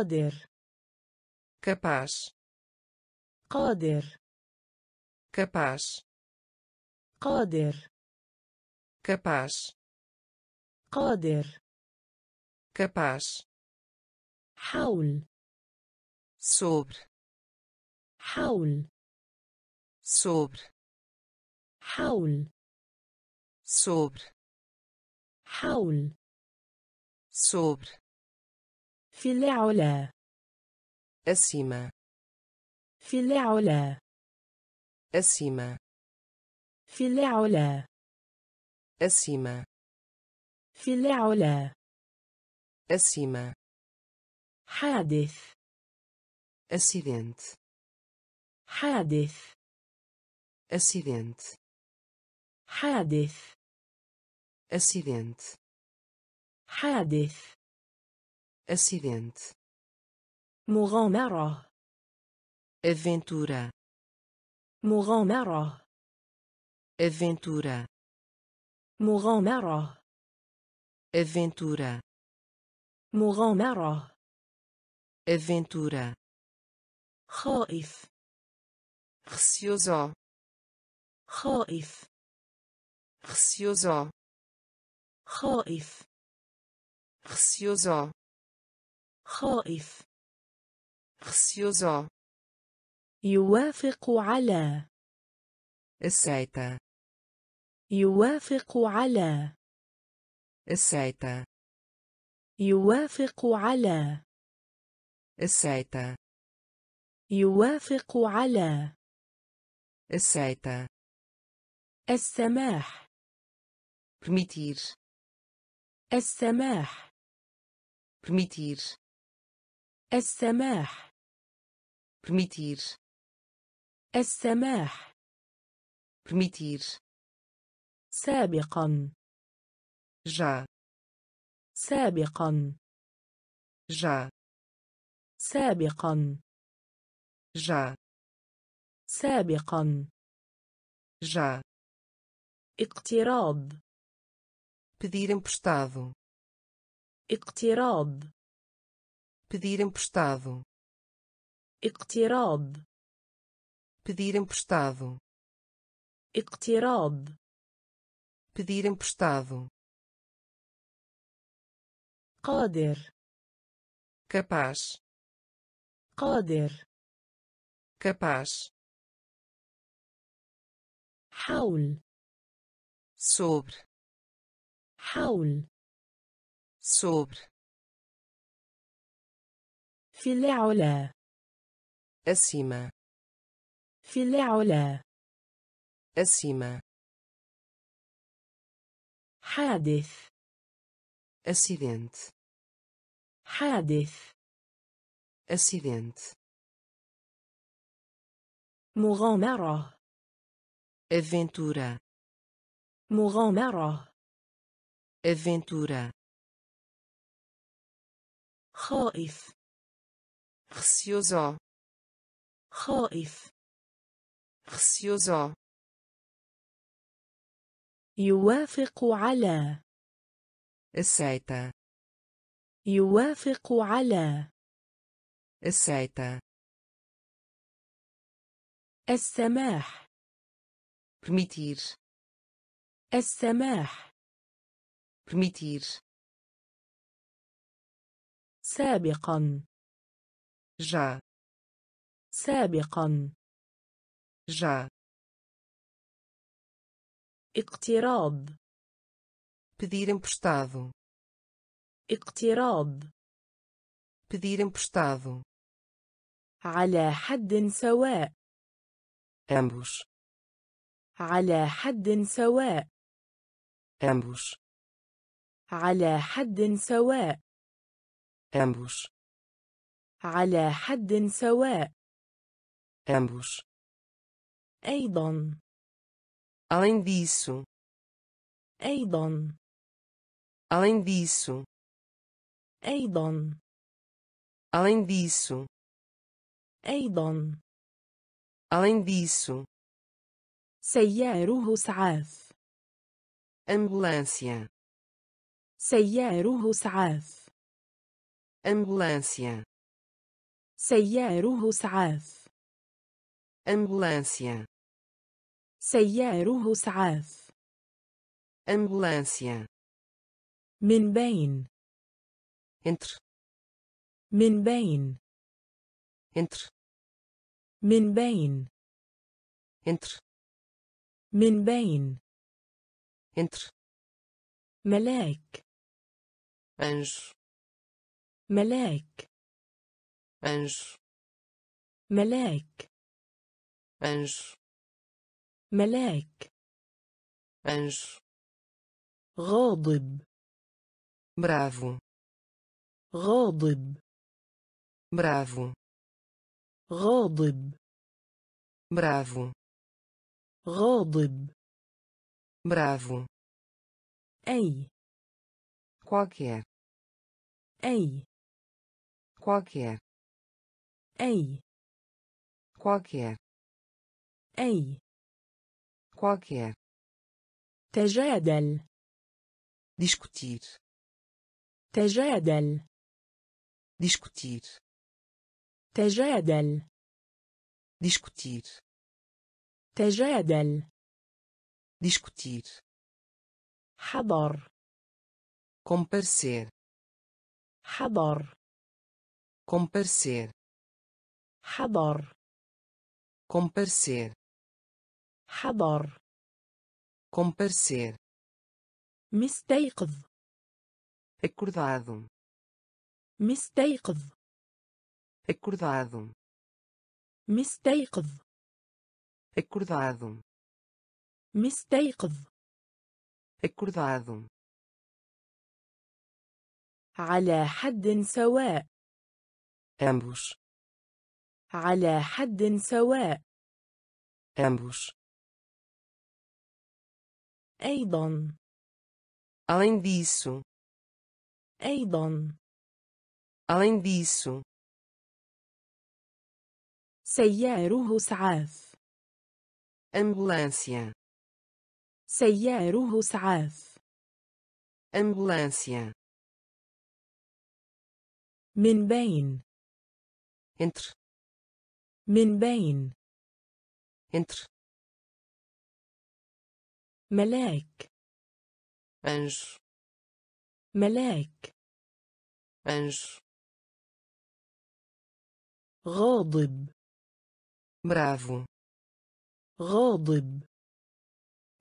قادر capaz قادر capaz قادر capaz قادر capaz حول sobre حول sobre حول sobre حول sobre في العلا acima في العلا acima في العلا acima في العلا acima حادث acidente حادث acidente حادث acidente حادث acidente مغامرة aventura مغامرة aventura مغامرة aventura مغامرة aventura خائف receoso خائف receoso خائف receoso خائف receoso يوافق على aceita يوافق على aceita يوافق على aceita يوافق على aceita السماح permitir السماح permitir السماح permitir السماح permitir سابقا já سابقا já سابقا já سابقا já اقتراض pedir emprestado اقتراض pedir emprestado اقتراض pedir emprestado اقتراض pedir emprestado قادر capaz حول sobre في العلا acima في العلا acima حادث acidente مغامرة aventura خائف receoso يوافق على aceita يوافق على aceita السماح permitir السماح permitir سابقا já سابقا já اقتراض pedir emprestado اقتراض pedir emprestado على حد سواء ambos على حد سواء ambos على حد سواء ambos على حد سواء ambos أيضا além disso أيضا além disso أيضا além disso أيضا além disso سياره إسعاف ambulância سياره إسعاف ambulância سياره إسعاف. Ambulância. سياره إسعاف. Ambulância. من بين. Entre. من بين. Entre. من بين. Entre. من بين. Entre. ملاك. Anjo. ملاك. Anjo. ملاك. Anjo. ملاك. Anjo. غاضب. Bravo. غاضب. Bravo. غاضب. Bravo. غاضب. Bravo. أي. Qualquer. أي. Qualquer. أي. Qualquer. أي. Qualquer. تجادل. Discutir. تجادل. Discutir. تجادل. Discutir. تجادل. Discutir. حضر. Comparecer. حضر. Comparecer. حضر. Comparecer. حضر. Comparecer. مستيقظ. Acordado. مستيقظ. Acordado. مستيقظ. Acordado. مستيقظ. Acordado. على حد سواء. Ambos. على حد سواء. Ambos. أيضا. Além disso. أيضا. Além disso. سياره إسعاف. Ambulância. سياره إسعاف. Ambulância. من بين. Entre. من بين. Entre. ملاك. Anjo. ملاك. Anjo. غاضب. Bravo. غاضب.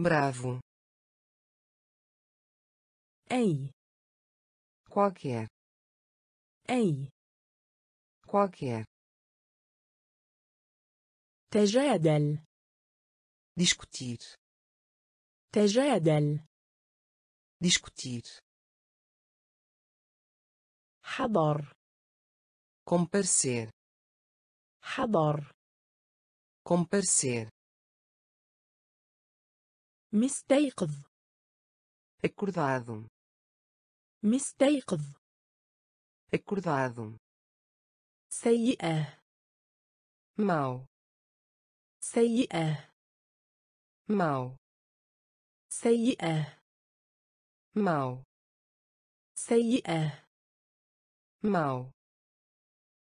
Bravo. أي. Qualquer. أي. Qualquer. تجادل. Discutir. تجادل. Discutir. حضر. Comparecer. حضر. Comparecer. مستيقظ. Acordado. مستيقظ. Acordado. سيئة. Mau. سيئة. Mau. سيئة. Mau. سيئة. Mau.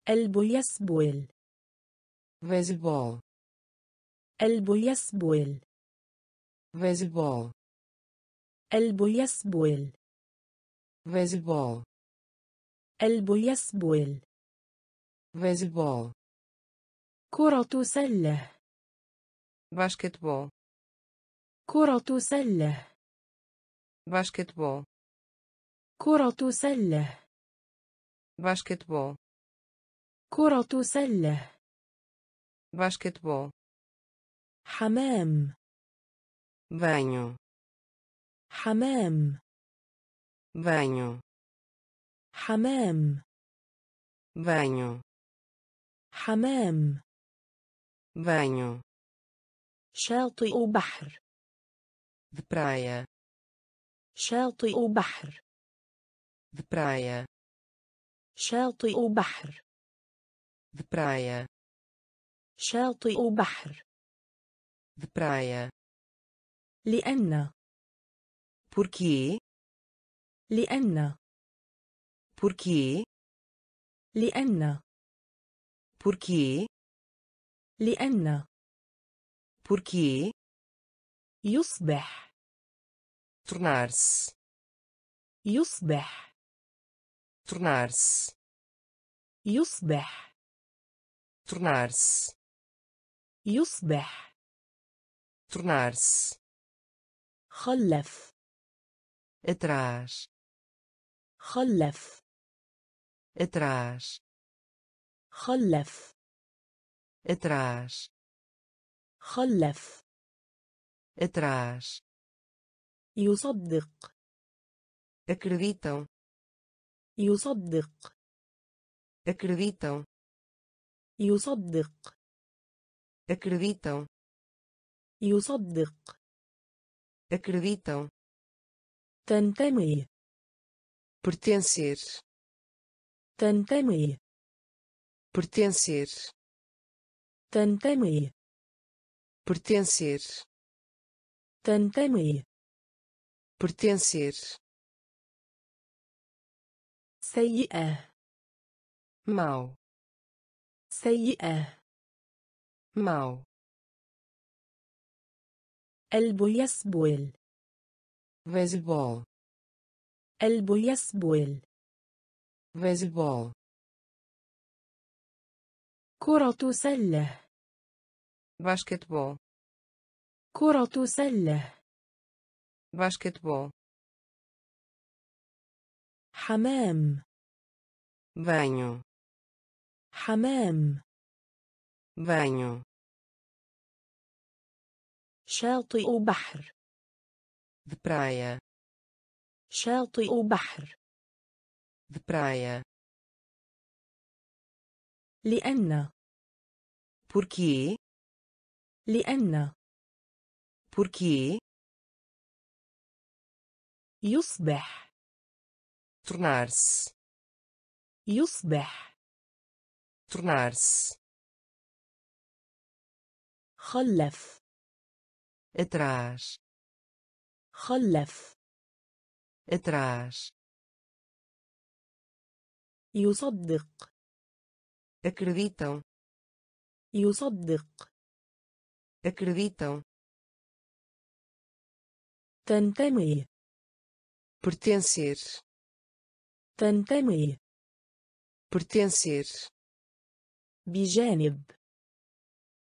قلبه يسبل. Baseball. قلبه يسبل. Baseball. قلبه يسبل. Baseball. قلبه يسبل. Baseball. كرة سلة. Basketball. كرة سلة. Basketball. كرة سلة. Basketball. كرة سلة. Basketball. حمام. Banho. حمام. Banho. حمام. Banho. حمام. Banho. شاطئ بحر. De praia. شاطئ بحر. De praia. شاطئ بحر. De praia. شاطئ بحر. De praia. لأن. Porque. لأن. Porque. لأن. Porque. لأن. Porque. يصبح. Tornar-se. يصبح. Tornar-se. يصبح. Tornar-se. يصبح. Tornar-se. خلف. Atrás. خلف. Atrás. خلف. Atrás. خلف. Atrás. يصدق. Acreditam. يصدق. Acreditam. يصدق. Acreditam. يصدق. Acreditam. تنتمي. Pertencer. تنتمي. Pertencer. تنتمي. Pertencer. تنتمي. Pertencer. سيئة. Mau. سيئة. Mau. قلبه يسبل. Baseball. قلبه يسبل. Baseball. كرة سلة. Basketball. كرة سلة. Basketball. حمام. Banho. حمام. Banho. شاطئ بحر. De praia. شاطئ بحر. De praia. لأن. Porque. لأن. Porque. يصبح. Tornar-se. يصبح. Tornar-se. خلف. Atrás. خلف. Atrás. يصدق. Acreditam. يصدق. Acreditam. تنتمي. Pertencer. تنتمي. Pertencer. بجانب.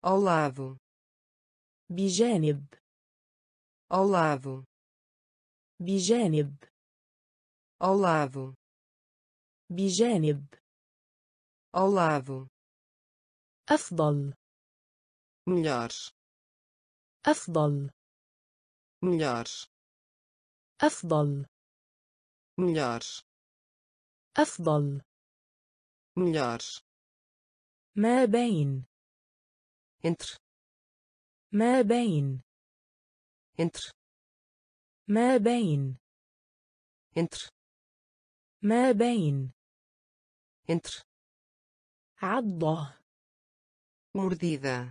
Ao lado. بجانب. Ao lado. بجانب. Ao lado. بجانب. Ao lado. أفضل. Melhor. أفضل. Melhor. أفضل. Melhor. أفضل. Melhor. ما بين. Entre. ما بين. Entre. ما بين. Entre. ما بين. Entre. عضة. Mordida.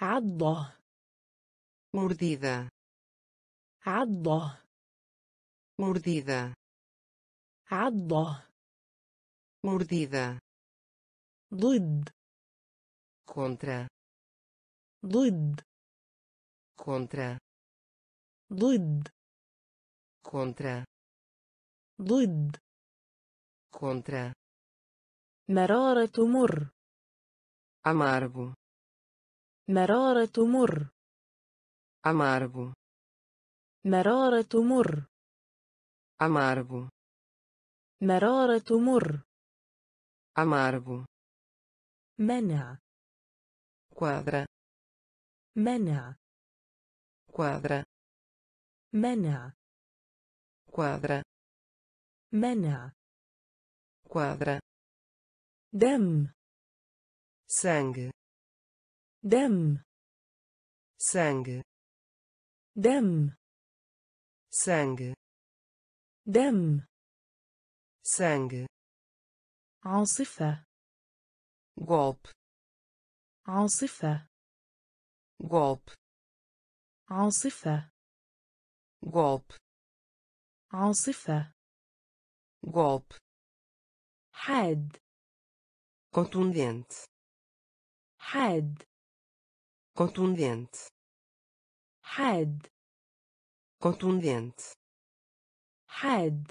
عضة. Mordida. عضة. Mordida. عضة. Mordida. ضد. Contra. ضد. Contra. ضد. Contra. ضد. Contra. مرارة مر. Amargo. مرارة مر. Amargo. مرارة مر. Amargo. مرارة مر. Amargo. منع. Quadra. منع. Quadra. منع. Quadra. منع. Quadra. دم. Sangue. دم. Sangue. دم. Sangue. دم. Sangue. عاصفة. Golpe. عاصفة. Golpe. عاصفة. Golpe. عاصفة. Golpe. حاد. contundente, حاد contundente, حاد contundente, حاد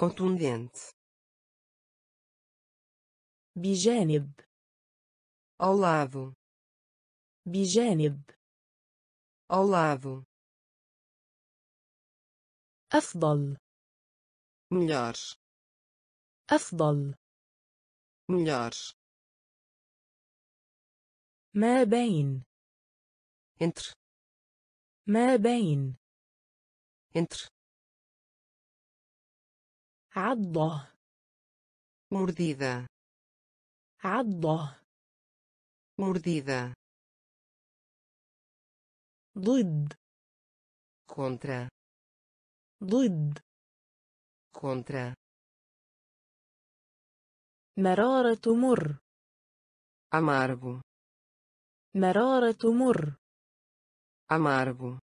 contundente, بجانب ao lado, بجانب ao lado, أفضل melhor, أفضل melhor, ما بين entre, ما بين entre, عضة mordida, عضة mordida, ضد contra, ضد contra, مرارة مر amargo, مرارة مر amargo,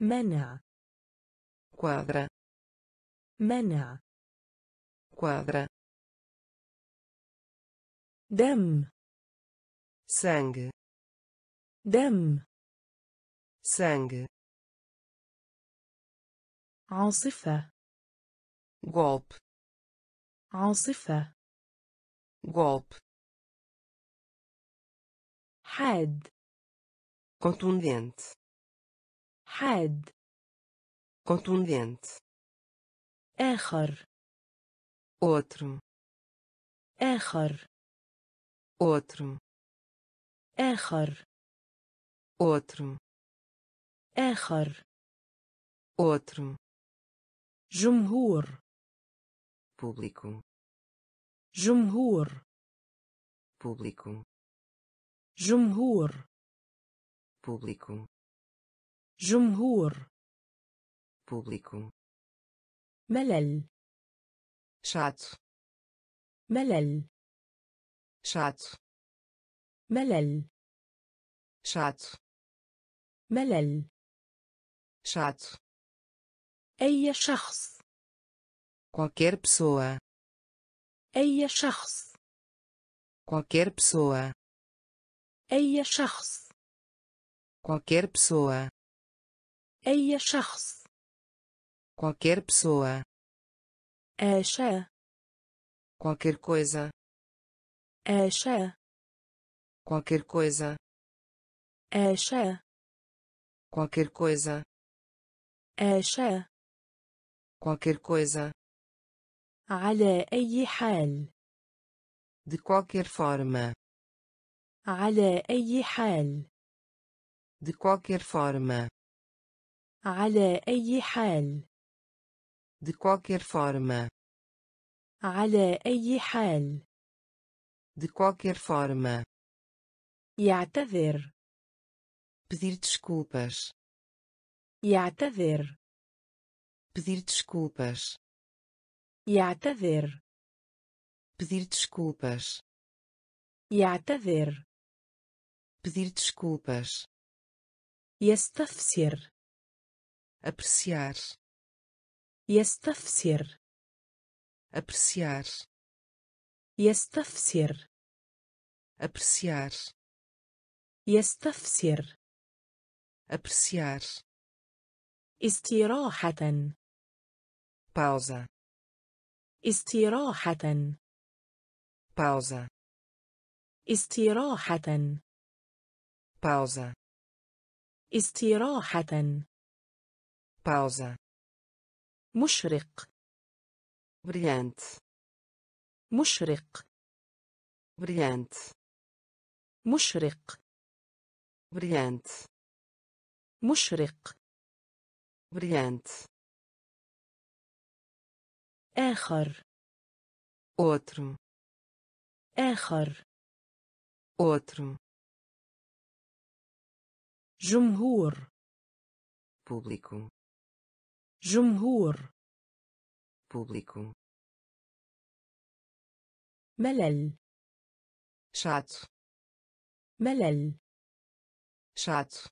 منع quadra, منع quadra, دم sangue, دم sangue, عاصفة golpe, عاصفة golpe, حاد contundente, حاد contundente, آخر outro, آخر outro, آخر outro, آخر outro, جمهور público, جمهور público, جمهور público, جمهور público, ملل chato, ملل chato, ملل chato, ملل chato, أي شخص qualquer pessoa, أي شخص qualquer pessoa, أي شخص qualquer pessoa, أي شخص qualquer pessoa, أشياء qualquer coisa, أشياء qualquer coisa, أشياء qualquer coisa, أشياء qualquer coisa, على أي حال de qualquer forma, على أي حال de qualquer forma, على أي حال de qualquer forma, على أي حال de qualquer forma, يعتذر pedir desculpas, يعتذر pedir desculpas, يعتذر pedir desculpas, يعتذر pedir desculpas, يستفسر apreciar, يستفسر apreciar, يستفسر apreciar, يستفسر apreciar, استراحة pausa, استراحة pausa, استراحة pausa, استراحة pausa, مشرق brilhante, مشرق brilhante, مشرق brilhante, مشرق brilhante, آخر outro, آخر outro, جمهور público, جمهور público, ملل chato, ملل chato,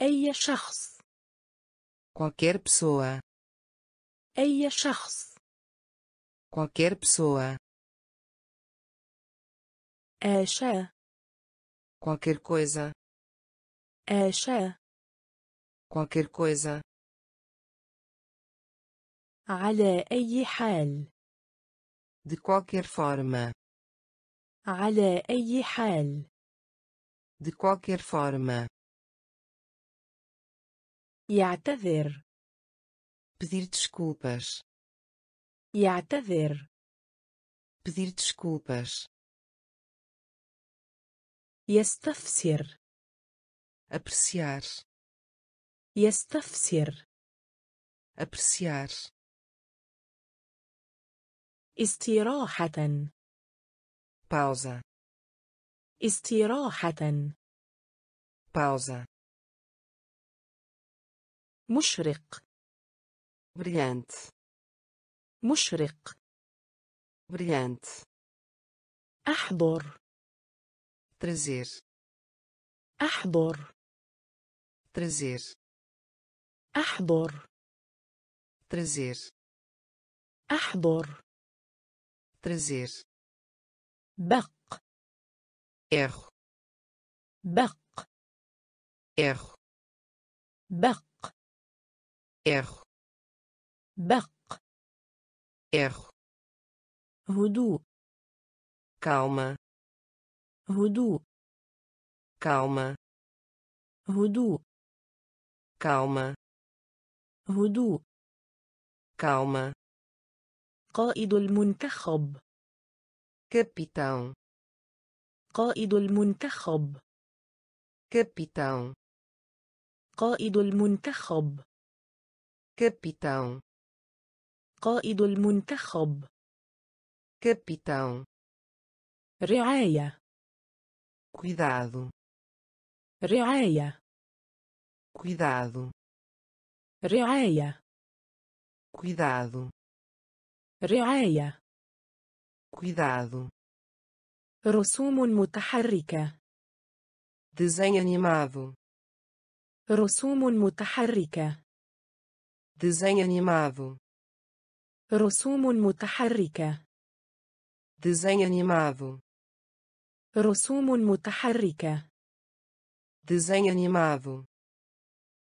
أي شخص qualquer pessoa, أي شخص Qualquer pessoa. Acha. Qualquer coisa. Acha. Qualquer coisa. على أي حال. De qualquer forma. على أي حال. De qualquer forma. يعتذر. Pedir desculpas. يعتذر. Pedir desculpas. يستفسر. Apreciar. يستفسر. Apreciar. استراحة. Pausa. استراحة. Pausa. مشرق. Brilhante. مشرق. Brilhante. أحضر. Trazer. أحضر. Trazer. أحضر. Trazer. أحضر. Trazer. بق. Erro. بق. Erro. بق. Erro. بق. Erro. هدوء. Calma. هدوء. Calma. هدوء. Calma. هدوء. Calma. قائد المنتخب. Capitão. قائد المنتخب. Capitão. قائد المنتخب. Capitão. قائد المنتخب. Capitão. رعاية. Cuidado. رعاية. Cuidado. رعاية. Cuidado. رعاية. Cuidado. رسوم متحركة. Desenho animado. رسوم متحركة. Desenho animado. رسوم متحركة. Desenho animado. رسوم متحركة. Desenho animado.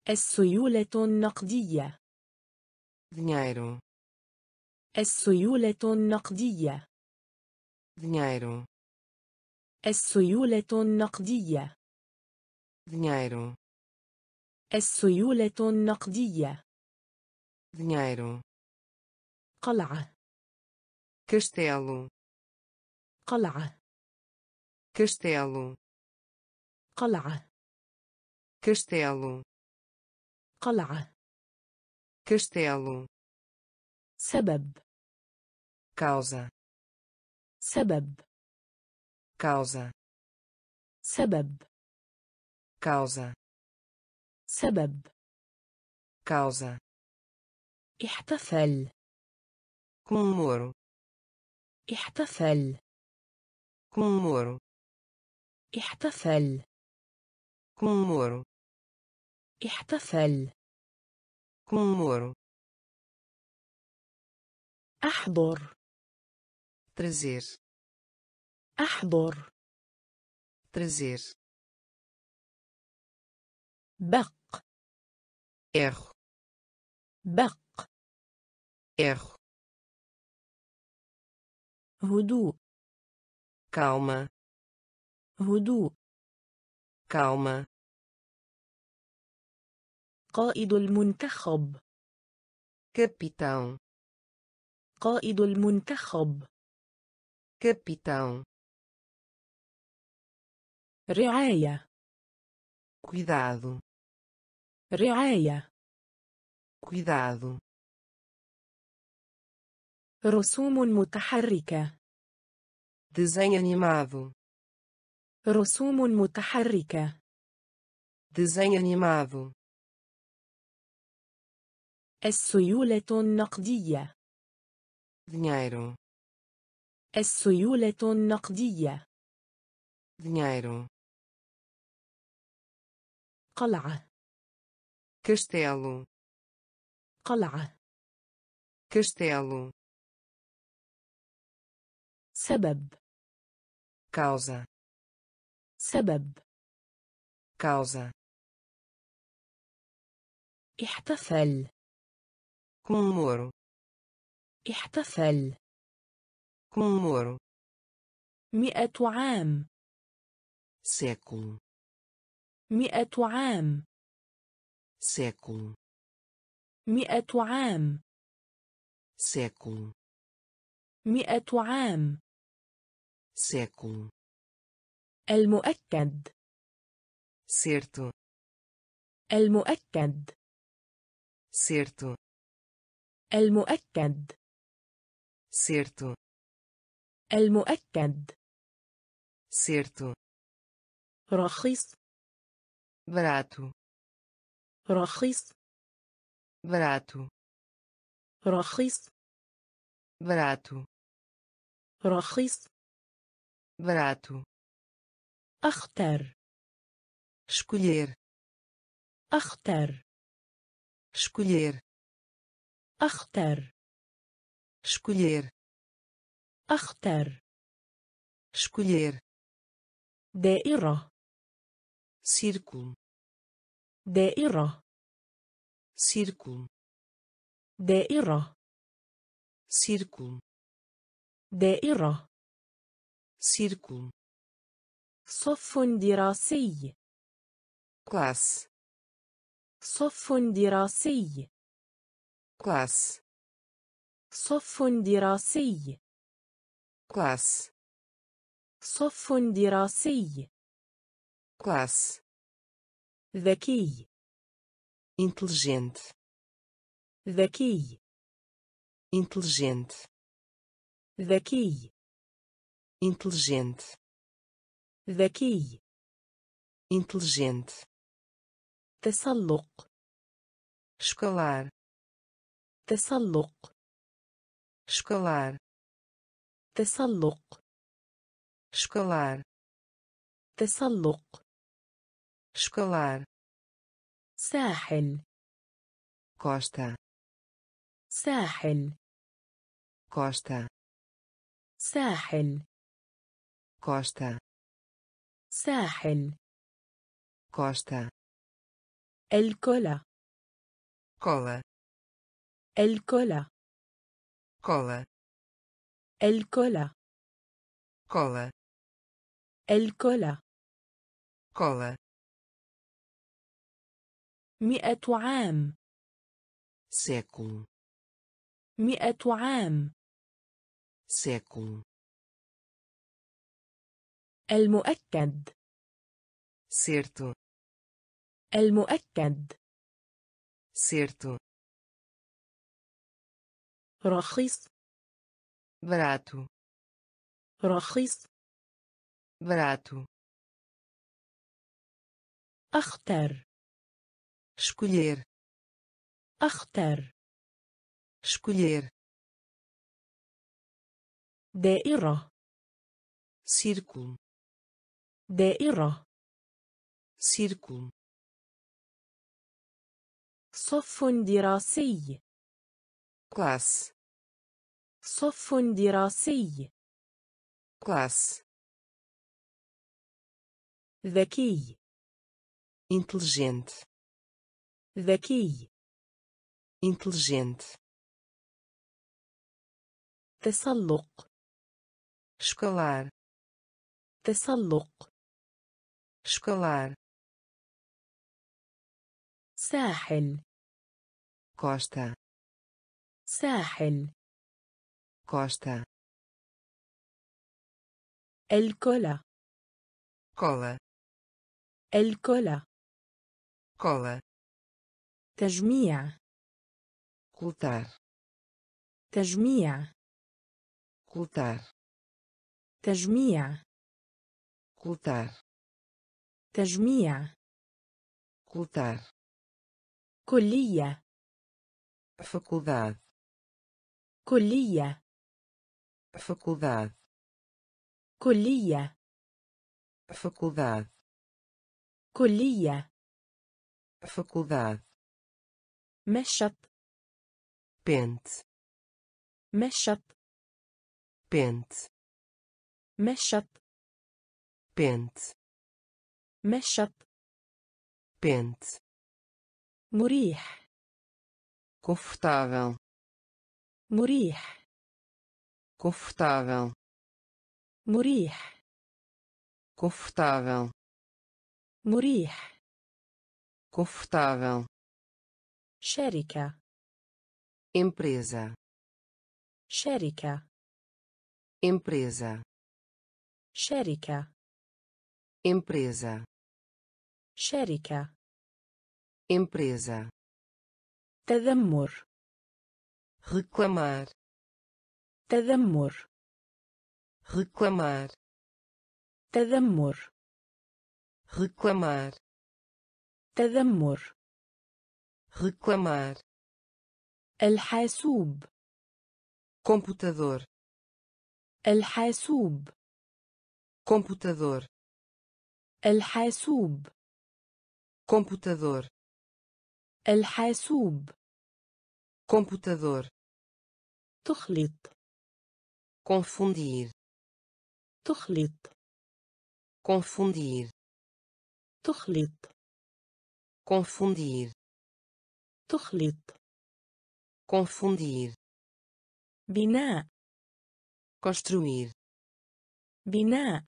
السيولة النقدية. Dinheiro. السيولة النقدية. Dinheiro. السيولة النقدية. Dinheiro. السيولة النقدية. Dinheiro. قلعة. Castelo. قلعة. Castelo. قلعة. Castelo. قلعة. Castelo. سبب. Causa. سبب. Causa. سبب. Causa. سبب. Causa. احتفل. Comemoro. احتفل. Comemoro. احتفل. Comemoro. احتفل. Comemoro. أحضر. Trazer. أحضر. Trazer. بق. Erro. بق. Erro. هدوء. Calma. هدوء. Calma. قائد المنتخب. Capitão. قائد المنتخب. Capitão. رعاية. Cuidado. رعاية. Cuidado. رسوم متحركة. Desenho animado. رسوم متحركة. Desenho animado. السيولة النقدية. Dinheiro. السيولة النقدية. Dinheiro. قلعة. Castelo. قلعة. Castelo. سبب. Causa. سبب. Causa. احتفل. Comemoro. احتفل. Comemoro. 100 عام. Século. 100 عام. Século. 100 عام. Século. 100 عام. Século. المؤكد. Certo. المؤكد. Certo. المؤكد. Certo. المؤكد. Certo. رخيص. Barato. رخيص. Barato. رخيص. Barato. رخيص. Barato. أختر. Escolher. أختر. Escolher. أختر. Escolher. أختر. Escolher. دائرة. Círculo. دائرة. Círculo. دائرة. Círculo. دائرة. Círculo. صف دراسي. Classe. صف دراسي. Classe. صف دراسي. Classe. صف دراسي. Classe. ذكي. Inteligente. ذكي. Inteligente. ذكي. Inteligente. ذكي. Inteligente. تسلق. Escalar. تسلق. Escalar. تسلق. Escalar. تسلق. Escalar. ساحل. Costa. ساحل. Costa. ساحل. Costa. ساحل. Costa. الكولا. Cola. الكولا. Cola. الكولا. Cola. الكولا. Cola. 100 عام. Século. 100 عام. Século. المؤكد. Certo. المؤكد. Certo. رخيص. Barato. رخيص. Barato. أختر. Escolher. أختر. Escolher. دائرة. Círculo. دائرة. Círculo. صف دراسي. Classe. صف دراسي. Classe. ذكي. Inteligente. ذكي. Inteligente. تسلق. Escalar. تسلق. Escalar. ساحل. Costa. ساحل. Costa. الكولا. Cola. الكولا. Cola. تجميع. Cultar. تجميع. Cultar. تجميع. Cultar. تجميع. Cultar. كلية. Faculdade. كلية. Faculdade. كلية. Faculdade. كلية. Faculdade. مشط. Pente. مشط. Pente. Mashup. Pente. Mashup. Pente. مريح. Confortável. مريح. Confortável. مريح. Confortável. مريح. Confortável. شركة. Empresa. شركة. Empresa. شركة. Empresa. شركة. Empresa. تذمر. Reclamar. تذمر. Reclamar. تذمر. Reclamar. تذمر. Reclamar. الحاسوب. Computador. الحاسوب. Computador. الحاسوب. Computador. الحاسوب. Computador. تخلط. Confundir. تخلط. Confundir. تخلط. Confundir. تخلط. Confundir. Biná. Construir. Biná.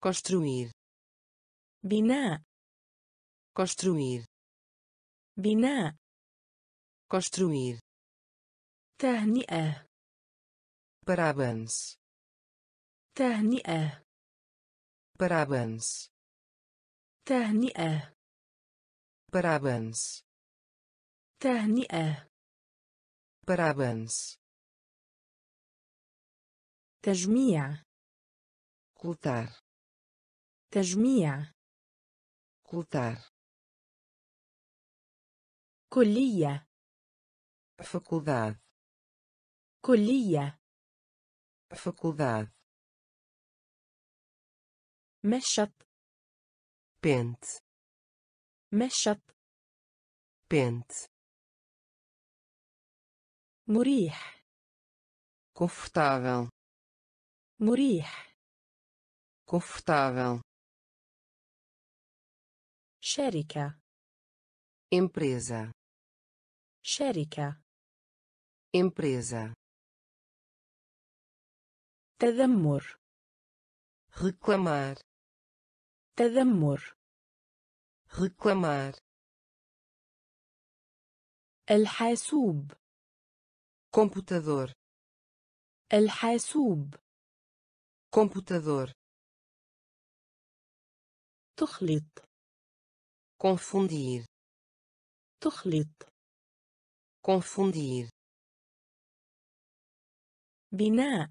Construir. Biná. Construir. Biná. Construir. تهنئة. Parabéns. تهنئة. Parabéns. تهنئة. Parabéns. تهنئة. Parabéns. تجميع. Coletar. تجميع. Coletar. كلية. Faculdade. كلية. Faculdade. Mashup. Pente. Mashup. Pente. مريح. Confortável. مريح. Confortável. شركة. Empresa. شركة. Empresa. تذمر. Reclamar. تذمر. Reclamar. الحاسوب. Computador. الحاسوب. Computador. تخلط. Confundir. تخلط. Confundir. Biná.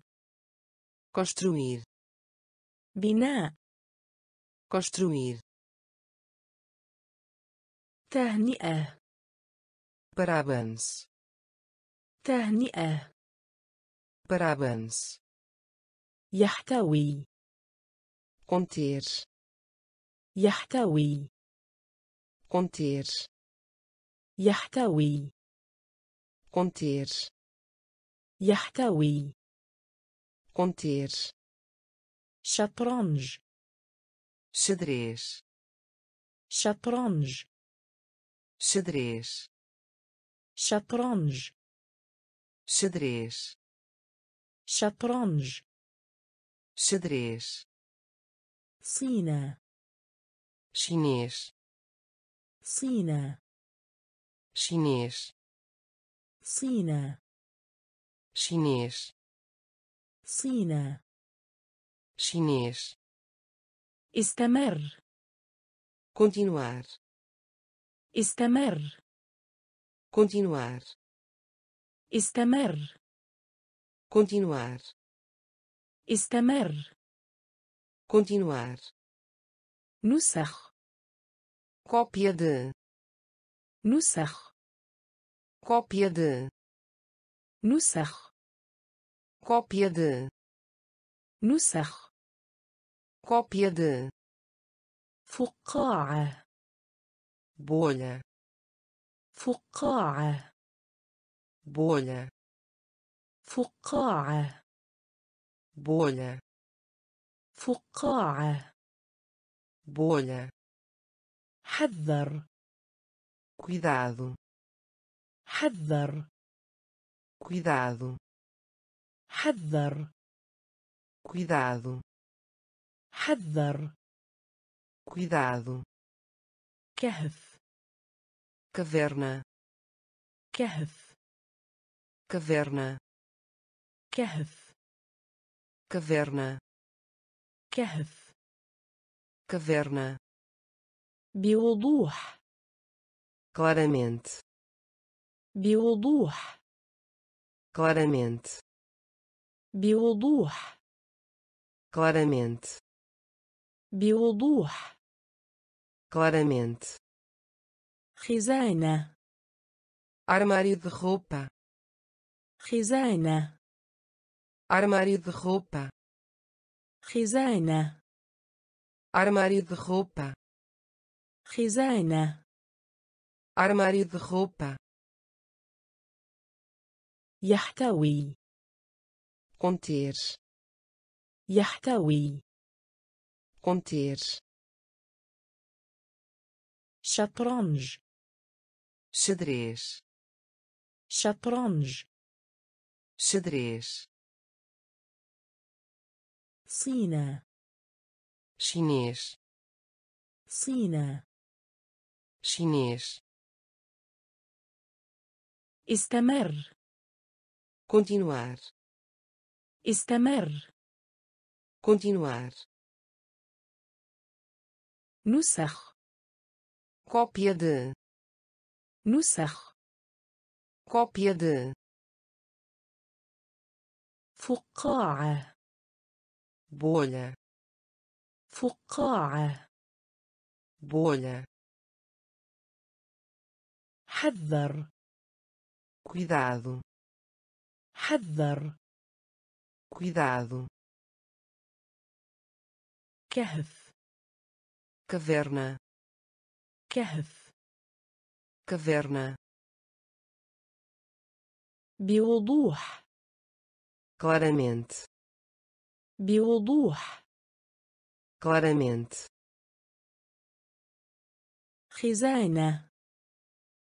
Construir. Biná. Construir. تهنئة. Parabéns. تهنئة. Parabéns. يحتوي. Conter. يحتوي. Conter. يحتوي. Conter. يحتوي. Conter. شطرنج. Xadrez. شطرنج. Xadrez. شطرنج. Xadrez. شطرنج. Xadrez. صينة. Chinês. صينة. Chinês. صينة. Chinês. صينة. Chinês. استمر. Continuar. استمر. Continuar. استمر. Continuar. استمر. Continuar. نسخ. Cópia de. نسخ. Cópia de. نسخ. Cópia de. نسخ. Cópia de. فقاعة. Bolha. فقاعة. Bolha. فقاعة. Bolha. فقاعة. Bolha. حذر. Cuidado. حذر. Cuidado. حذر. Cuidado. حذر. Cuidado. كهف. Caverna. كهف. Caverna. كهف. Caverna. كهف. Caverna. بوضوح. Claramente. بوضوح. Claramente. بوضوح. Claramente. بوضوح. Claramente. خزانة. Armário de roupa. خزانة. Armário de roupa. خزانة. Armário de roupa. خزانة. Armário de roupa. يحتوي. Conter. يحتوي. Conter. شطرنج. xadrez. شطرنج. xadrez. صينة. chinês. صينة. chinês. استمر. continuar. استمر. continuar. نسخ. cópia de. نسخ. cópia de. فقاعة. bolha. فقاعة. bolha. حذر. cuidado. حذر. cuidado. كهف. caverna. كهف. caverna. بوضوح. claramente. بوضوح. claramente. خزانة.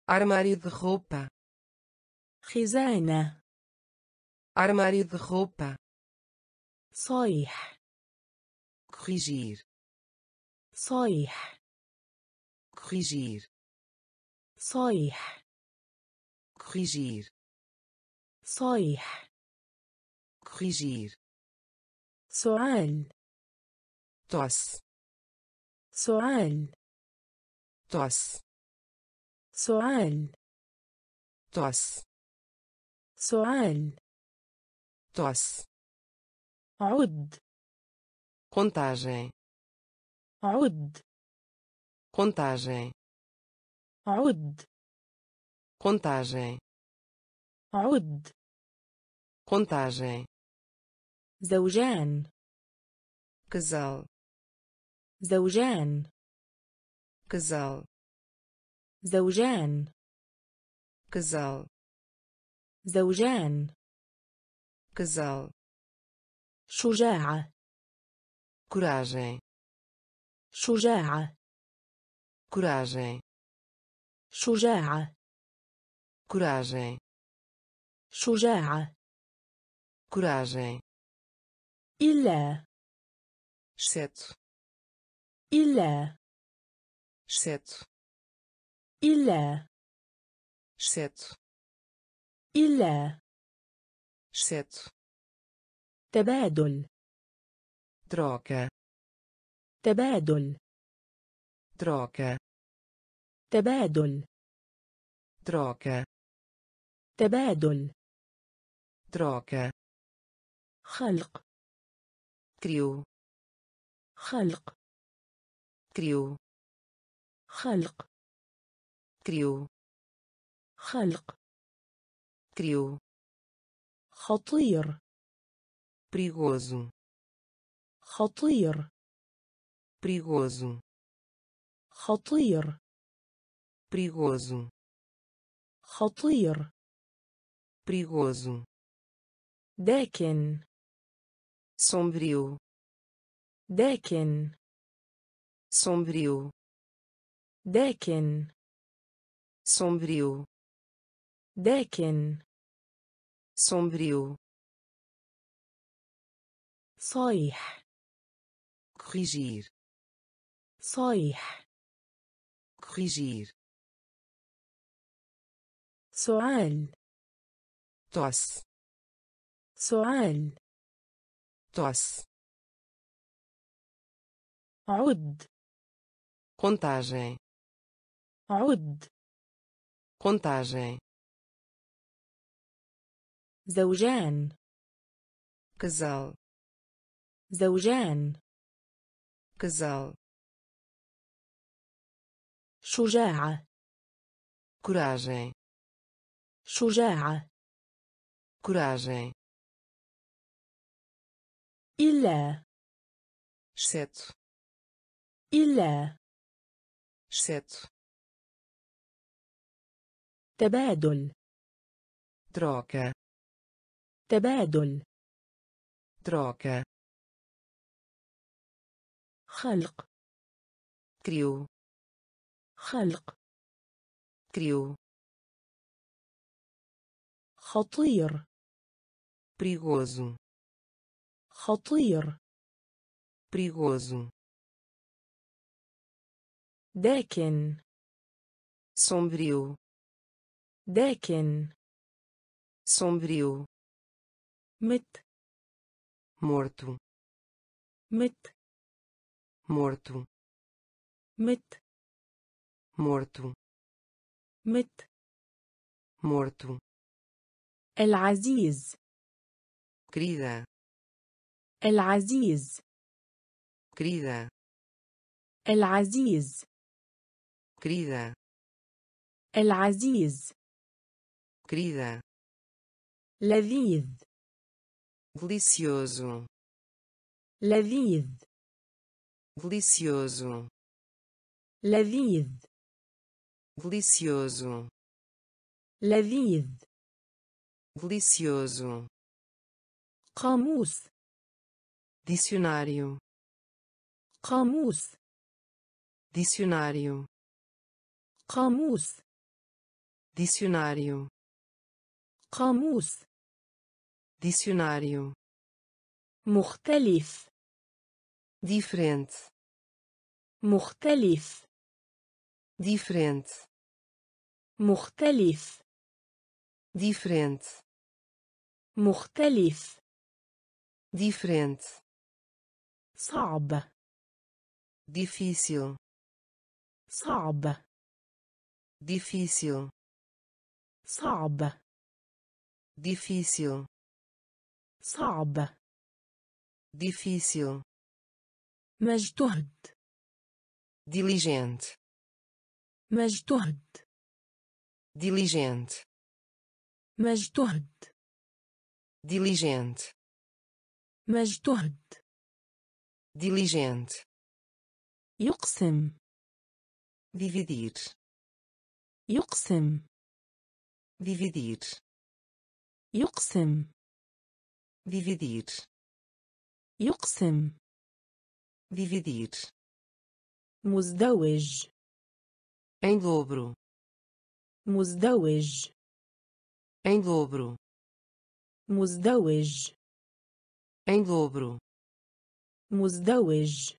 armário de roupa. خزانة. armário de roupa. صيح. corrigir. صيح. corrigir. صيح. corrigir. صيح. corrigir. سؤال. tosse. سؤال. tosse. سؤال. tosse. سؤال. tosse. عد. contagem. عد. contagem. عد. contagem. عد. contagem. زوجان. casal. زوجان. casal. زوجان. casal. زوجان. casal. شجاعة. coragem. شجاعة. coragem. شجاعة. coragem. شجاعة. coragem. إلا. exceto. إلا. exceto. إلا. exceto. إلا. exceto. تبادل. troca. تبادل. troca. تبادل. troca. تبادل. troca. خلق. criou. خلق. criou. خلق. criou. خلق. criou. خطير. perigoso. خطير. perigoso. خطير. perigoso. خطير. perigoso. داكن. sombrio. Déken. Sombrio. Déken. Sombrio. Déken. Sombrio. صايح. Corrigir. صايح. Corrigir. سؤال. Tosse. سؤال. Tosse. عد. Contagem. عد. Contagem. زوجان. Casal. زوجان. Casal. شجاعة. Coragem. شجاعة. Coragem. إلا. Exceto. إلا. Exceto. تبادل. Troca. تبادل. Troca. خلق. Criou. خلق. Criou. خطير. Perigoso. خطير. Perigoso. Déken. Sombrio. Déken. Sombrio. Mit. Morto. Mit. Morto. Mit. Morto. Mit. Morto. العزيز. Querida. العزيز. Querida. العزيز. Querida. العزيز. Querida. لذيذ. Delicioso. لذيذ. Delicioso. لذيذ. Delicioso. لذيذ. Delicioso. قاموس. Dicionário. قاموس. Dicionário. قاموس. Dicionário. قاموس. Dicionário. مختلف. Diferente. مختلف. Diferente. مختلف. Diferente. مختلف. Diferente. صعب. Difícil. صعب. Difícil. صعب. Difícil. صعب. Difícil. مجتهد. Diligente. مجتهد. Diligente. مجتهد. Diligente. مجتهد. Diligente. يقسم. Dividir. يقسم. Dividir. يقسم. Dividir. يقسم. Dividir. مزدوج. Em dobro. مزدوج. Em dobro. مزدوج. Em dobro. مزدوج.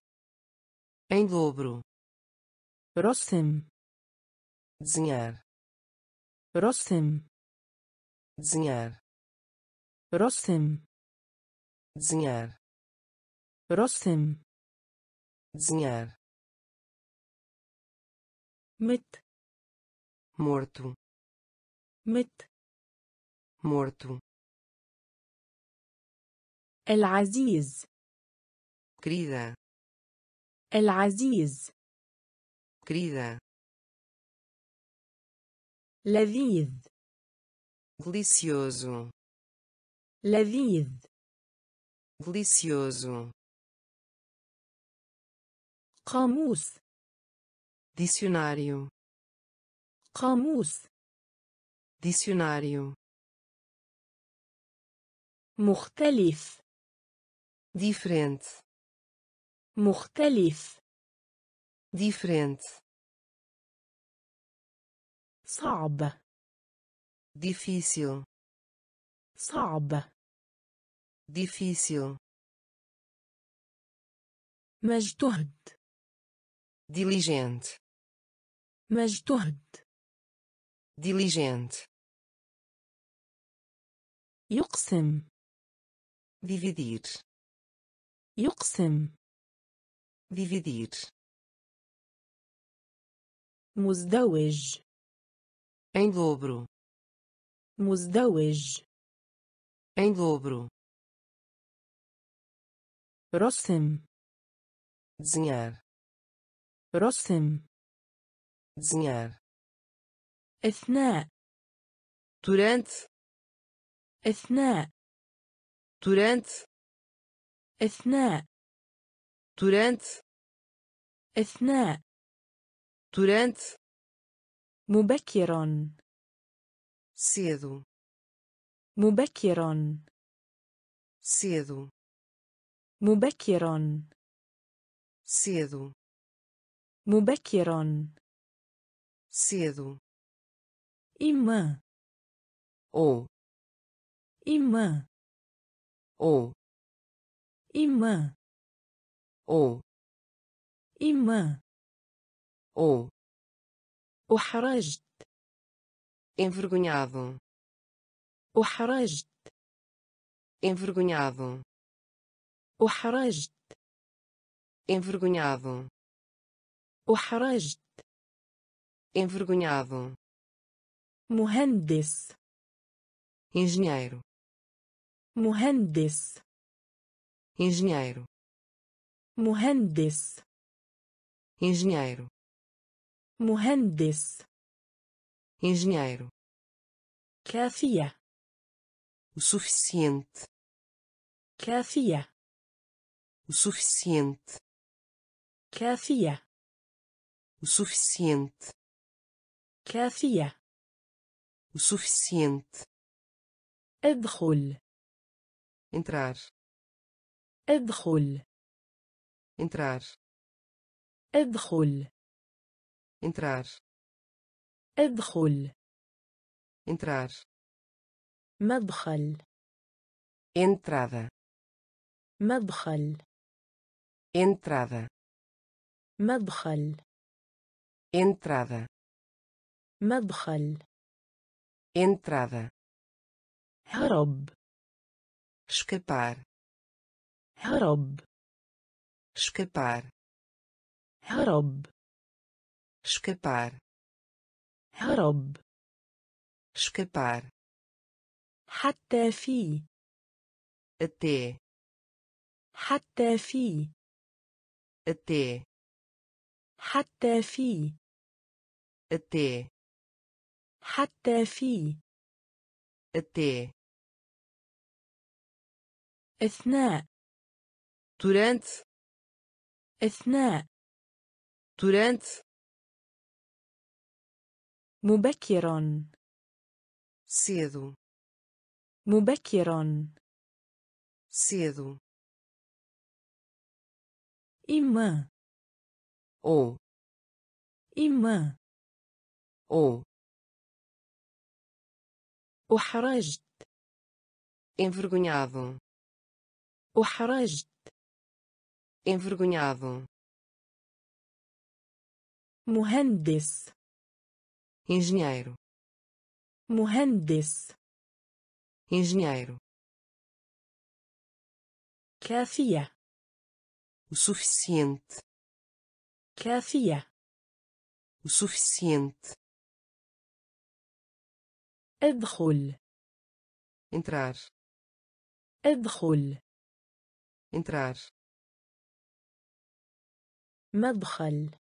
Em dobro. رسم. Desenhar. رسم. Desenhar. رسم. Desenhar. رسم. Desenhar. Mit. Morto. Mit. Morto. العزيز. Querida. العزيز. Querida. لذيذ. Delicioso. لذيذ. Delicioso. قاموس. Dicionário. قاموس. Dicionário. مختلف. Diferente. مختلف. Diferente. صعب. Difícil. صعب. Difícil. مجتهد. Diligente. مجتهد. Diligente. يقسم. Dividir. يقسم. Dividir. مزدوج. Em dobro. مزدوج. Em dobro. رسم. Desenhar. رسم. Desenhar. أثناء. Durante. أثناء. Durante. أثناء. Durante. أثناء. Durante. مبكرا. Cedo. مبكرا. Cedo. مبكرا. Cedo. مبكرا. Cedo. إما. Ou. إما. Ou. إما. Ou. إما. Ou. أحرجت. Envergonhado. أحرجت. Envergonhado. أحرجت. Envergonhado. أحرجت. Envergonhado. مهندس. Engenheiro. مهندس. Engenheiro. مهندس. Engenheiro. مهندس. Engenheiro. كافية. O suficiente. كافية. O suficiente. كافية. O suficiente. كافية. O suficiente. أدخل. Entrar. أدخل. Entrar. أدخل. Entrar. أدخل. Entrar. مدخل. Entrada. مدخل. Entrada. مدخل. Entrada. مدخل. Entrada. هرب. Escapar. هرب. Escapar. هرب. Escapar. هرب. Escapar. حتى في. Até. حتى في. Até. حتى في. Até. حتى في. Até. أثناء. Durante. أثناء. Durante. مبكرا. Cedo. مبكرا. Cedo. إما. Ou. إما. Ou. أحرجت. Envergonhado. أحرجت. Envergonhado. مهندس. Engenheiro. مهندس. Engenheiro. كافية. O suficiente. كافية. O suficiente. أدخل. Entrar. أدخل. Entrar. مدخل.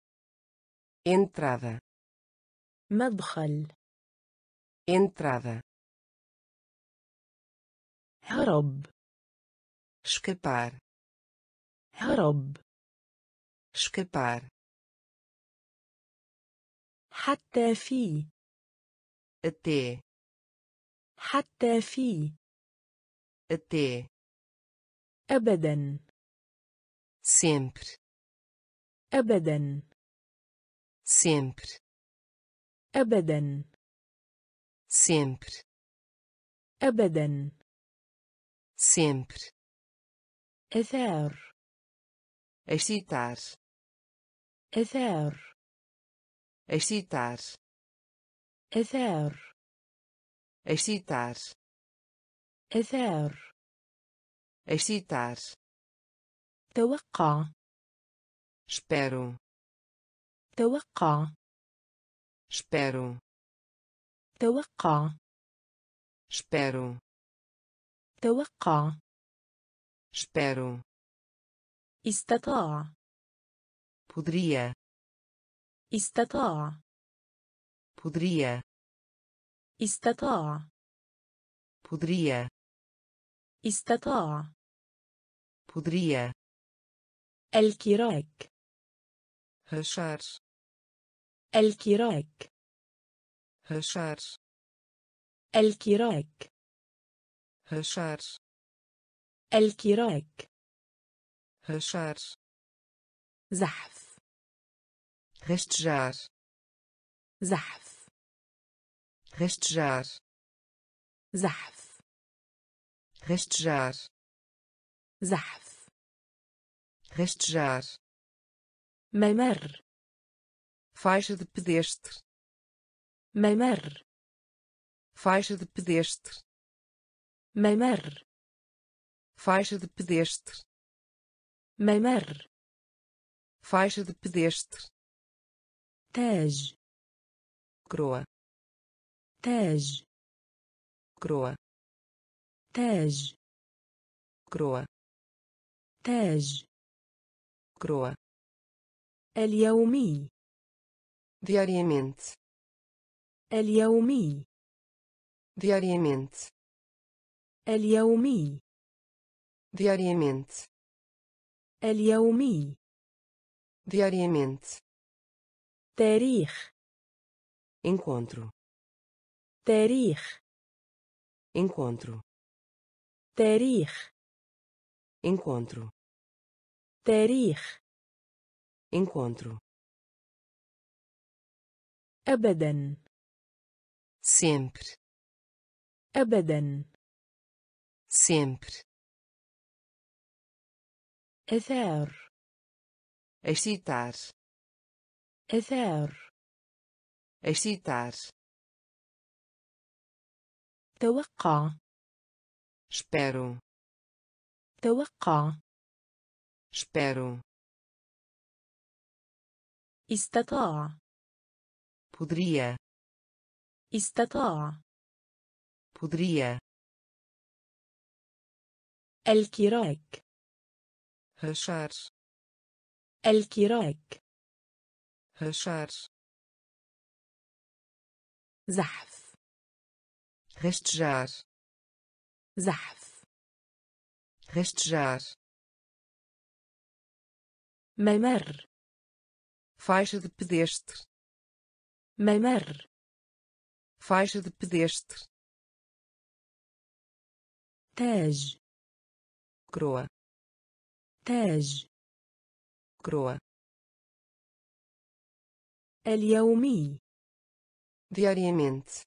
Entrada. مدخل. Entrada. هرب. Escapar. هرب. Escapar. حتى في. Até. حتى في. Até. أبدا. Sempre. أبدا. Sempre. أبدا. Sempre. أبدا. Sempre. أثار. Excitar. أثار. Excitar. أثار. Excitar. أثار. Excitar. توقع. Espero. توقع. Espero. توقع. Espero. توقع. Espero. استطاع. Poderia. استطاع. Poderia. استطاع. Poderia. استطاع. Poderia. الكراك. رشار. الكراك. رشار. الكراك. رشار. الكراك. رشار. زحف. رشتجار. زحف. رشتجار. زحف. رشتجار. زحف. رشتجار. ممر. Faixa de pedestre. Mamar. Faixa de pedestre. Mamar. Faixa de pedestre. Mamar. Faixa de pedestre. Taj. Croa. Taj. Croa. Taj. Croa. Taj. Croa. اليومي. Diariamente. اليومي. Diariamente. اليومي. Diariamente. اليومي. Diariamente. تاريخ. Encontro. تاريخ. Encontro. تاريخ. Encontro. تاريخ. Encontro. أبدا. Sempre. أبدا. Sempre. أثار. Excitar. أثار. Excitar. توقع. Espero. توقع. Espero. استطاع. Poderia. استطاع. Poderia. الكراك. رشار. الكراك. رشار. زحف. رشتجار. زحف. رشتجار. ممر. Faixa de pedestre. Mamar. Faixa de pedestre. Taj. Croa. Taj. Croa. اليومي. Diariamente.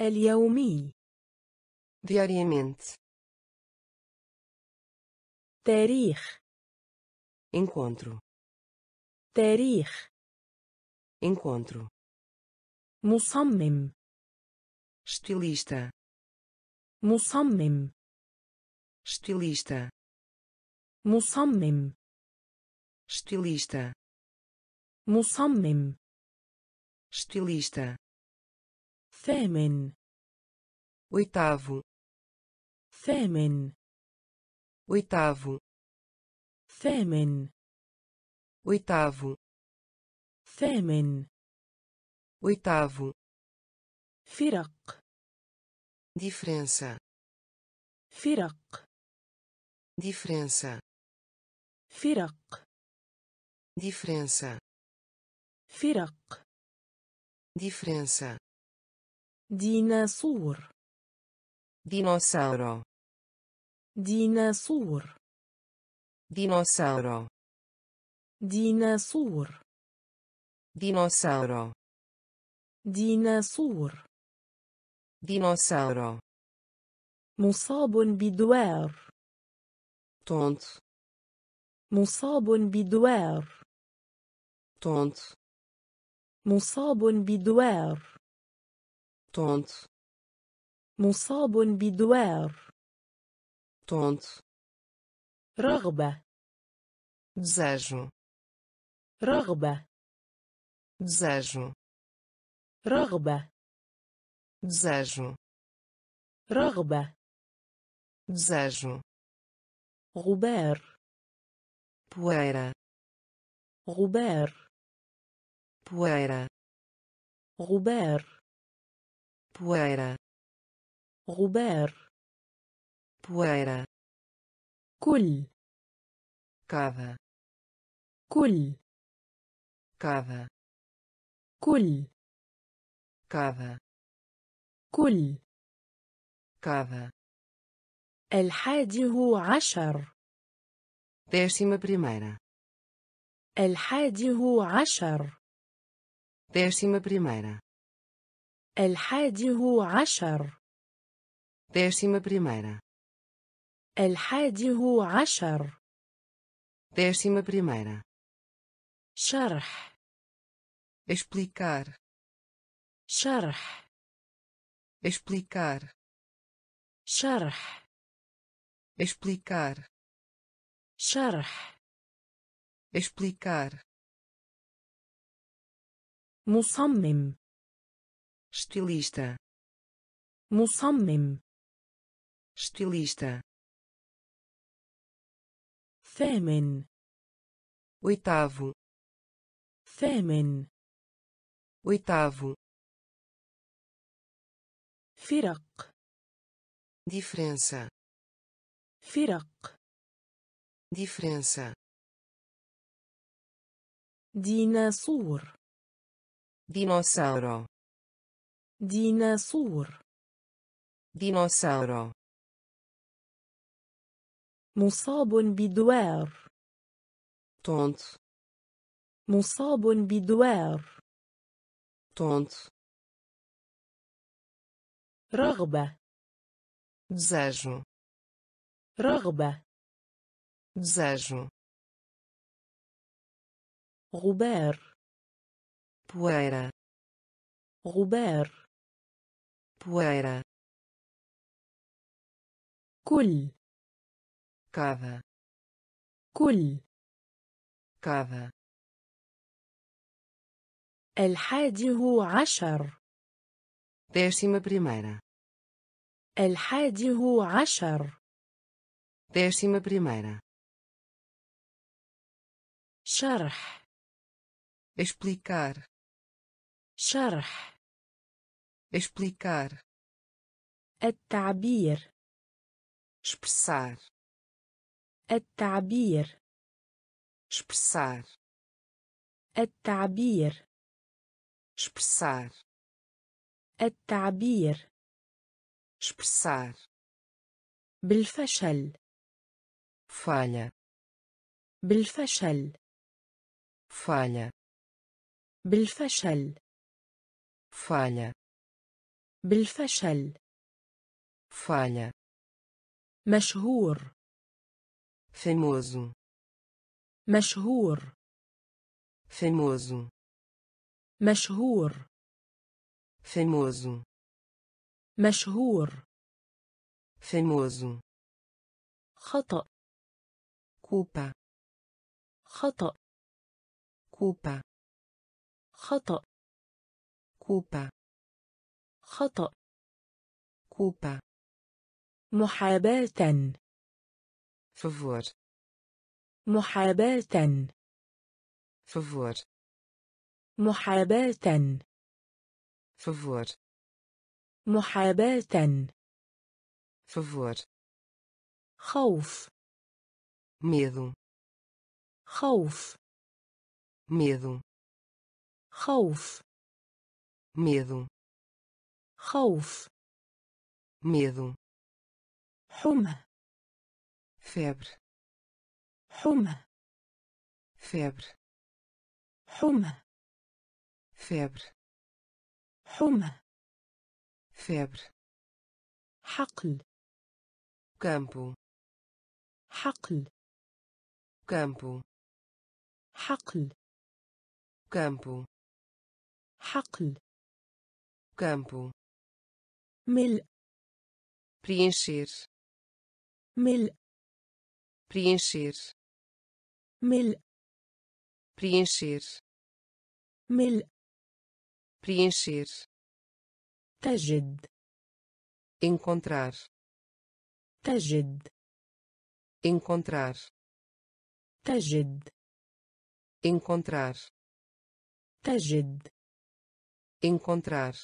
اليومي. Diariamente. تاريخ. Encontro. تاريخ. Encontro. مصمم. Estilista. مصمم. Estilista. مصمم. Estilista. مصمم. Estilista. ثامن. Oitavo. ثامن. Oitavo. ثامن. Oitavo. ثامن. Oitavo. فرق. Diferença. فرق. Diferença. فرق. Diferença. فرق. Diferença. ديناصور. Dinossauro. ديناصور. Dinossauro. ديناصور dinossauro ديناصور dinossauro مصاب بدوار tonto مصاب بدوار tonto مصاب بدوار tonto مصاب بدوار tonto رغبة desejo رغبة desejo رغبة desejo غبار poeira غبار poeira غبار poeira كل cada كل cada كل cada الحادي عشر décima primeira الحادي عشر décima primeira الحادي عشر décima primeira الحادي عشر décima primeira شرح explicar شرح explicar شرح explicar شرح explicar مصمم estilista ثامن oitavo فرق diferença dinossauro dinossauro مصاب بدوار tonto مصاب بدوار tonto رغبة desejo غبار poeira كل cada الحادي عشر décima primeira الحادي عشر décima primeira شرح explicar التعبير expressar التعبير expressar التعبير expressar بالفشل falha بالفشل falha بالفشل falha مشهور famoso مشهور famoso مشهور famoso خطأ culpa خطأ culpa خطأ culpa محاباة favor محاباة favor محاباة favor خوف medo حمى febre febre, حمى, febre, حمى, febre, حقل, campo, حقل, campo, حقل, campo, حقل, campo, ملء, preencher, ملء, preencher, ملء, preencher, ملء, preencher, تجد, encontrar, تجد, encontrar, تجد, encontrar, تجد, encontrar,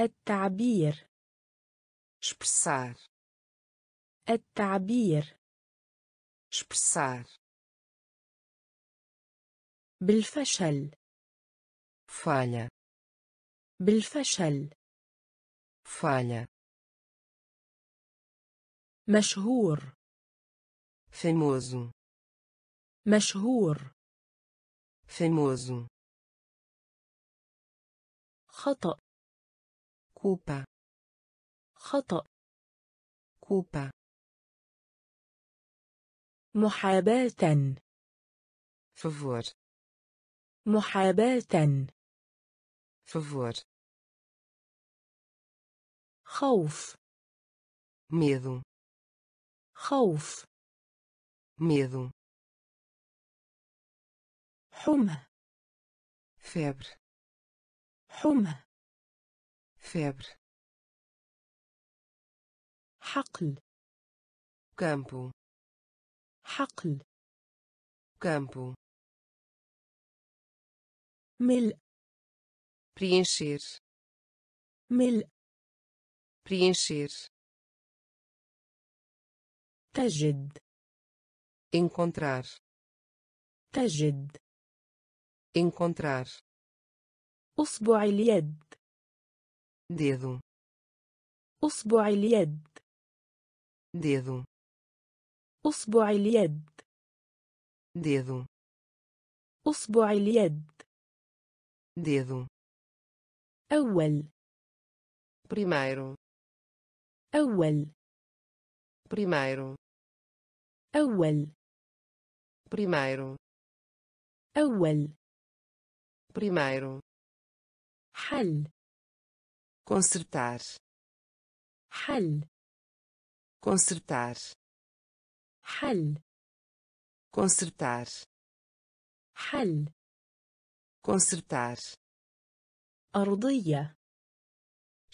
التعبير, expressar, التعبير, expressar, بالفشل, falha, بالفشل, falha, مشهور, famoso, مشهور, famoso, خطأ, culpa, خطأ, culpa, محاباة, favor, محاباة, favor, خوف, medo, خوف, medo, حمى, febre, حمى, febre, حقل, campo, حقل, campo, ملء, preencher, تجد, encontrar, أصبع اليد, dedo, أصبع اليد, dedo, أصبع اليد, dedo, أصبع اليد, dedo, أول, primeiro, أول, primeiro, أول, primeiro, أول, primeiro, حل, consertar, حل, consertar, حل, consertar, حل, consertar, أرضية,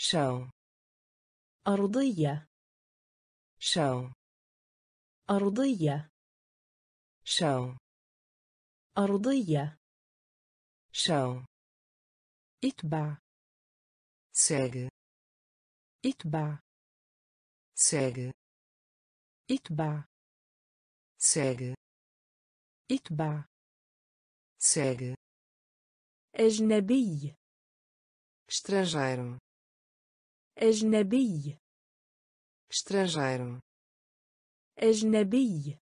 chão, أرضية, chão, أرضية, chão, أرضية, chão, اتبع, segue, اتبع, segue, اتبع, segue, اتبع, segue, أجنبي, estrangeiro, أجنبي, estrangeiro, أجنبي,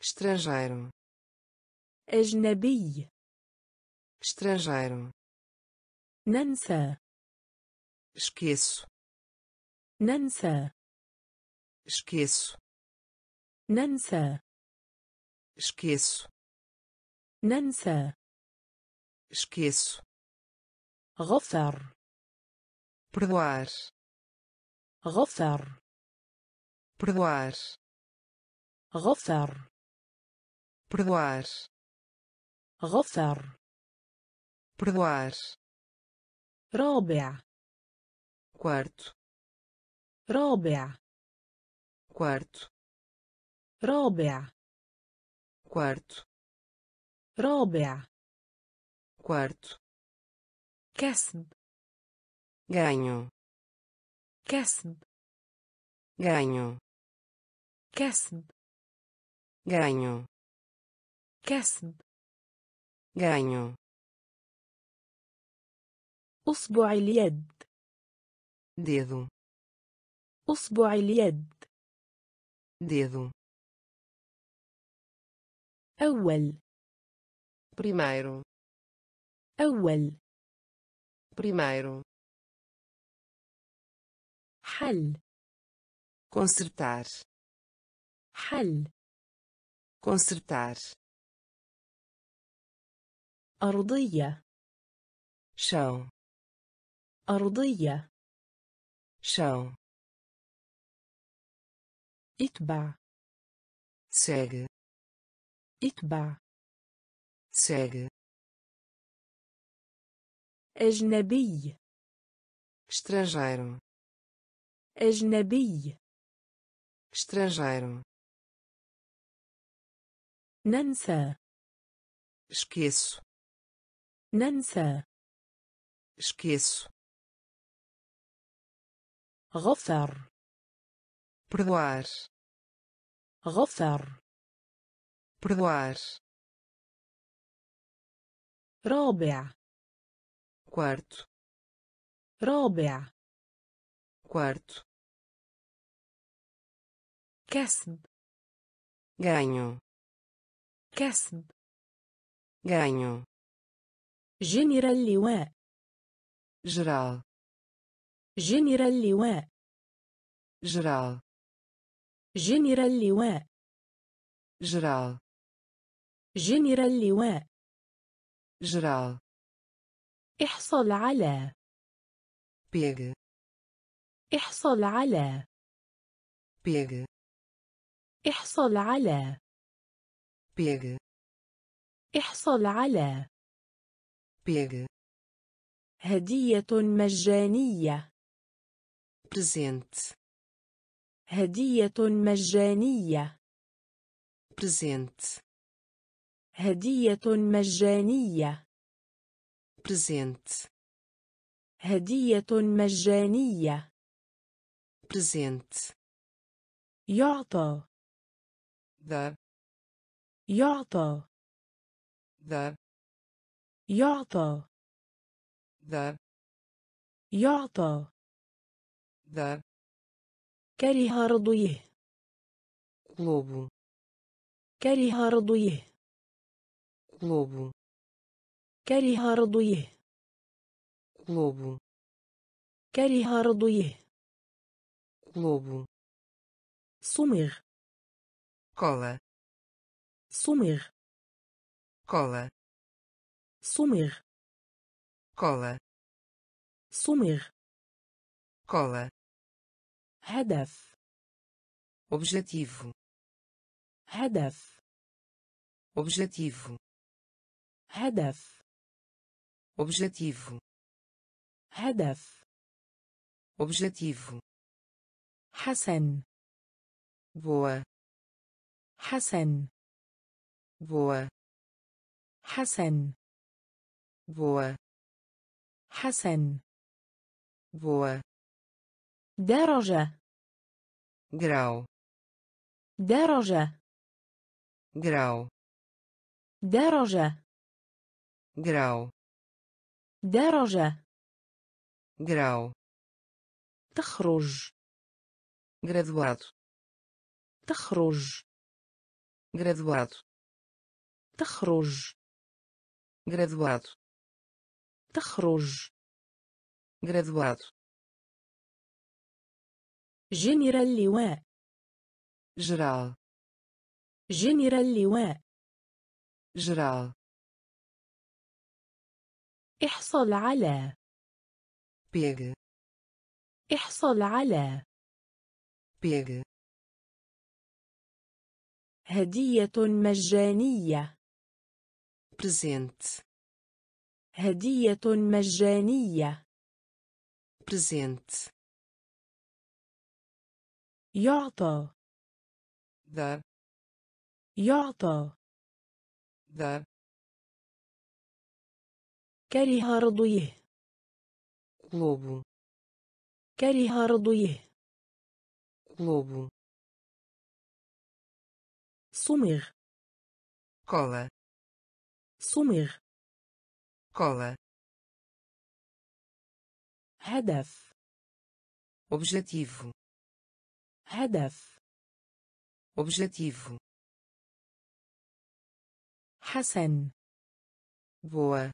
estrangeiro, أجنبي, estrangeiro, ننسى, esqueço, ننسى, esqueço, ننسى, esqueço, ننسى, esqueço, غفر, perdoar, غفر, perdoar, غفر, perdoar, غفر, perdoar, رابع, quarto, رابع, quarto, رابع, quarto, رابع, quarto, كسب, ganho, كسب, ganho, كسب, ganho, كسب, ganho, أصبع اليد, dedo, أصبع اليد, dedo, أول. Primeiro. أول. Primeiro. حل. Consertar. حل. Consertar. أرضية. Chão. أرضية. Chão. اتبع. Segue. اتبع. Segue. أجنبي. Estrangeiro. أجنبي. Estrangeiro. ننسى. Esqueço. ننسى. Esqueço. غفر. Perdoar. غفر. Perdoar. رابع. Quarto. رابع. Quarto. كسب. Ganho. كسب. Ganho. جنرال لواء. Geral. جنرال لواء. Geral. جنرال لواء. Geral. جنرال لواء. Geral. احصل على. Pegue. احصل على. Pegue. احصل على. Pegue. احصل على. Pegue. هدية مجانية. Presente. هدية مجانية. Presente. هدية مجانية. Presente. هدية مجانية. Presente. يعطى. Dar. يعطى. Dar. يعطى. Dar. يعطى. Dar. كره رضيه. Globo. كره رضيه. Globo. كره رضيه. Globo. كره رضيه. Globo. صمغ. Cola. صمغ. Cola. صمغ. Cola. صمغ. Cola. هدف. Objetivo. هدف. Objetivo. هدف. Objetivo. هدف. Objetivo. حسن. Boa. حسن. Boa. حسن. Boa. حسن. Boa. درجة. Grau. درجة. Grau. درجة. Grau. درجة. Grau. تخرج. Graduado. تخرج. Graduado. تخرج. Graduado. تخرج. Graduado. جنرال لواء. Geral. جنرال لواء. Geral. احصل على. Pegue. احصل على. Pegue. هدية مجانية. Presente. هدية مجانية. Presente. يعطى. Dar. يعطى. Dar. كره رضيه. Globo. كره رضيه. Globo. صمغ. Cola. صمغ. Cola. هدف. Objetivo. هدف. Objetivo. حسن boa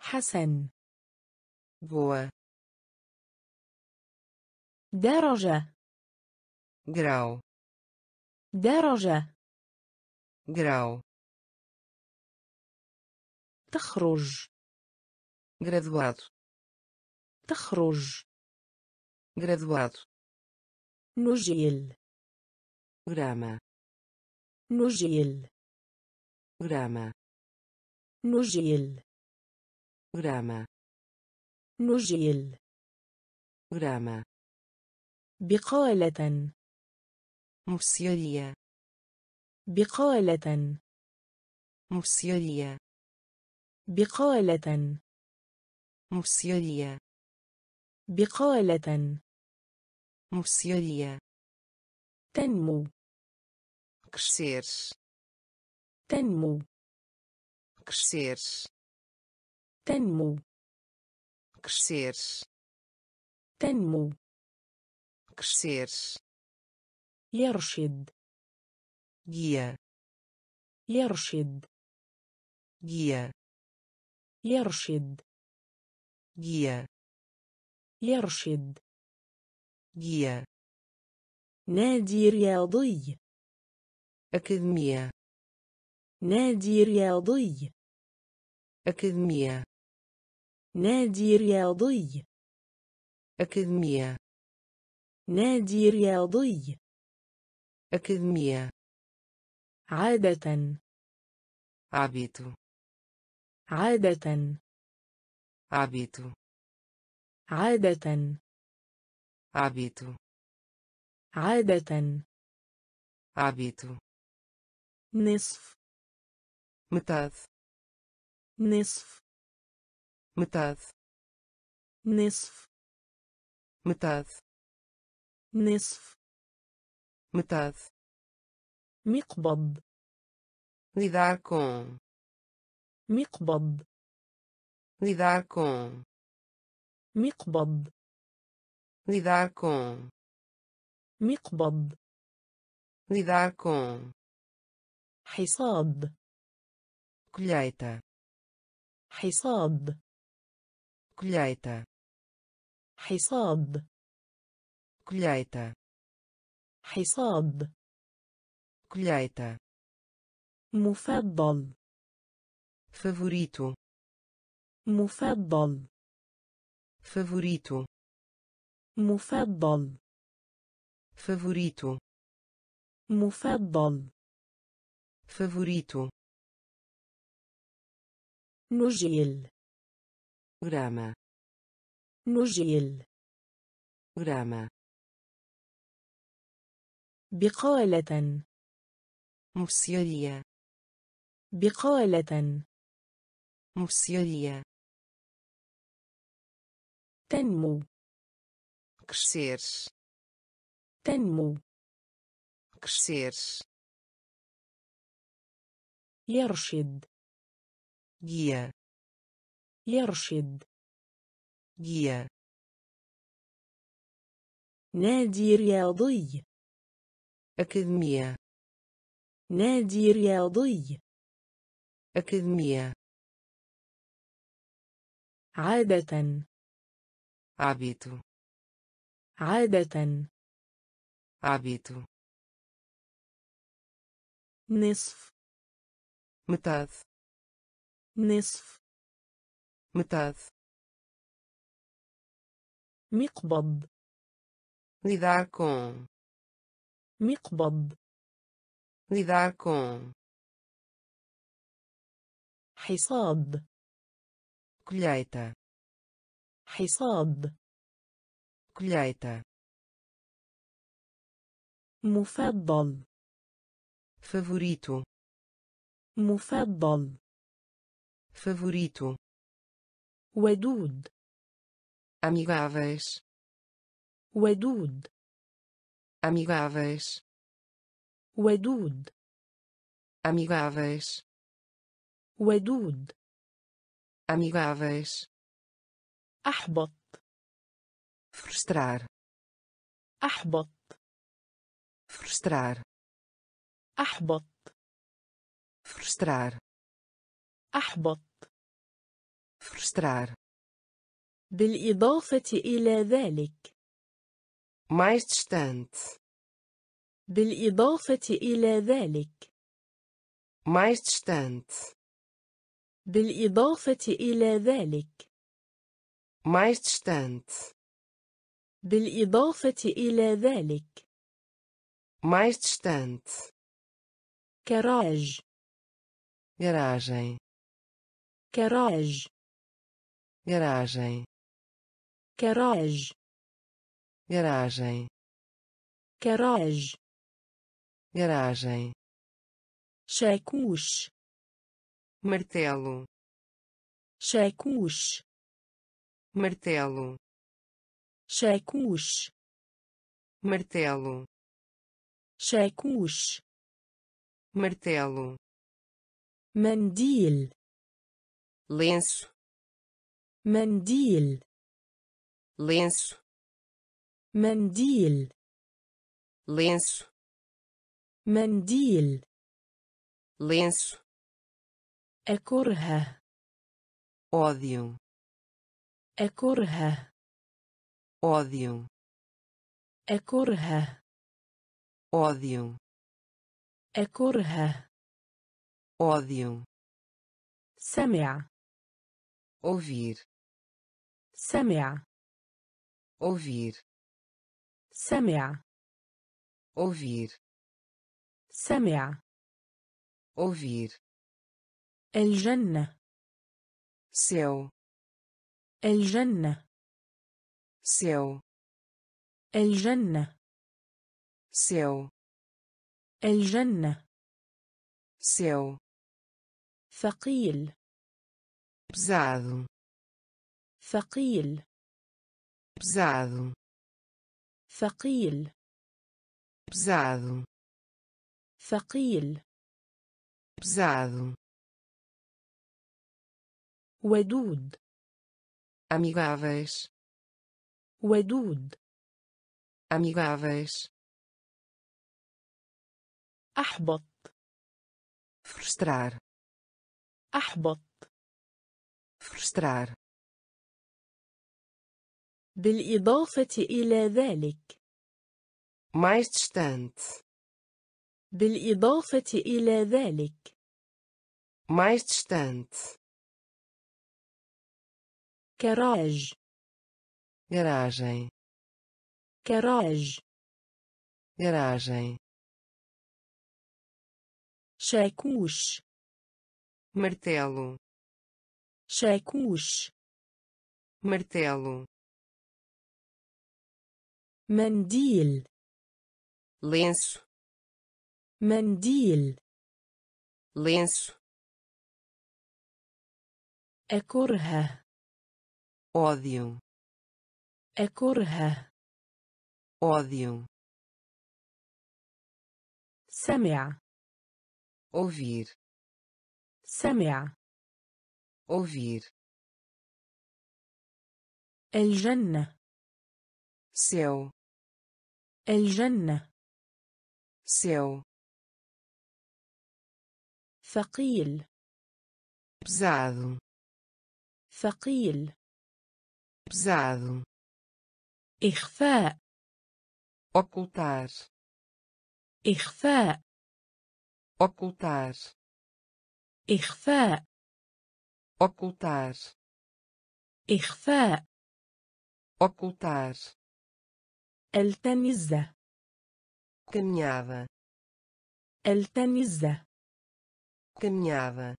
حسن boa درجة grau درجة grau تخرج graduado تخرج graduado نجيل grama نجيل grama نجيل grama نجيل grama بقالة مفسيرية بقالة مفسيرية بقالة مفسيرية بقالة مفسيرية تنمو crescer تنمو crescer تنمو crescer تنمو crescer يرشد guia يرشد guia يرشد guia يرشد guia نادي رياضي أكاديمية نادي رياضي أكاديمية نادي رياضي أكاديمية نادي رياضي أكاديمية عادة عبيت عادة عبيت عادة عبيت عادة عبيت نصف متاث نصف متاث نصف متاث نصف متاث مقبض lidar com مقبض lidar com مقبض lidar com مقبض lidar com حصاد colheita حصاد colheita حصاد colheita حصاد colheita مفضل favorito مفضل favorito مفضل favorito مفضل favorito نجيل grama بقالة مفسيرية بقالة مفسيرية تنمو crescer تنمو crescer يرشد guia نادي رياضي أكاديمية نادي رياضي أكاديمية عادة عبيت نصف متاث مقبض lidar com مقبض lidar com حصاد colheita مفضل favorito ودود amigáveis ودود amigáveis ودود amigáveis أحبط frustrar أحبط frustrar, أحبط, frustrar. بالإضافة إلى ذلك, mais distante. بالإضافة إلى ذلك, mais distante. بالإضافة إلى ذلك, mais distante. بالإضافة إلى ذلك, mais distante. كراج, garagem. كراج, garagem. كراج, garagem. كراج, garagem. شاكوش, martelo. شاكوش, martelo. شاكوش, martelo. شاكوش, martelo. منديل, lenço. منديل, lenço. منديل, lenço. منديل, lenço. أكره, ódio. أكره, ódio. أكره, ódio. أكره, ódio. سمع, ouvir. سمع, ouvir. سمع, ouvir. سمع, ouvir. الجنة, céu. الجنة, céu. الجنة, céu. الجنة, céu. ثقيل, pesado. ثقيل, pesado. ثقيل, pesado. ثقيل, pesado. ودود, amigáveis. ودود, amigáveis. أحبط, frustrar. أحبط, frustrar. بالإضافة إلى ذلك, mais distante. بالإضافة إلى ذلك, mais distante. كراج, garagem. كراج, garagem. شاكوش, martelo. شاكوش, martelo. منديل, lenço. منديل, lenço. أكره, ódio. أكره, ódio. سمع, ouvir. سمع, ouvir. الجنة, céu. الجنة, céu. ثقيل, pesado. ثقيل, pesado. إخفاء, ocultar. إخفاء, ocultar. إخفاء, ocultar. إخفاء, ocultar. التنزة, caminhada. التنزة, caminhada.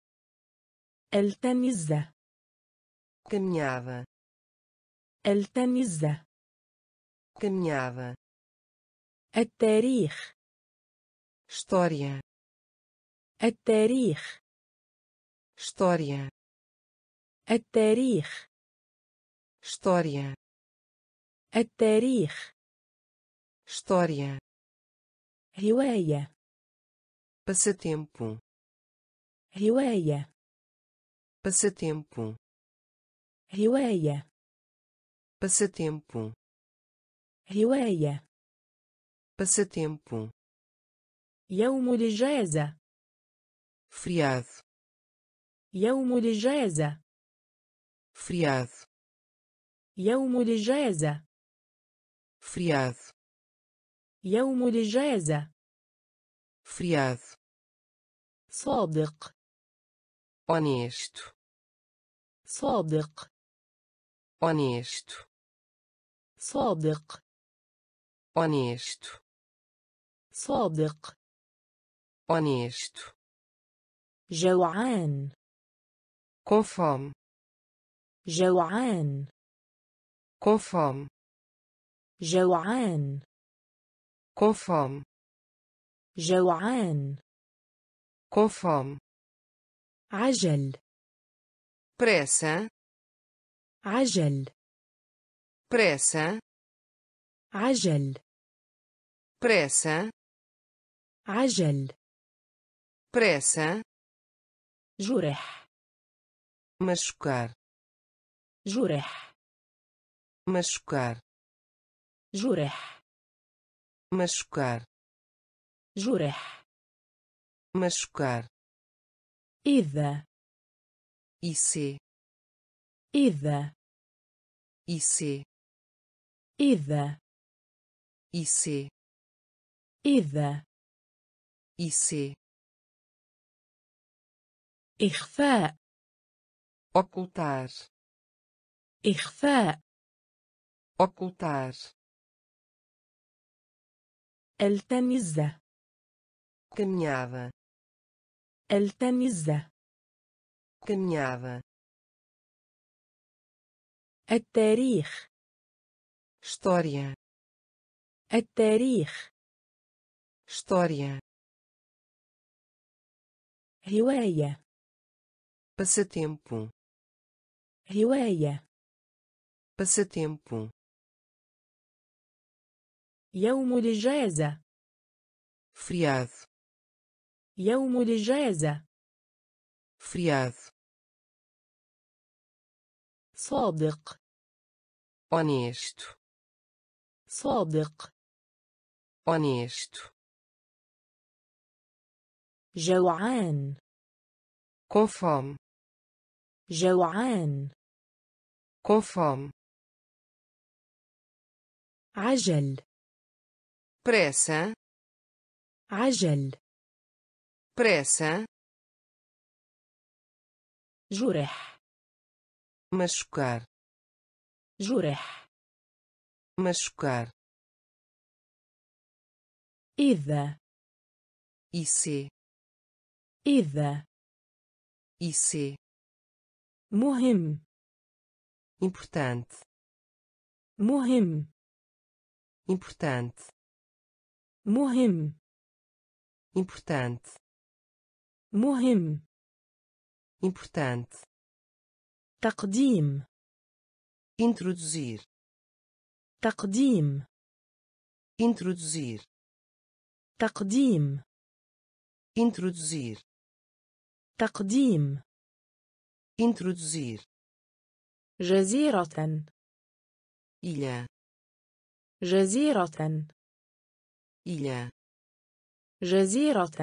التنزة, caminhada. التنزة, caminhada. التاريخ, história. التاريخ, história. التاريخ, história. التاريخ, história. هواية, passatempo. هواية, passatempo. هواية, passatempo. هواية, passatempo. يوم الإجازة, feriado, يوم الإجازة, feriado, يوم الإجازة, feriado, يوم الإجازة, feriado, صادق, honesto, صادق, honesto, صادق, honesto, صادق, honesto, جوعان, com fome, جوعان, com fome, جوعان, com fome, جوعان, com fome, عجل, pressa, عجل, pressa, عجل, pressa, عجل, pressa, جرح, machucar, جرح, machucar, جرح, machucar, جرح, machucar, إذا, إذا, إذا, إذا, إذا, إذا, إخفاء, ocultar, إخفاء, ocultar, التميزة, caminhada, التميزة, caminhada, التاريخ, história, التاريخ, história, هواية, passatempo, هواية, passatempo, يوم الإجازة, feriado, يوم الإجازة, feriado, صادق, honesto, صادق, honesto, جوعان, com fome, جوعان, com fome, عجل, pressa, عجل, pressa, جرح, machucar, جرح, machucar, إذا, إذا, مهم, importante, مهم, importante, مهم, importante, تقديم, introduzir, تقديم, introduzir, تقديم, introduzir, جزيرة, ilha, جزيرة, ilha, جزيرة,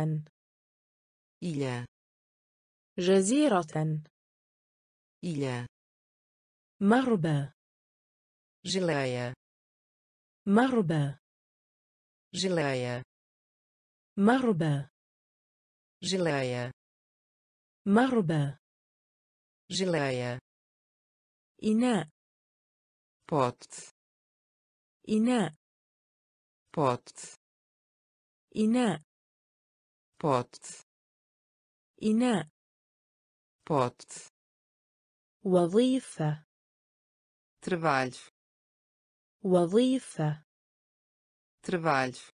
ilha, مربى, geleia, مربى, geleia, مربى, geleia, مربى, geleia, إناء, pote, إناء, pote, إناء, pote, إناء, pote, وظيفة, trabalho, وظيفة, trabalho,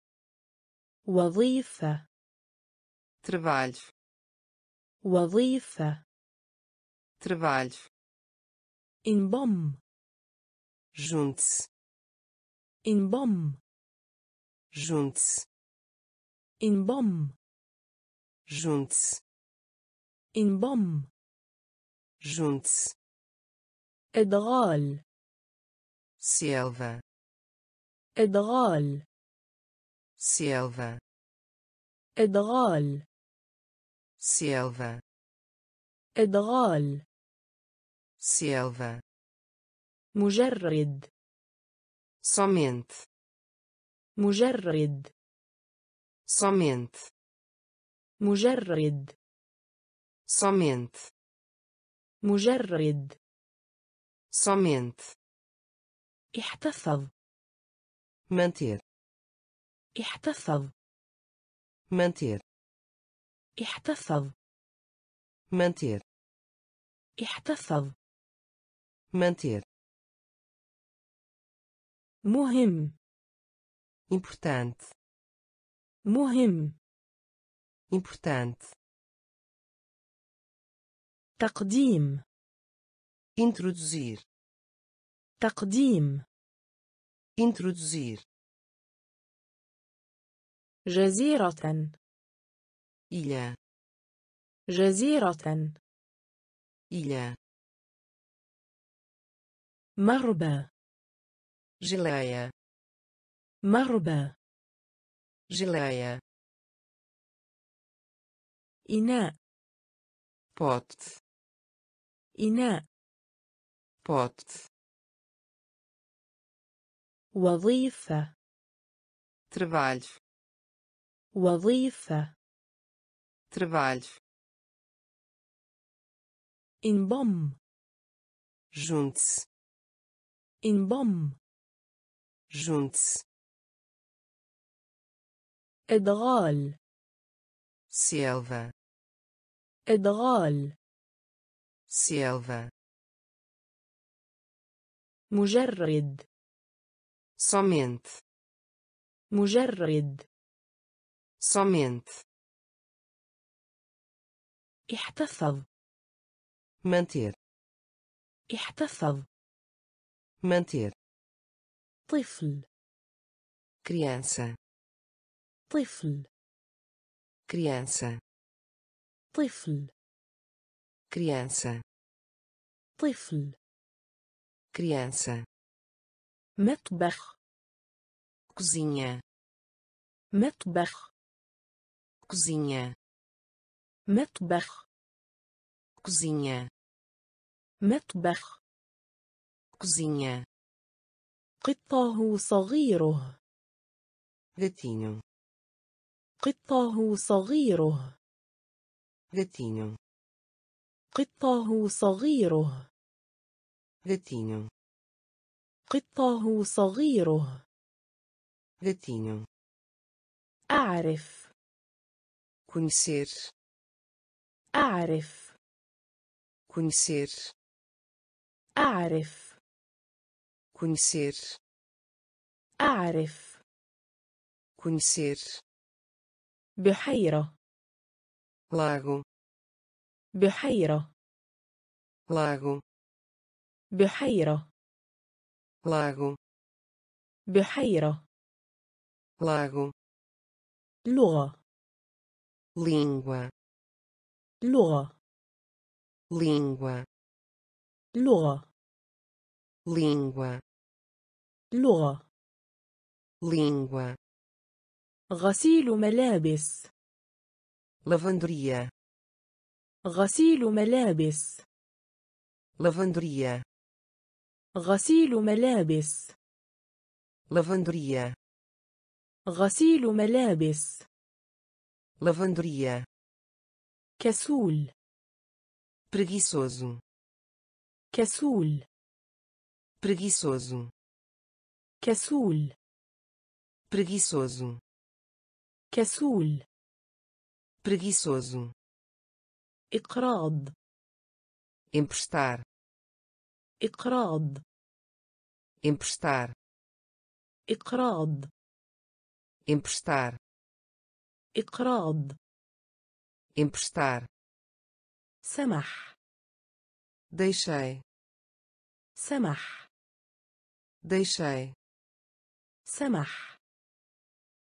وظيفة, trabalho, وظيفة, trabalho, embom, junte-se, embom, junte-se, embom, junte-se, أدغال, selva, أدغال, selva, أدغال, سيلفا. إدغال. سيلفا. مجرد. somente. مجرد. somente. مجرد. somente. مجرد. somente. احتفظ. manter. احتفظ. manter. احتفظ. manter. احتفظ. manter. مهم. importante. مهم. importante. تقديم. introduzir. تقديم. introduzir. جزيرة. ilha. جزيرة. ilha. مربى. geleia. مربى. geleia. إناء. pote. إناء. pote. وظيفة. trabalho. وظيفة. trabalho. انضم. junte-se. انضم. junte-se. إدغال. selva. إدغال. selva. مجرد. somente. مجرد. somente. احتفظ. manter. احتفظ. manter. طفل. criança. طفل. criança. طفل. criança. طفل. criança. مطبخ. cozinha. مطبخ. cozinha. مطبخ. cozinha. مطبخ. cozinha. قطه صغيره. gatinho. قطه صغيره. gatinho. قطه صغيره. gatinho. قطه صغيره. gatinho. أعرف. conhecer. أعرف. conhecer. أعرف. conhecer. أعرف. conhecer. بحيرة. lago. بحيرة. lago. بحيرة. lago. بحيرة. lago. لغة. língua. لغة. língua. لغة. língua. لغة. língua. غسيل ملابس. lavanderia. غسيل ملابس. lavanderia. غسيل ملابس. lavanderia. غسيل ملابس. lavanderia. كسول. preguiçoso. كسول. preguiçoso. كسول. preguiçoso. كسول. preguiçoso. إقراض. emprestar. إقراض. emprestar. إقراض. emprestar. إقراض. emprestar. سمح. deixei. سمح. deixei. سمح.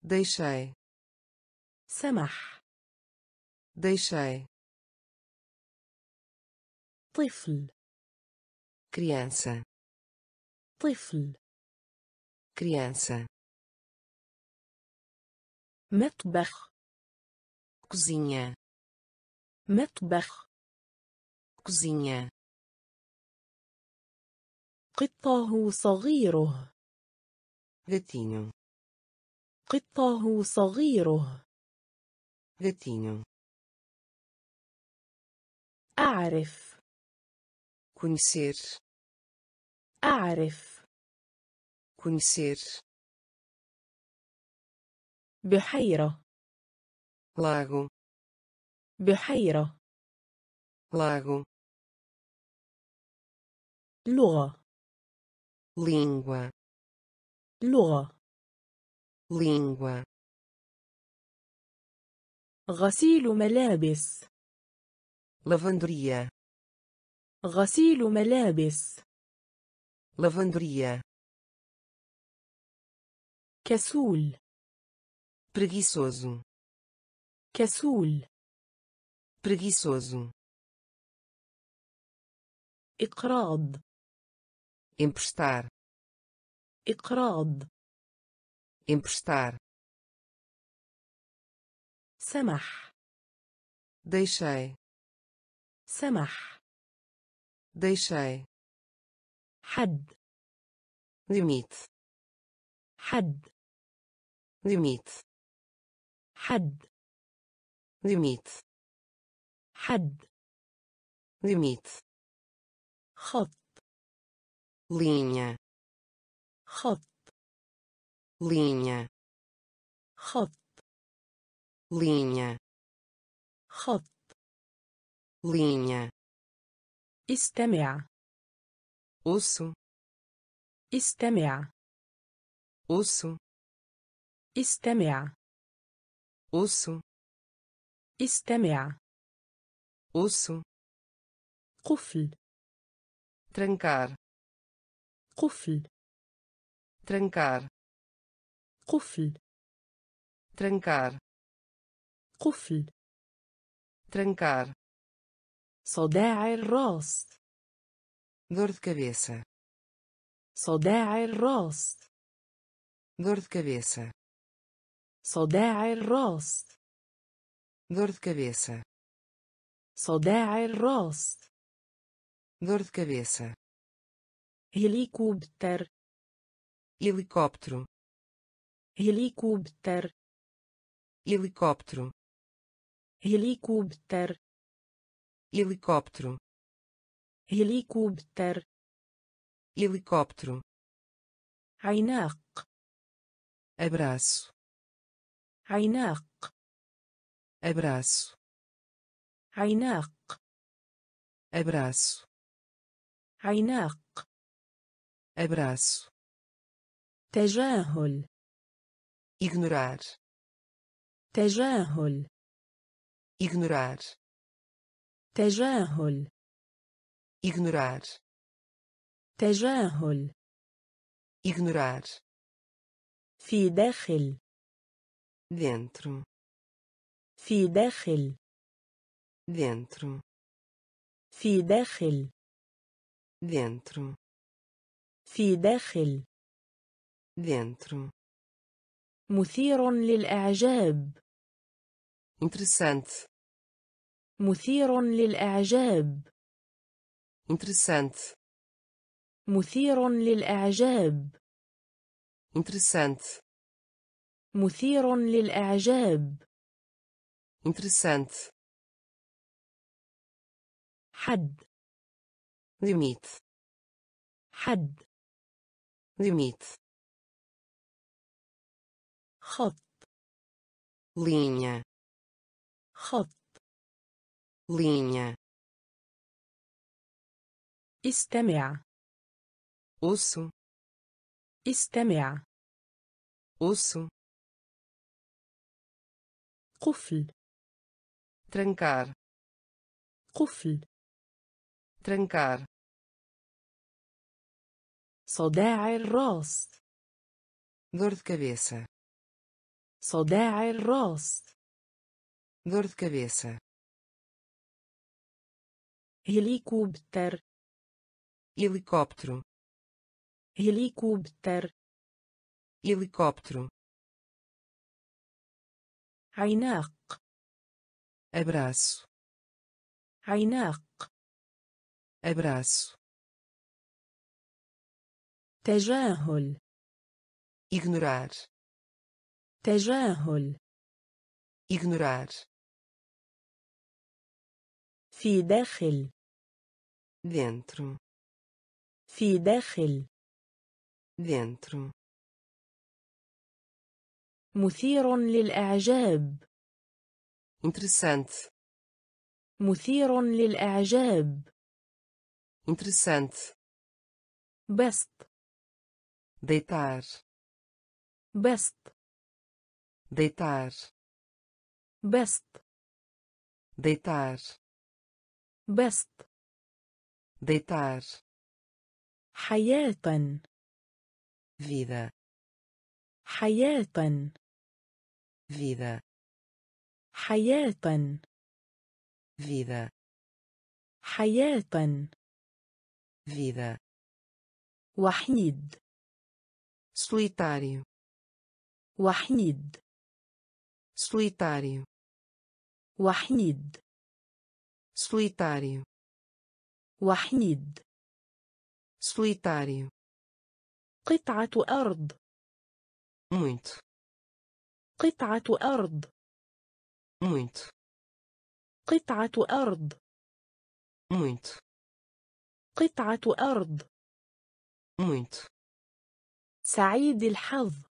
deixei. سمح. deixei. طفل. criança. طفل. criança. مطبخ. cozinha. مطبخ cozinha قطه صغيره gatinho قطه صغيره gatinho أعرف conhecer أعرف conhecer بحيرة lago بحيرة lago لغة língua غسيل ملابس lavanderia غسيل ملابس lavanderia كسول preguiçoso كسول preguiçoso إقراض emprestar سمح deixei حد limite حد limite خط linha استمع أوسو قفل ترنكار صداع الراس dor de cabeça صداع الراس dor de cabeça صداع الراس dor de cabeça helicóptero عيناق abraço تجاهل ignorar تجاهل ignorar في داخل دentro مثير للإعجاب. حد limite خط linha استمع أوسو قفل ترنكار صداع الراس dor de cabeça helicóptero عيناق abraço عناق. Abraço. تجاهل. Ignorar. تجاهل. Ignorar. في داخل. Dentro. في داخل. Dentro. مثير للإعجاب. Interessante. مثير للإعجاب. Interessante. بسط. Deitar. بسط. Deitar. بسط. Deitar. بسط. Deitar. حياة. Vida. حياة. Vida. حياة. Vida. حياة. Vida. وحيد. Solitário. وحيد. Solitário. وحيد. Solitário. وحيد. Solitário. قطعة أرض. Muito. قطعة أرض. Muito. قطعة أرض. Muito. قطعة أرض. Muito. سعيد الحظ.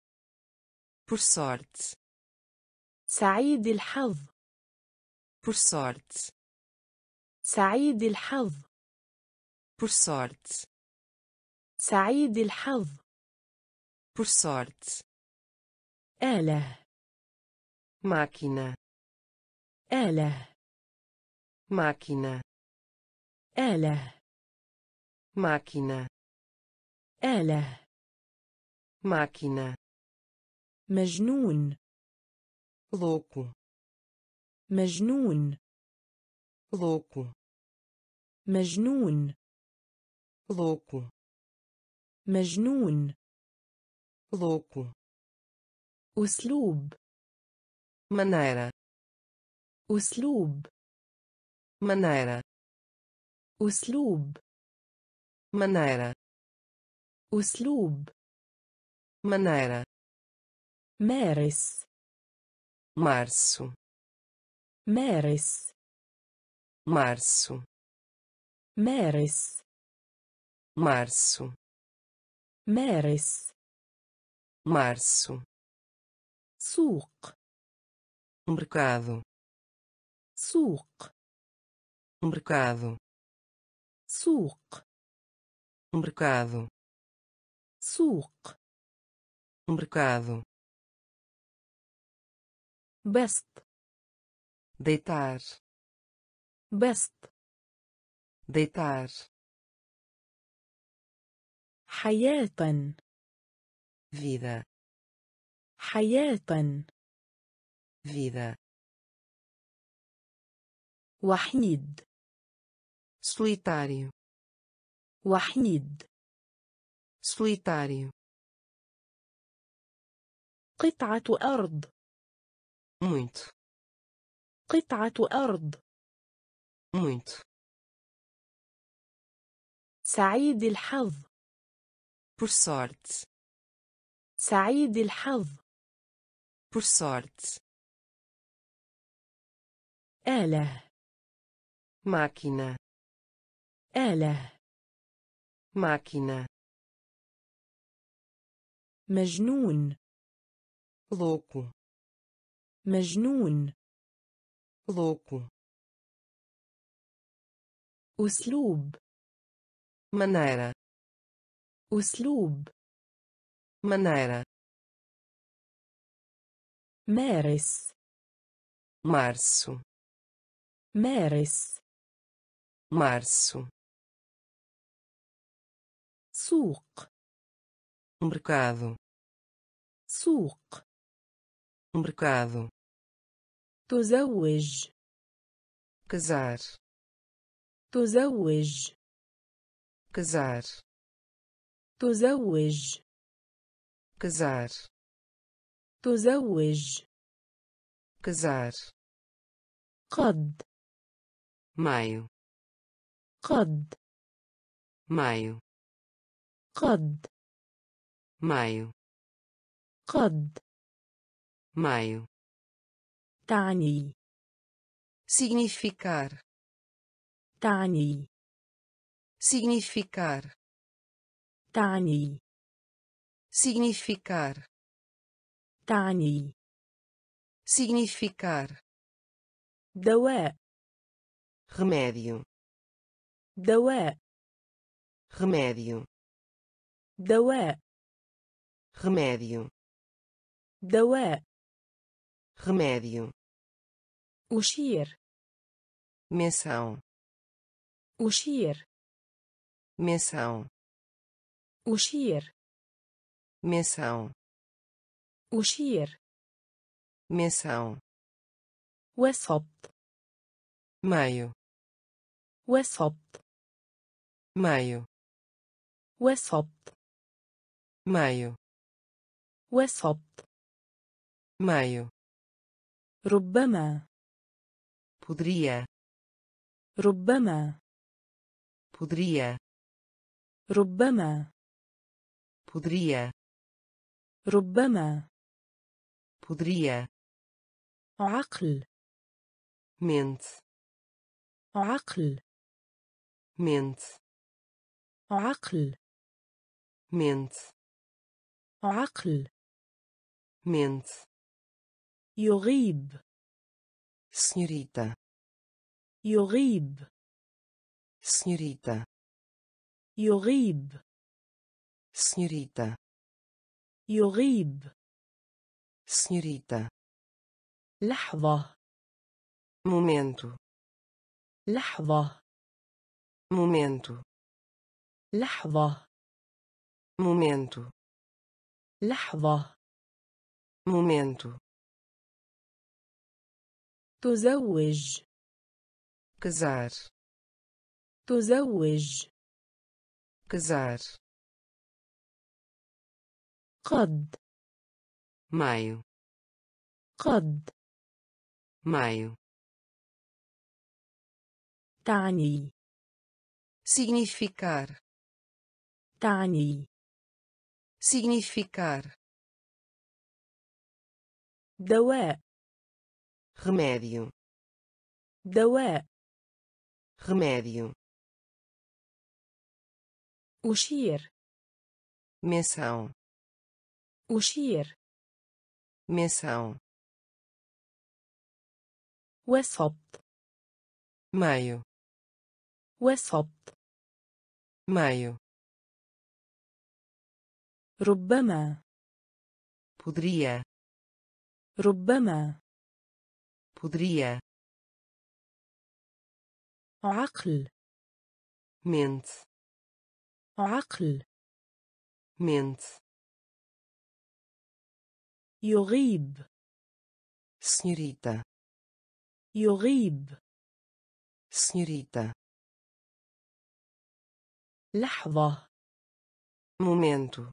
Por sorte. سعيد الحظ. Por sorte. سعيد الحظ. Por sorte. سعيد الحظ. Por sorte. آلة. Máquina. آلة. Máquina. آلة. Máquina. آلة. Máquina. مجنون. Louco. مجنون. Louco. مجنون. Louco. مجنون. Louco. أسلوب. Maneira. أسلوب. Maneira. أسلوب. Maneira. أسلوب. Maneira. مارس. Março. مارس. Março. مارس. Março. مارس. Março. سوق. Mercado. سوق. Mercado. سوق. Mercado. سوق. Mercado. Best. Deitar. Best. Deitar. حياة. Vida. حياة. Vida. وحيد. Solitário. وحيد. Solitário. قطعة أرض. Muito. قطعة أرض. Muito. سعيد الحظ. Por sorte. سعيد الحظ. Por sorte. آلة. Máquina. آلة. Máquina. مجنون. Louco. مجنون. Louco. أسلوب. Maneira. أسلوب. Maneira. مارس. Março. مارس. Março. سوق. Mercado. سوق. Mercado. تزوج. Casar. تزوج. Casar. تزوج. Casar. تزوج. Casar. قد. Maio. قد. Maio. قد. Maio. قد. Maio. تعني. Significar. تعني. Significar. تعني. Significar. تعني. Significar. دواء. Remédio. دواء. Remédio. دواء. Remédio. دواء. Remédio. أشير. Menção. أشير. Menção. أشير. Menção. أشير. Menção. وسط. Meio. وسط. Meio. وسط. Meio. وسط. Meio. ربما. Poderia. ربما. Poderia. ربما. Poderia. ربما. Poderia. عقل. Mente. عقل. Mente. عقل. Mente. عقل. Mente. يغيب. Senhorita. يغيب. Senhorita. يغيب. Senhorita. يغيب. Senhorita. لحظة. Momento. لحظة. Momento. لحظة. Momento. لحظة. Momento. تزوج. Casar. تزوج. Casar. قد. Maio. قد. Maio. تعني. Significar. تعني. Significar. دواء. Remédio. دواء. Remédio. أشير. Menção. أشير. Menção. وسط. Meio. وسط. Meio. ربما. Poderia. ربما. Poderia. عقل. Mente. عقل. Mente. يغيب. Senhorita. يغيب. Senhorita. لحظة. Momento.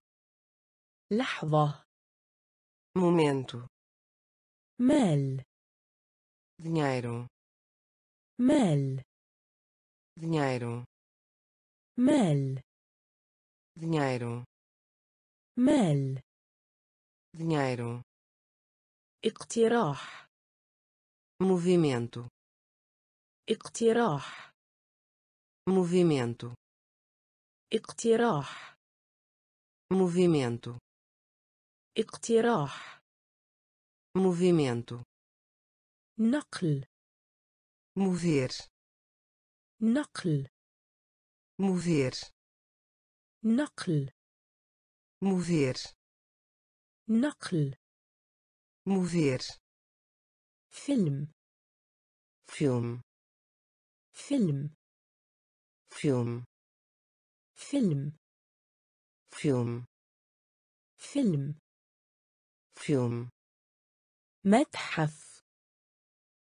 لحظة. Momento. Mel. Dinheiro. Mel. Dinheiro. Mel. Dinheiro. Mel. Dinheiro. اقتراح. Movimento. اقتراح. Movimento. اقتراح. Movimento. اقتراح. Movimento. نقل. Mover. نقل. Mover. نقل. Mover. نقل. Mover. فيلم. Filme. Film. Filme. Film. Filme. Film. Filme. متحف.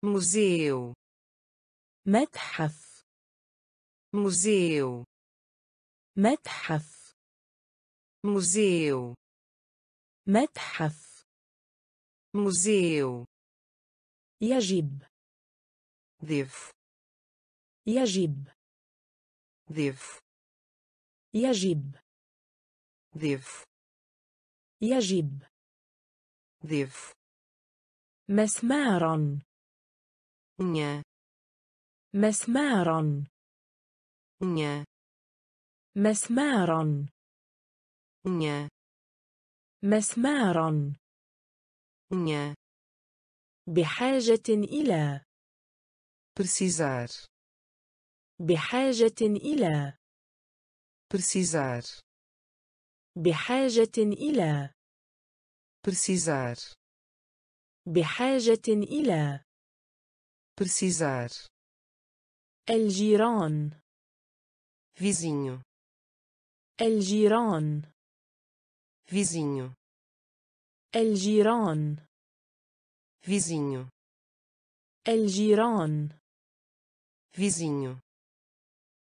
Museu. متحف. Museu. متحف. Museu. متحف. Museu. يجب. Devo. يجب. ديف. يجب. ديف. يجب. ديف. مسماراً. نيا. مسماراً. نيا. مسماراً. نيا. مسماراً. نيا. بحاجة إلى. precisar. بحاجة إلى. precisar. بحاجة إلى. precisar. بحاجة إلى. precisar. الجيران. vizinho. الجيران. vizinho. الجيران. vizinho. الجيران. vizinho.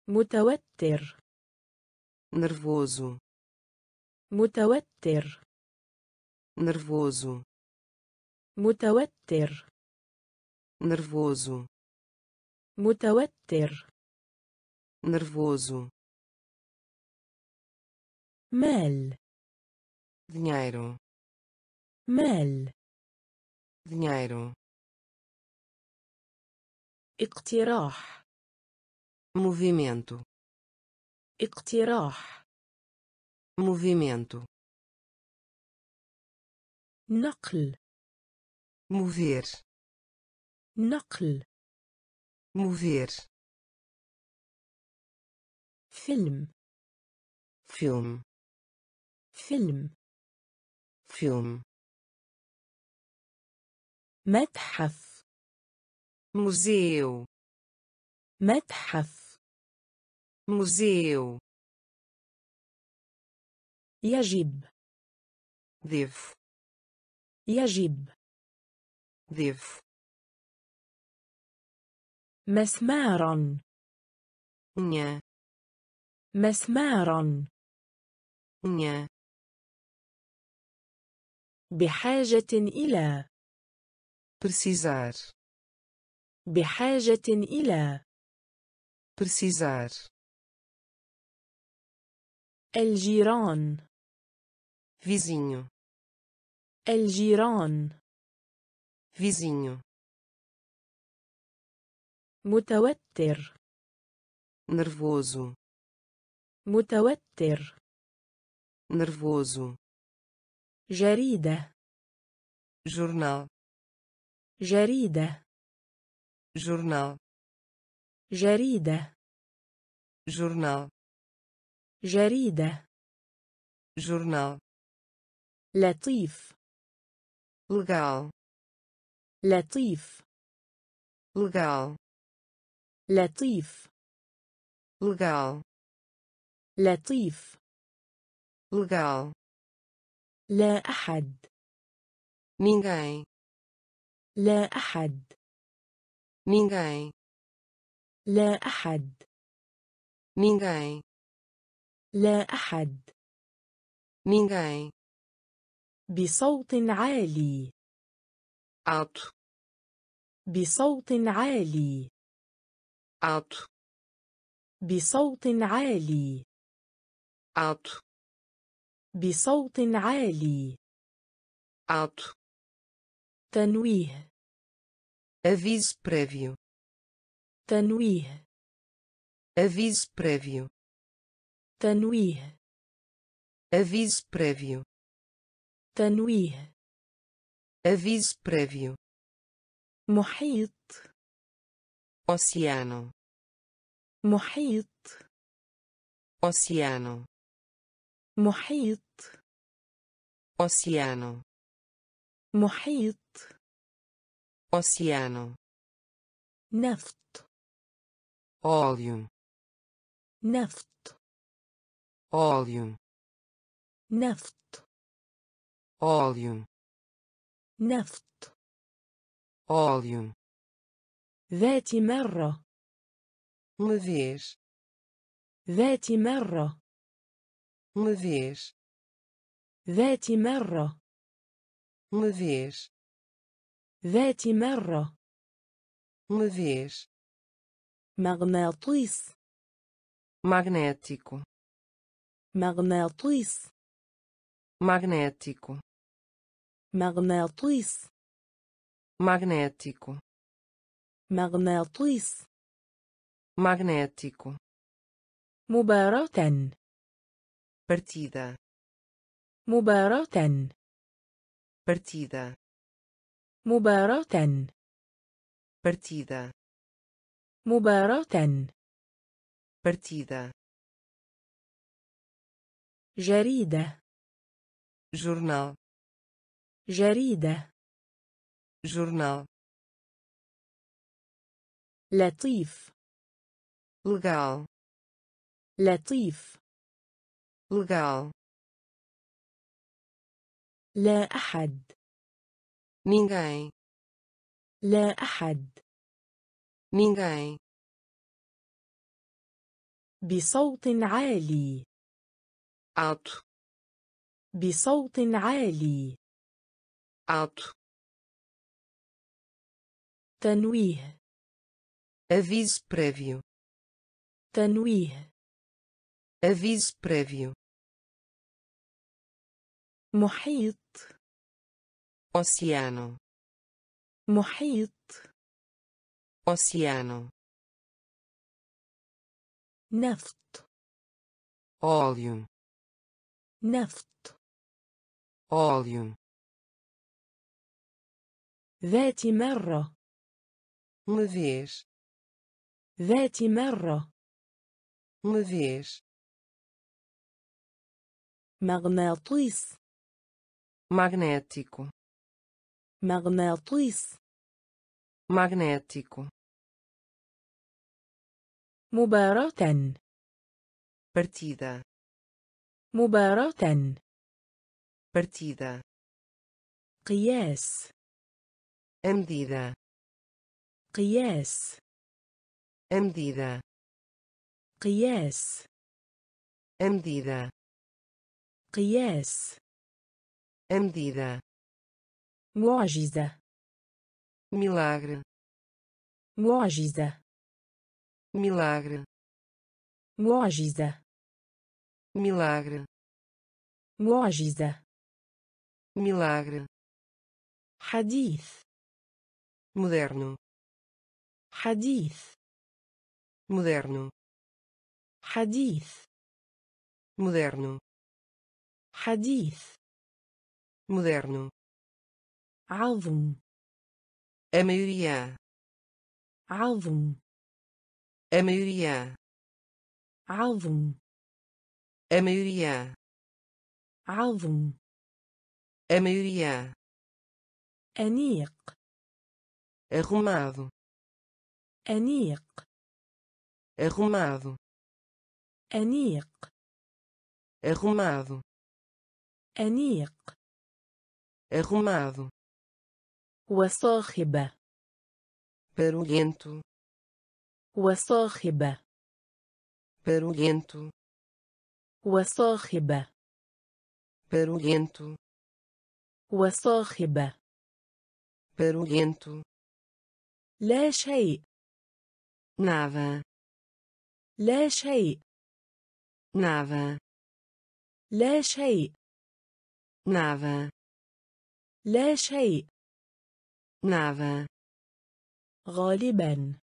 متوتر. nervoso. متوتر. nervoso. متوتر. nervoso. متوتر. nervoso. مال. dinheiro. مال. dinheiro. اقتراح. movimento. اقتراح. movimento. نقل. mover. نقل. mover. فيلم. فيلم. فيلم. فيلم. متحف. museu. متحف. museu. يجب. ديف. يجب. ديف. مسماراً. نيا. مسماراً. نيا. بحاجة إلى. precisar. بحاجة إلى. precisar. الجيران. vizinho. الجيران. vizinho. متوتر. nervoso. متوتر. nervoso. جريدة. jornal. جريدة. jornal. جريدة. jornal. جريدة. jornal. لطيف. legal. لطيف. legal. لطيف. legal. لطيف. legal. لا أحد. ninguém. لا أحد. ninguém. لا أحد. ninguém. لا أحد. ninguém. بصوت عالي. alto. بصوت عالي. alto. بصوت عالي. alto. بصوت عالي. alto. تنويه. aviso prévio. تنويه. aviso prévio. تنويه. aviso prévio. تنويه. aviso prévio. محيط. oceano. محيط. oceano. محيط. oceano. محيط. oceano. نفط. óleo. نفط. óleo. نفط. óleo. نفط. óleo. ذات مرة. uma vez. ذات مرة. uma vez. ذات مرة. uma vez. ذات مرة. uma vez. مغناطيس magnético مغناطيس magnético مغناطيس magnético مغناطيس magnético مباراة partida مباراة partida مباراة partida مباراة partida جريدة jornal جريدة jornal لطيف legal لطيف legal لا أحد ninguém لا أحد ninguém بصوت عالي alto بصوت عالي alto تنويه aviso prévio تنويه aviso prévio محيط oceano محيط oceano نفط óleo ذات مرة uma vez مغناطيس magnético مغناطيس magnético مباراة partida مباراة partida قياس medida قياس medida قياس medida معجزة milagre معجزة milagre معجزة milagre معجزة milagre حديث moderno حديث moderno حديث moderno عظم a maioria عظم a maioria عظم a maioria أنيق arrumado أنيق arrumado أنيق arrumado أنيق arrumado وصاخبة barulhento وصاخبة barulhento وصاخبة barulhento وصاخبة barulhento لا شيء nada لا شيء nada لا شيء nada لا شيء nada غالبا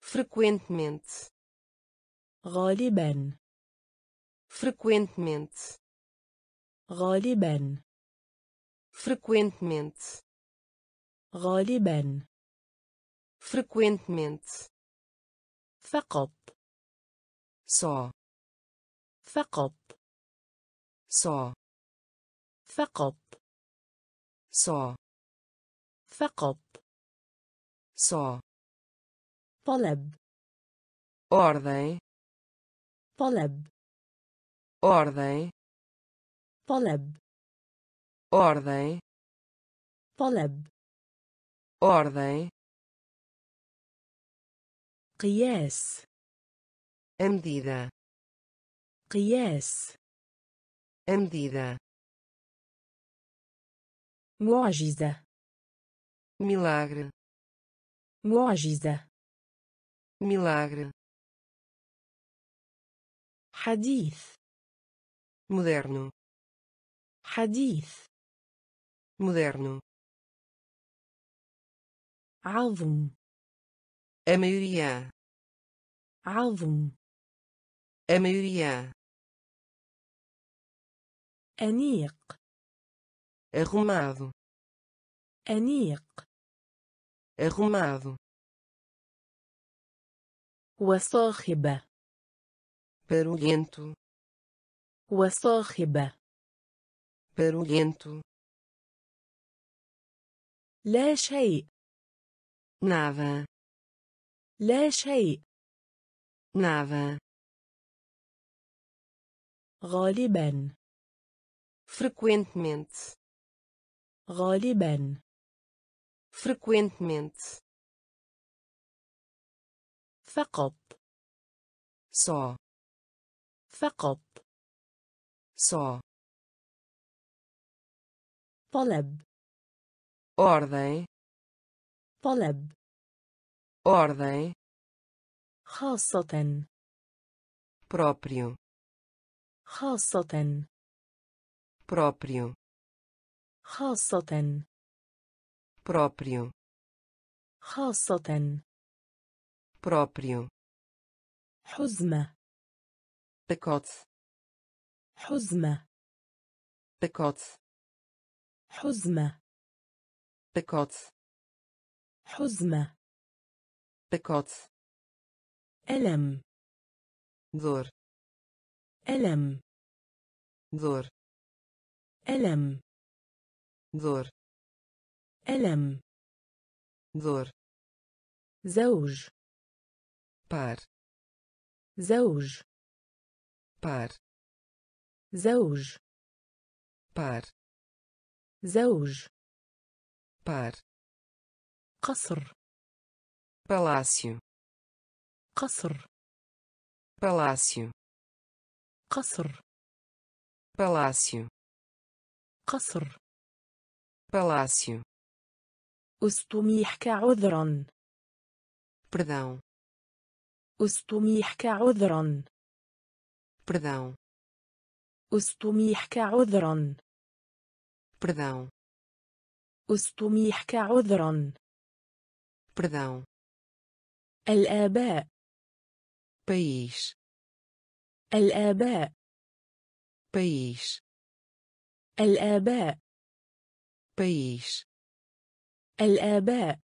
frequentemente غالبا frequentemente غالبا frequentemente غالبا frequentemente فقط só فقط só فقط só طلب ordem قياس a medida معجزة milagre milagre, حديث moderno, حديث moderno, عظم a maioria, عظم a maioria, أنيق arrumado, أنيق arrumado, وصاخبة barulhento, وصاخبة barulhento, لا شيء nada, لا شيء nada, غالبا frequentemente, غالبا frequentemente, فقط só, فقط só, طلب ordem, طلب ordem, خاصة próprio, خاصة próprio, خاصة próprio, خاصة próprio, حزمة pacote, حزمة pacote, حزمة pacote, حزمة pacote, ألم dor, ألم dor, ألم dor, ألم dor, زوج par, زوج par, زوج par, زوج par, قصر palácio, قصر palácio, قصر palácio, قصر palácio, استميحك عذرا, perdão, استميحك عذرا, perdão, استميحك عذرا, perdão, استميحك عذرا, perdão, الآباء país, الآباء país, الآباء país, الآباء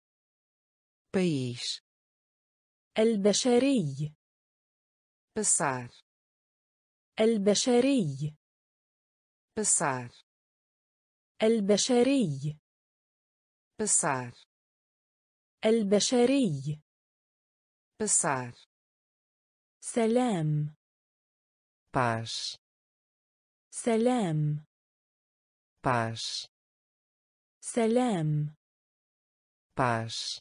país, البشري passar, البشري passar, البشري passar, البشري passar, سلام paz, سلام paz, سلام paz,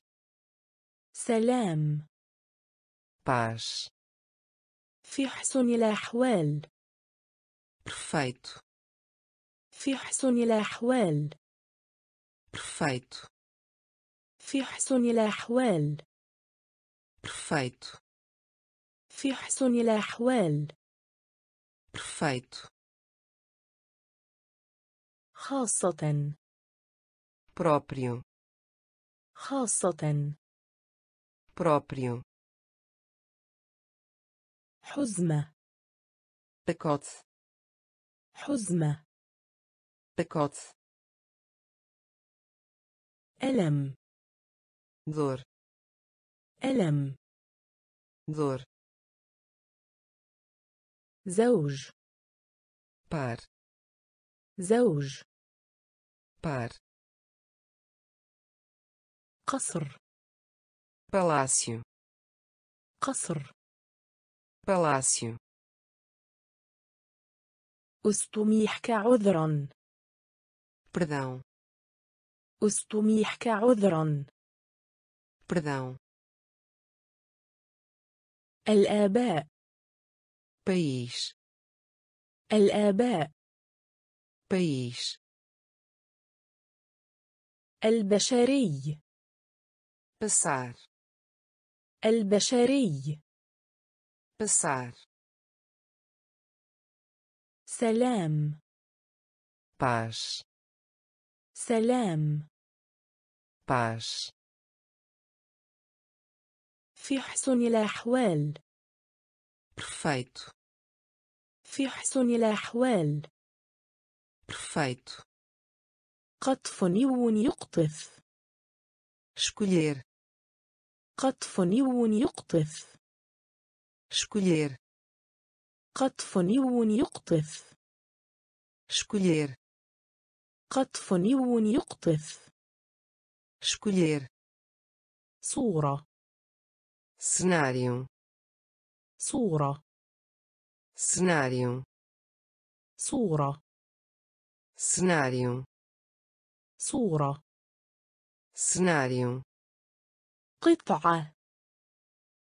سلام paz, في حسن الأحوال perfeito, في حسن الأحوال perfeito, في حسن الأحوال perfeito, في حسن الأحوال perfeito, خاصة próprio, خاصة próprio, حزمة pacote, حزمة pacote, ألم dor, ألم dor, زوج par, زوج par, قصر palácio, قصر palácio, استميحك عذرا, perdão, استميحك عذرا, perdão, الآباء país, الآباء país, البشري passar, البشري. Passar. سلام. Paz. سلام. Paz. في حسن الأحوال. Perfeito. في حسن الأحوال. Perfeito. قطف نيون يقطف. Escolher. قطف نيون يقطف. Escolher. قطف نيون يقطف. Escolher. قطف نيون يقطف. Escolher. صورة. Cenário. صورة. Cenário. صورة. Cenário. صورة. Cenário. قطعة.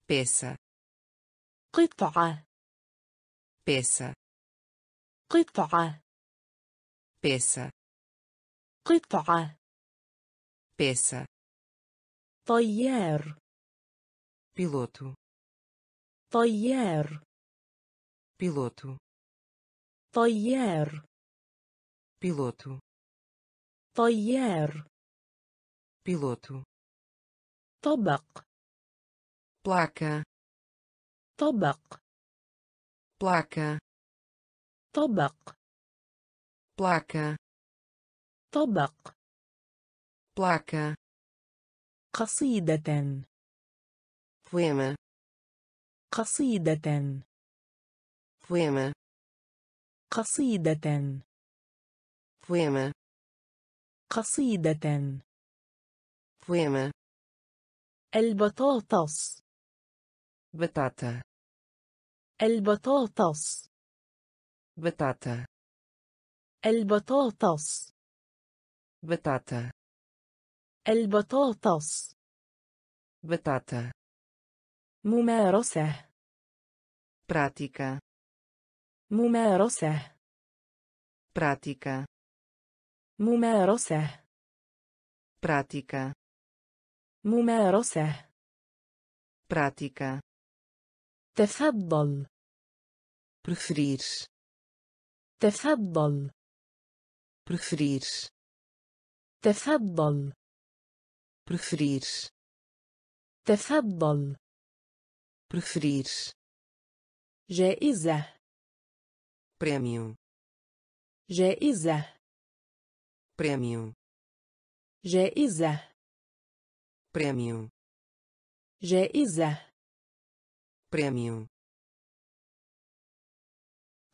Peça. قطعة. Peça. قطعة. Peça. قطعة. Peça. طيار. Piloto. طيار. Piloto. طيار. Piloto. طيار. Piloto. طبق. Placa. طبق. Placa. طبق. Placa. طبق. Placa. قصيدة. Poema. قصيدة. Poema. قصيدة. Poema. قصيدة. Poema. البطاطس. Batata. البطاطس. Batata. البطاطس. Batata. البطاطس. Batata. ممارسة. Prática. ممارسة. Prática. ممارسة. Prática. ممارسة. Prática. تفضل. Preferir. تفضل. Preferir. تفضل. Preferir. تفضل. Preferir. جائزة. Prémio. جائزة. Prémio. جائزة. Prémio. جائزة. Prémio.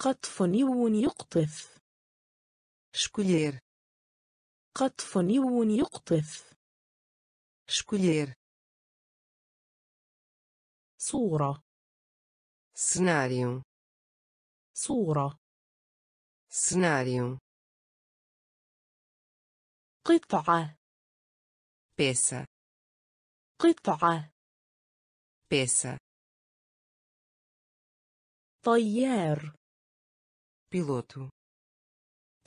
قطف نيون يقطف. Escolher. قطف نيون يقطف. Escolher. صورة. Cenário. صورة. Cenário. قطعة. Peça. قطعة. Peça. طيار. Piloto.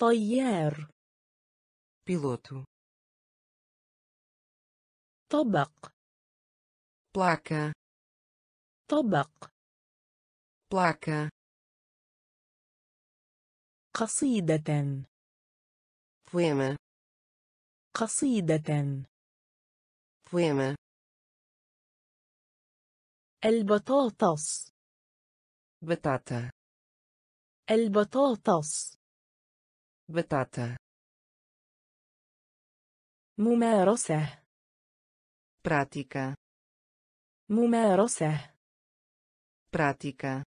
طيار. Piloto. طبق. Placa. طبق. Placa. قصيدة. Poema. قصيدة. Poema. البطاطس. Batata. البطاطس. Batata. ممارسة. Prática. ممارسة. Prática.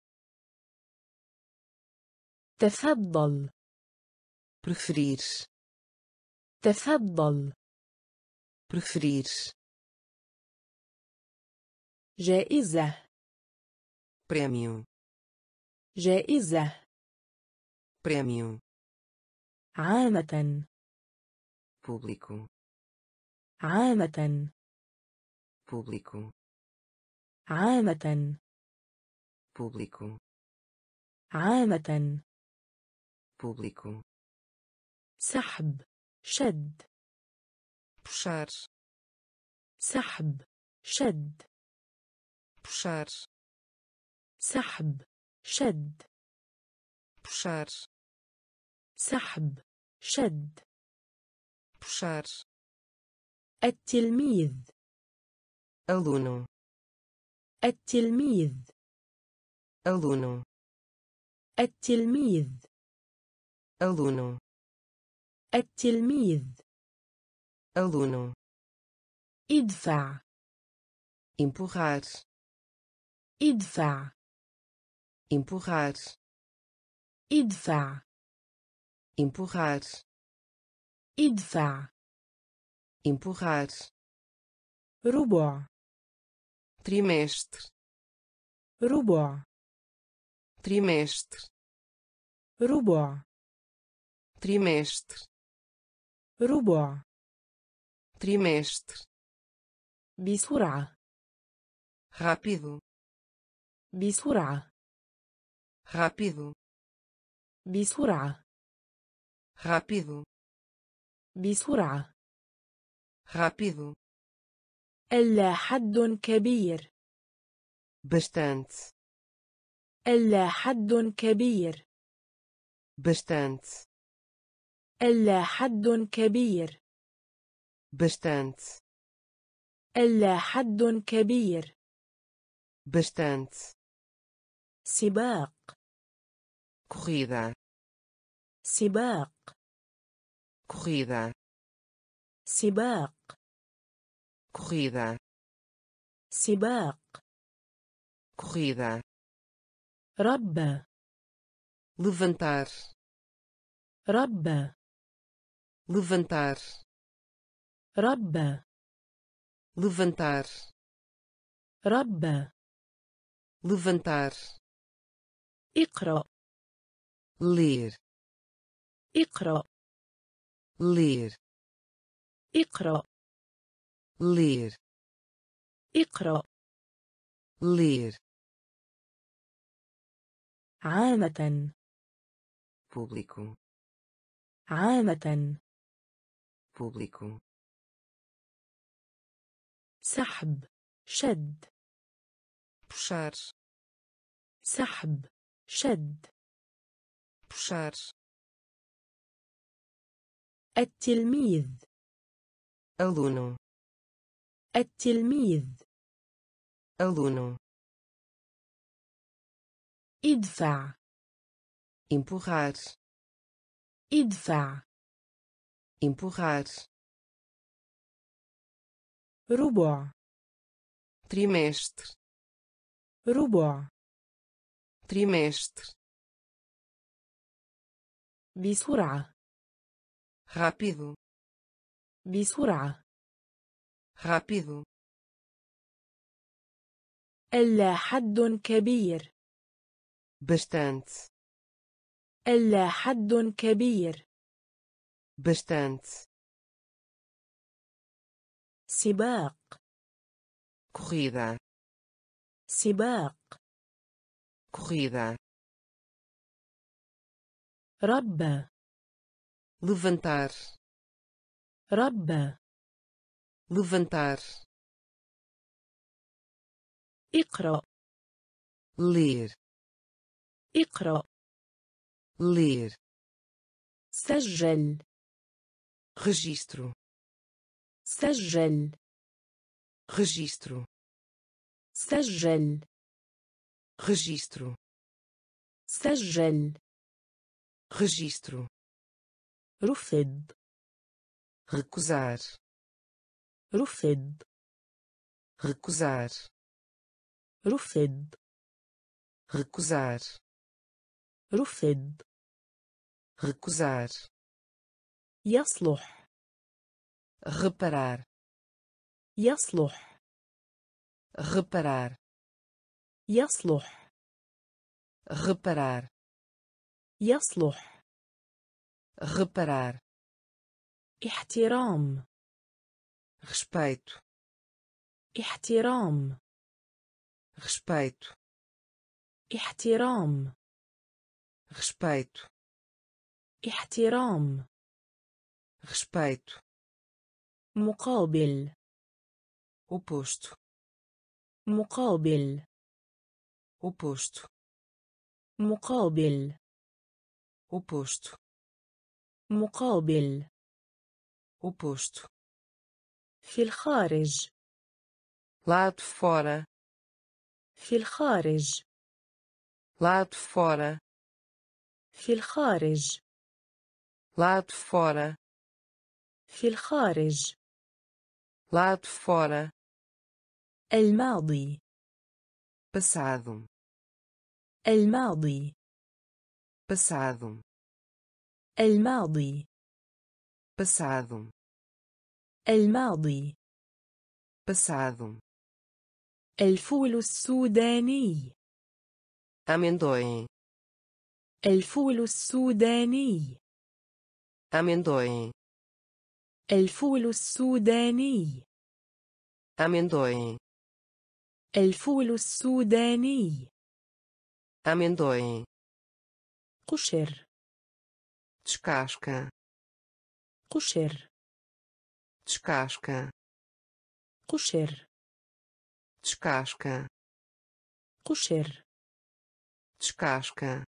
تفضل. Preferir. تفضل. Preferir. جائزة. Prémio. جائزة. Prémio. عامة. Público. عامة. Público. عامة. Público. عامة. Público. سحب. شد. Puxar. سحب. شد. puxar, سحب شد، puxar, سحب شد، puxar. التلميذ aluno، التلميذ aluno، التلميذ aluno، التلميذ aluno. ادفع empurrar، ادفع empurrar، ادفع empurrar، ادفع empurrar. ربع trimestre، ربع trimestre، ربع trimestre، ربع trimestre. بسرعة rápido، بسرعة rápido، بسرعة rápido، بسرعة rápido. إلا حد كبير، bastante، إلا حد كبير، bastante، إلا حد كبير، bastante، إلا حد كبير، bastante. سباق corrida، سباق corrida، سباق corrida، سباق corrida. ربّ levantar، ربّ levantar، ربّ levantar، ربّ levantar. اقرأ ler، اقرأ ler، اقرأ ler، اقرأ ler. عامة público، عامة público، سحب شد، puxar، سحب شد، puxar. التلميذ aluno، التلميذ aluno. ادفع empurrar، ادفع empurrar. ربع trimestre، ربع trimestre، بسرعة rápido، بسرعة rápido. إلا حد كبير، bastante، إلا حد كبير، bastante. سباق corrida، سباق corrida. ربّ levantar، ربّ levantar. اقرأ ler، اقرأ ler. سجل registro، سجل registro، سجل registro، سجل registro. رفض recusar، رفض recusar، رفض recusar، رفض recusar. يصلح reparar، يصلح reparar، يصلح reparar، يصلح reparar. احترام respeito، احترام respeito، احترام respeito، احترام respeito. مقابل oposto، مقابل. Oposto. مقابل. Oposto. مقابل. Oposto. في الخارج. Lado fora. في الخارج. Lado fora. في الخارج. Lado fora. في الخارج. Lado fora. الماضي. Passado. الماضي. Passado. الماضي. Passado. الماضي. Passado. الفول السوداني. Amendoim. الفول السوداني. Amendoim. الفول السوداني. Amendoim. الفول السوداني. Amendoim. قشر. Descasca. قشر. Descasca. قشر. Descasca. قشر. Descasca.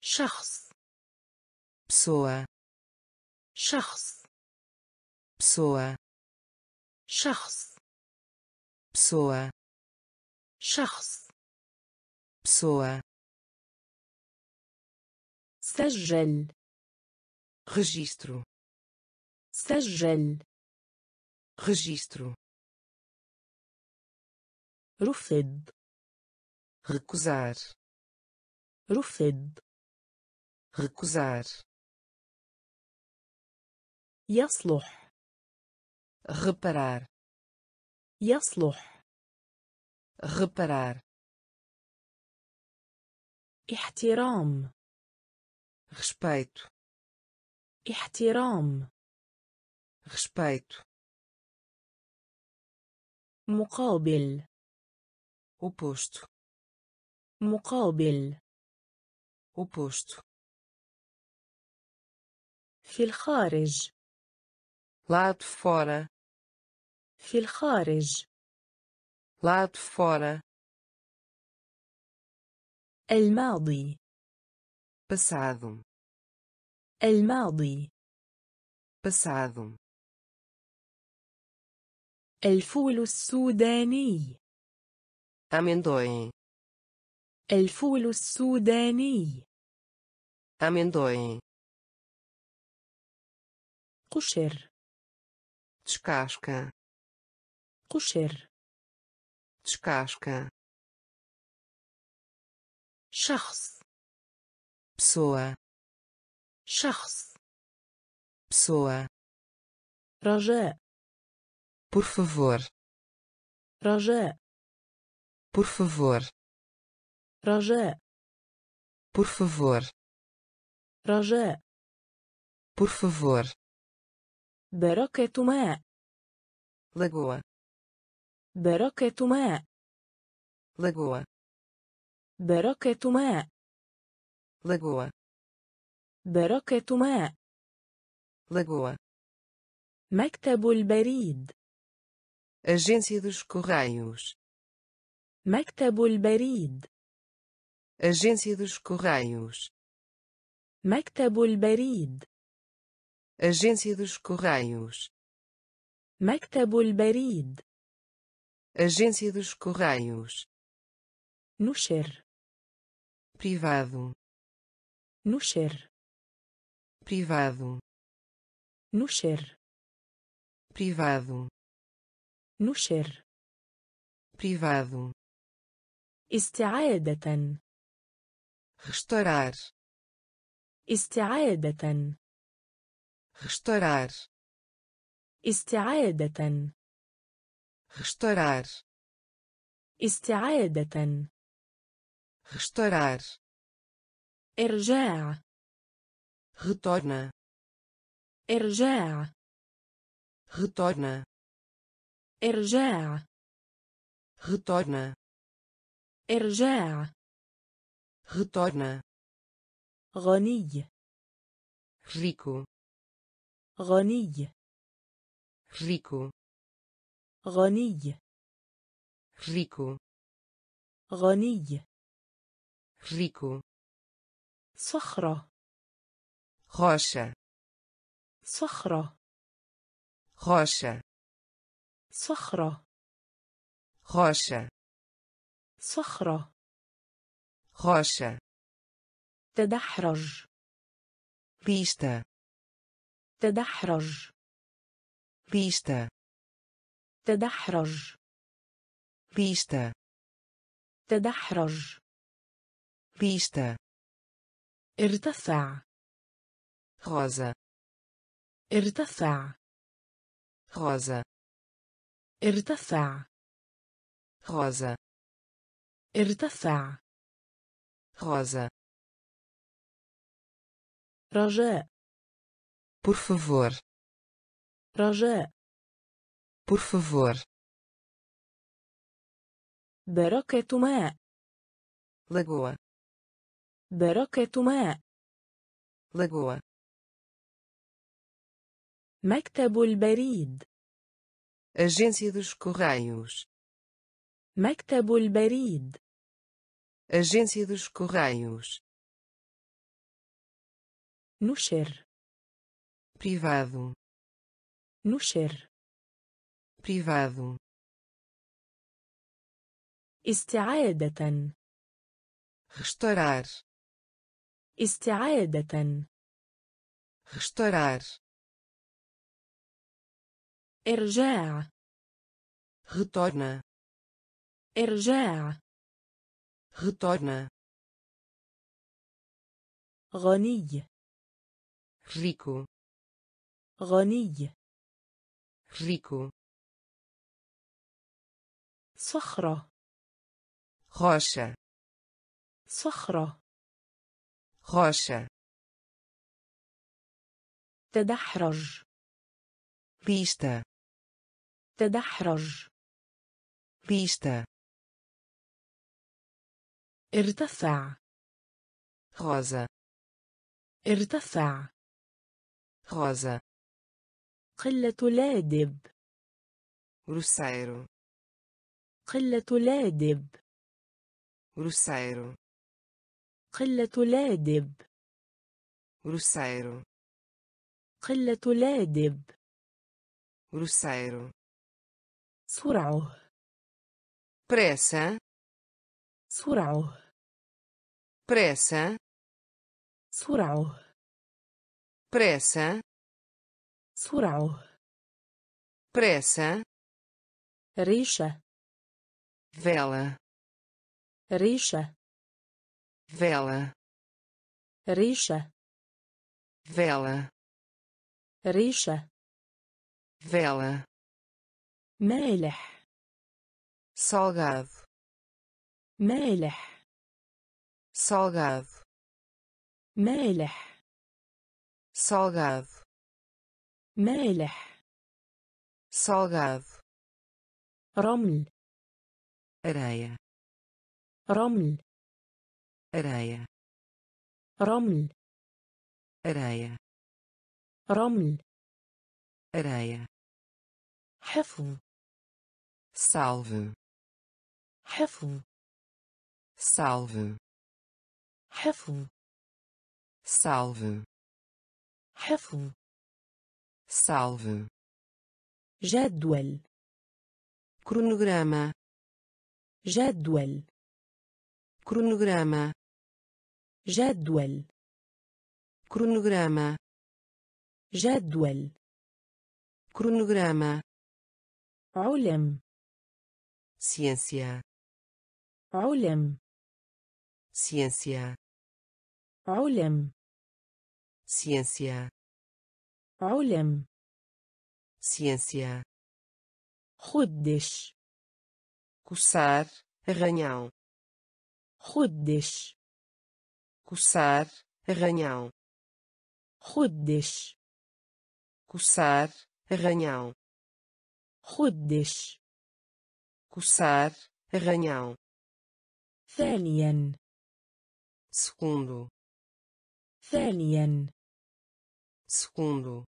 شخص. Pessoa. شخص. Pessoa. شخص. Pessoa. شخص. Pessoa. سجل. Registro. سجل. Registro. رفض. Recusar. رفض. Recusar. يصلح. Reparar. يصلح. Reparar. احترام. Respeito. احترام. Respeito. مقابل. Oposto. مقابل. Oposto. في الخارج. Lado fora. في الخارج. Lado fora. الماضي. Passado. الماضي. Passado. الفول السوداني. Amendoim. الفول السوداني. Amendoim. قشر. Descasca. قشر. Descasca. شخص. Pessoa. شخص. Pessoa. رجاء. Por favor. رجاء. Por favor. رجاء. Por favor. رجاء. Por favor. بركة ماء. Lagoa. بركة ماء. Lagoa. بركة ماء. Lagoa. بركة ماء. Lagoa. مكتب البريد. Agência dos Correios. مكتب البريد. Agência dos Correios. مكتب البريد. Agência dos Correios. مكتب البريد. Agência dos Correios. نشر. Privado. نشر. Privado. نشر. Privado. نشر. Privado. استعادة. Restaurar. استعادة. Restaurar. استعادة. Restaurar. استعادة. Restaurar. إرجاع. Retorna. إرجاع. Retorna. إرجاع. Retorna. إرجاع. Retorna. غني. Rico. غني. Rico. غني. rico غني rico صخرة rocha صخرة rocha صخرة rocha صخرة rocha تدحرج pista تدحرج pista تدحرج pista تدحرج pista ارتفع rosa ارتفع rosa ارتفع rosa ارتفع rosa رجاء por favor رجاء por favor بركة ماء lagoa بركة ماء lagoa مكتب البريد agência dos correios مكتب البريد agência dos correios نشر privado نشر privado استعادة restaurar استعادة restaurar ارجاع retorna ارجاع retorna غني rico غني rico صخرة rocha صخرة rocha تدحرج pista تدحرج pista ارتفع rosa ارتفع rosa قلة لادب grosseiro قلة لادب grosseiro قلة لادب grosseiro قلة لادب grosseiro سرعة pressa سرعة pressa سرعة pressa سرعة pressa ريشة vela ريشة vela ريشة vela ريشة vela مالح salgado مالح salgado مالح salgado مالح salgado رمل areia رمل areia رمل areia رمل areia حفظ salve حفظ salve حفظ salve حفظ salve جدول cronograma جدول cronograma جدول cronograma جدول cronograma علم ciência علم ciência علم ciência علم ciência خدش coçar arranhão خدش coçar arranhão خدش coçar arranhão خدش coçar arranhão ثانيا segundo ثانيا segundo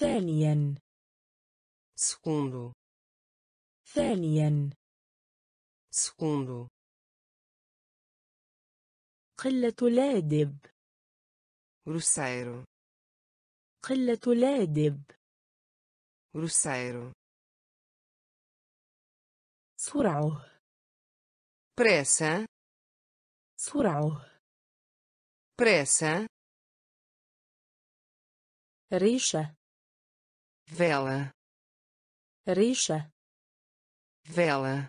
ثانيا segundo ثانيا segundo. قلة الأدب. grosseiro. قلة الأدب. grosseiro. سرعة. pressa. سرعة. pressa. ريشة. vela. ريشة. vela.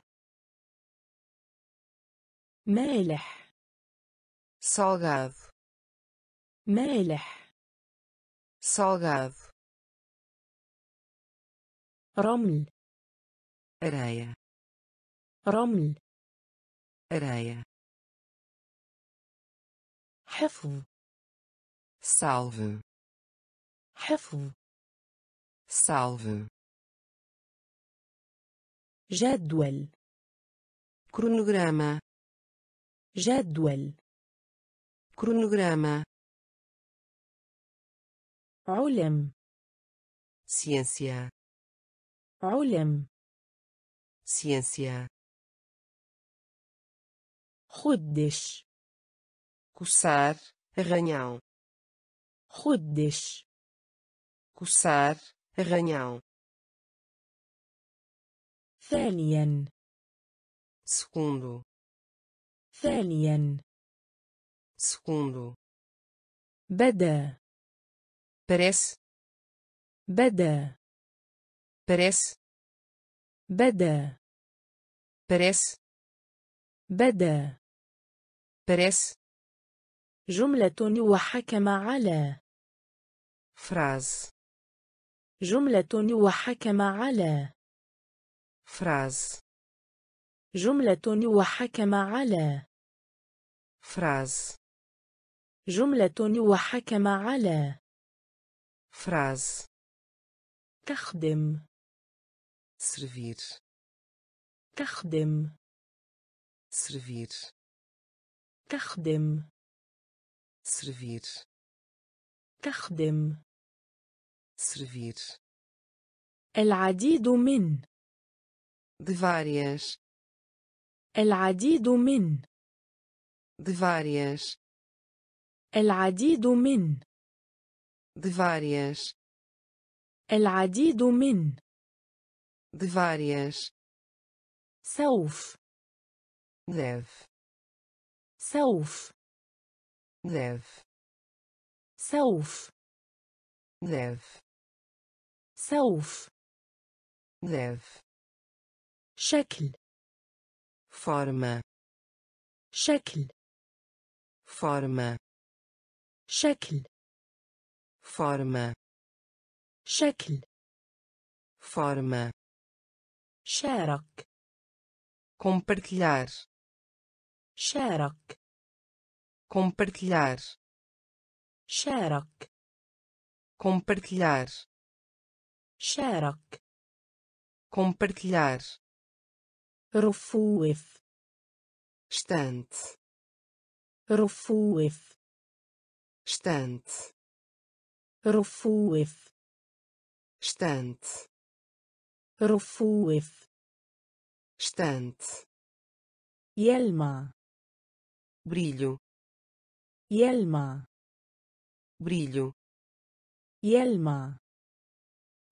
مالح. salgado. مالح. salgado. رمل. areia. رمل. areia. حفظ. salve. حفظ. salve. جدول. cronograma. جدول. cronograma. علم. ciência. علم. ciência. خدش. coçar, arranhão. خدش. coçar, arranhão. ثانيا. segundo. ثانيا. segundo. بدأ. parece. بدأ. parece. بدأ. parece. بدأ. parece. جملة وحكم على. frase. جملة وحكم على. frase. جملة وحكم على. frase. جملة وحكم على. frase. تخدم. servir. تخدم. servir. تخدم. servir. تخدم. servir. العديد من. de várias. العديد من. de várias. العديد من. de várias. العديد من. de várias. سوف. deve. سوف. deve. سوف. deve. سوف. deve. شكل. forma. شكل. forma. شكل. forma. شكل. forma. شارك. compartilhar. شارك. compartilhar. شارك. compartilhar. شارك. compartilhar. رفوف. estante. رفوف. estante. رفوف. estante. رفوف. estante. يلمع. brilho. يلمع. brilho. يلمع.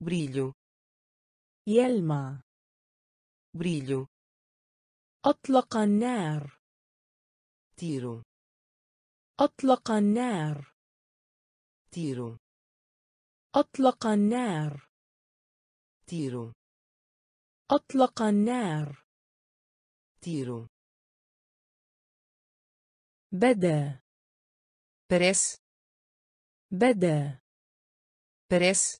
brilho. يلمع. brilho. أطلق النار. tiro. أطلق النار. tiro. أطلق النار. tiro. أطلق النار. tiro. بدأ. parece. بدأ. parece.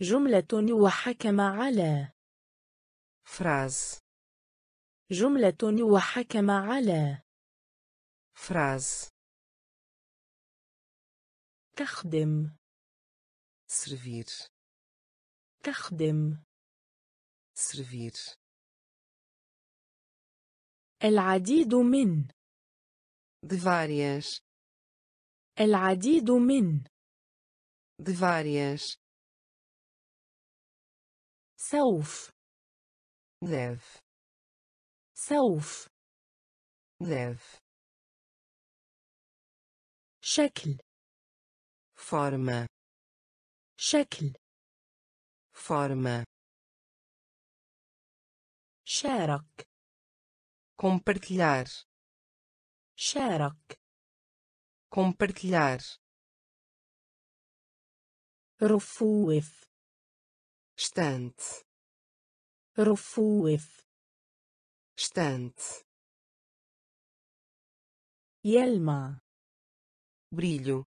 جملة وحكم على. frase. جملة وحكم على. frase. تخدم. servir. تخدم. servir. العديد من. de várias. العديد من. de várias. سوف. deve, سوف deve, شكل forma, شارك compartilhar, رفوف estante, يلمع brilho,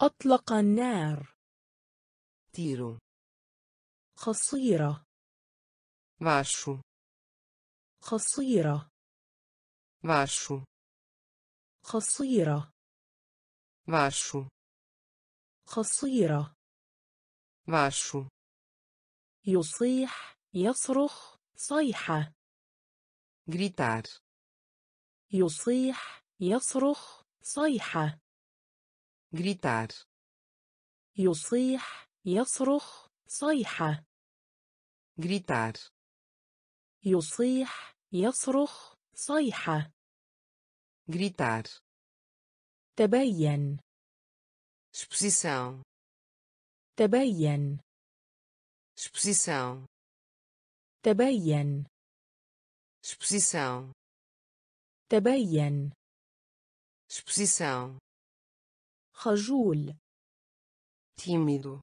أطلق النار تيرو, قصيرة واشو, يصيح يصرخ صيحة, يصيح يصرخ صيحة, gritar, يصيح يصرخ صيحة, gritar, تبين, exposição, خجول, tímido,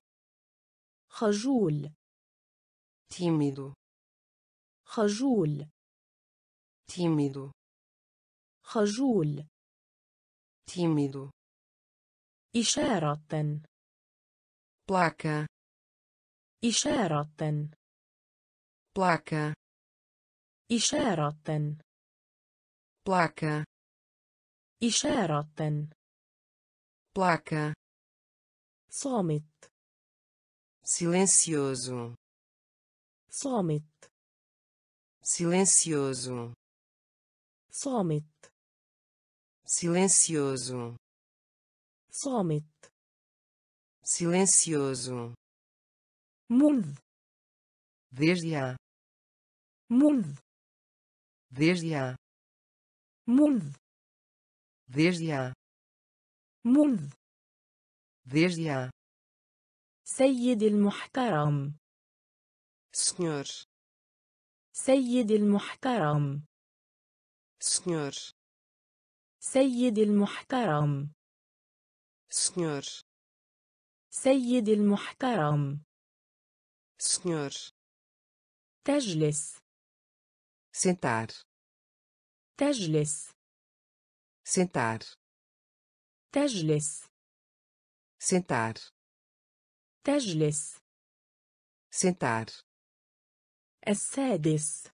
إشارة, placa, Somit silencioso, Mundo desde a Senhor, Tajlis, sentar, Tajlis, sentar, Tajlis, sentar, السادس,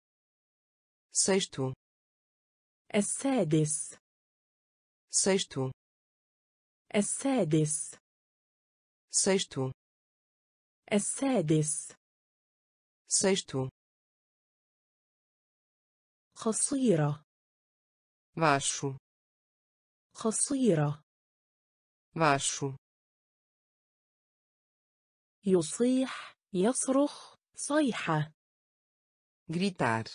قصيرة واشو, يصيح يصرخ صيحة, gritar, يصيح يصرخ صيحة, gritar,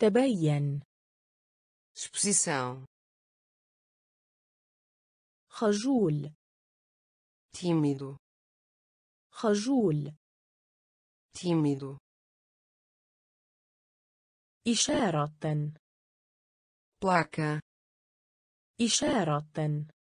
تبين, exposição, خجول, tímido, إشارة, placa,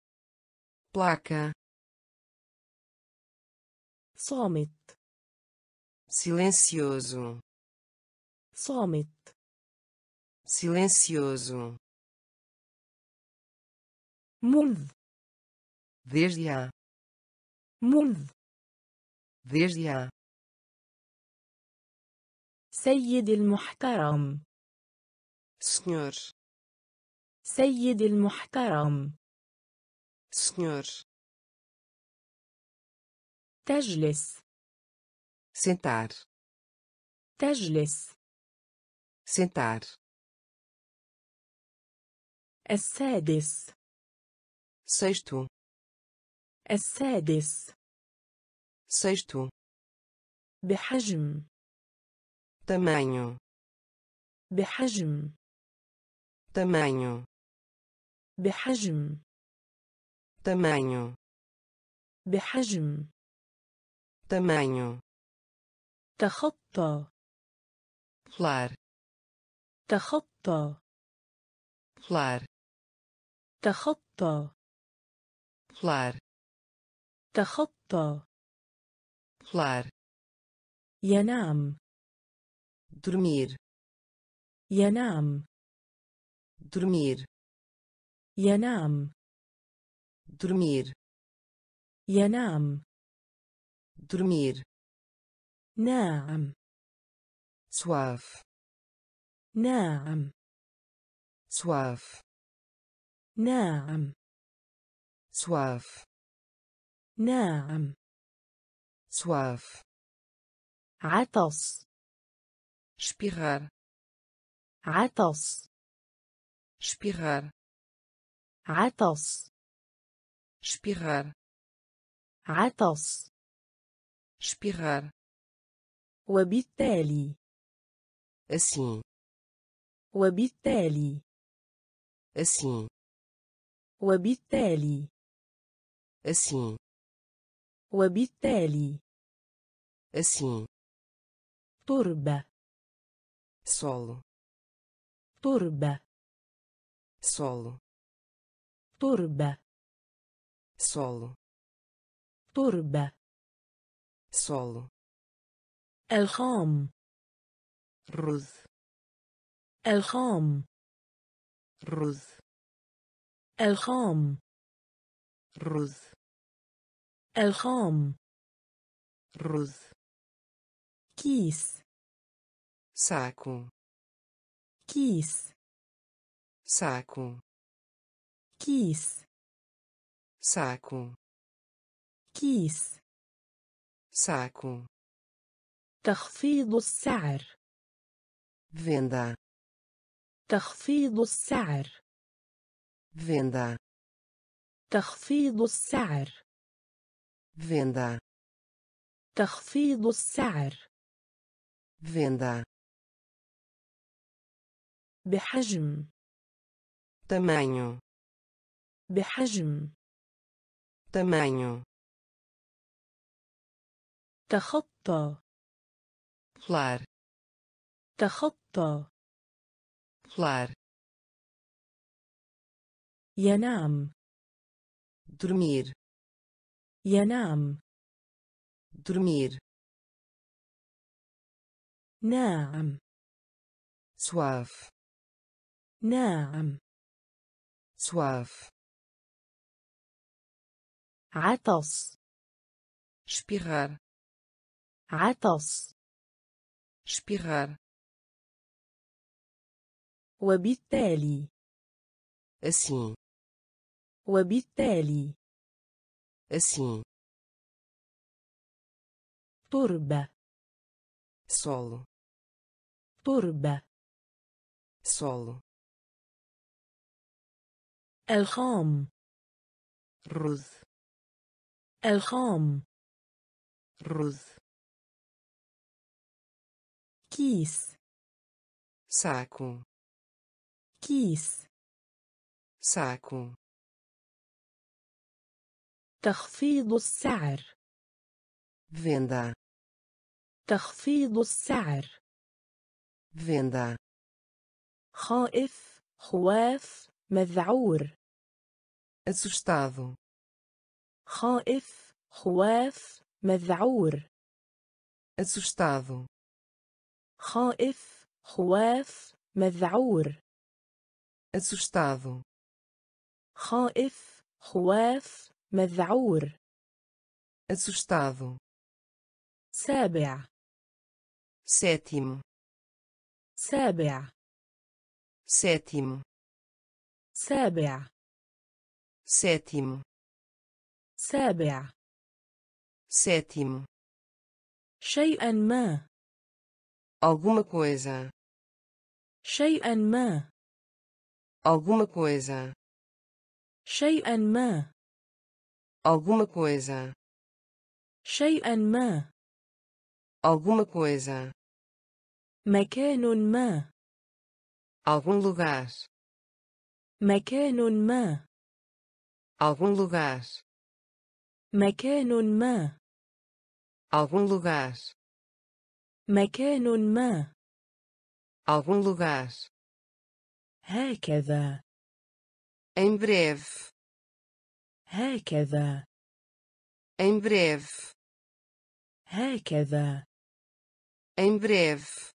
Somit silencioso, Mundo desde a سيد المحترم, Senhor, تجلس. Sentar. تجلس. Sentar. السادس. Sexto. السادس. Sexto. بحجم. Tamanho. بحجم. Tamanho. بحجم. Tamanho. بحجم. Tamanho. تخطى. Pular. تخطى. Pular. تخطى. Pular. تخطى. Pular. ينام. Dormir. ينام. Dormir. ينام. Dormir. ينام. Dormir. ناعم. Suave. ناعم. Suave. ناعم. Suave. ناعم. Suave. عطس. Espirrar. عطس. Espirrar. عطس. Espirrar. عطس. Espirrar. وبالتالي. Assim. وبالتالي. Assim. وبالتالي. Assim. وبالتالي. Assim. Turba. Solo. Turba. Solo. Turba. Solo. Turba. Solo. الخام. رز. الخام. رز. الخام. رز. الخام. رز. كيس. ساكو. كيس. ساكو. كيس. ساكو. كيس. ساكو. تخفيض السعر. Venda. تخفيض السعر. Venda. تخفيض السعر. Venda. تخفيض السعر. Venda. بحجم. Tamanho. بحجم. Tamanho. تخطى. Pular. تخطى. Pular. ينام. Dormir. ينام. Dormir. ناعم. Suave. ناعم. Suave. عطس. Espirrar. عطس. Espirrar. وبالتالي. Assim. وبالتالي. Assim. Turba. Solo. Turba. Solo. الخام. رز. الخام. رز. كيس. ساكو. كيس. ساكو. تخفيض السعر. Venda. تخفيض السعر. Venda. خائف، خواف، مذعور. Assustado. خائف، خواف، مذعور. Assustado. خائف، خواف، مذعور. Assustado. خائف، خواف، مذعور. Assustado. سابع. Sétimo. سابع. Sétimo. سابع. Sétimo. سابع. sétimo, شيئا ما, alguma coisa, شيئا ما, alguma coisa, شيئا ما, alguma coisa, شيئا ما, alguma coisa, مكان ما, algum lugar, مكان ما, algum lugar, مكان ما, algum lugar, مكان ما, algum lugar, هكذا, em breve, هكذا, em breve, هكذا, em breve,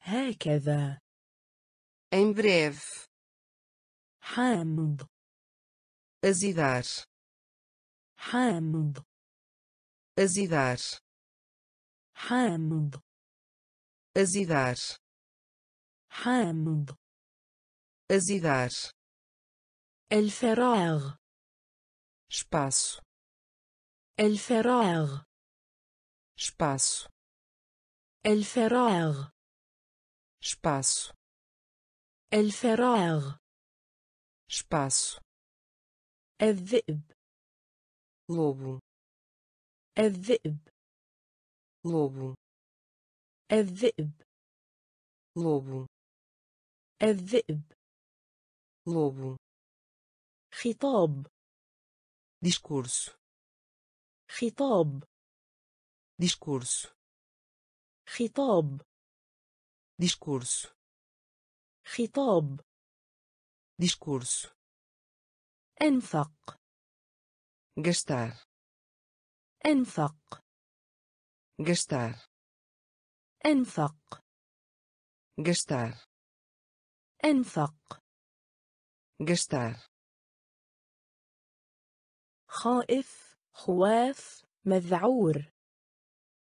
هكذا, em breve, حامض, azidar, حامض, azidar, حامض, azidar, حامض, azidar, الفراغ, espaço, الفراغ, espaço, الفراغ, espaço, الفراغ, espaço, الذئب, lobo, الذئب, lobo, الذئب, lobo, الذئب, lobo, خطاب, discurso, خطاب, discurso, خطاب, discurso, خطاب, discurso, أنفق, gastar, أنفق, gastar, أنفق, gastar, أنفق, gastar, خائف, خواف, مذعور,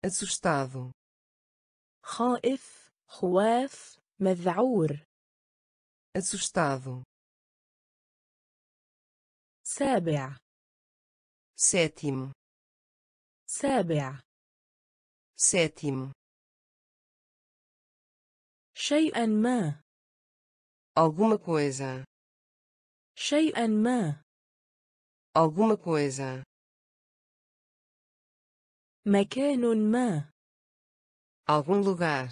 assustado, خائف, خواف, مذعور, assustado, سابع, sétimo, سابع, sétimo, شيئا ما, alguma coisa, شيئا ما, alguma coisa, مكان ما, algum lugar,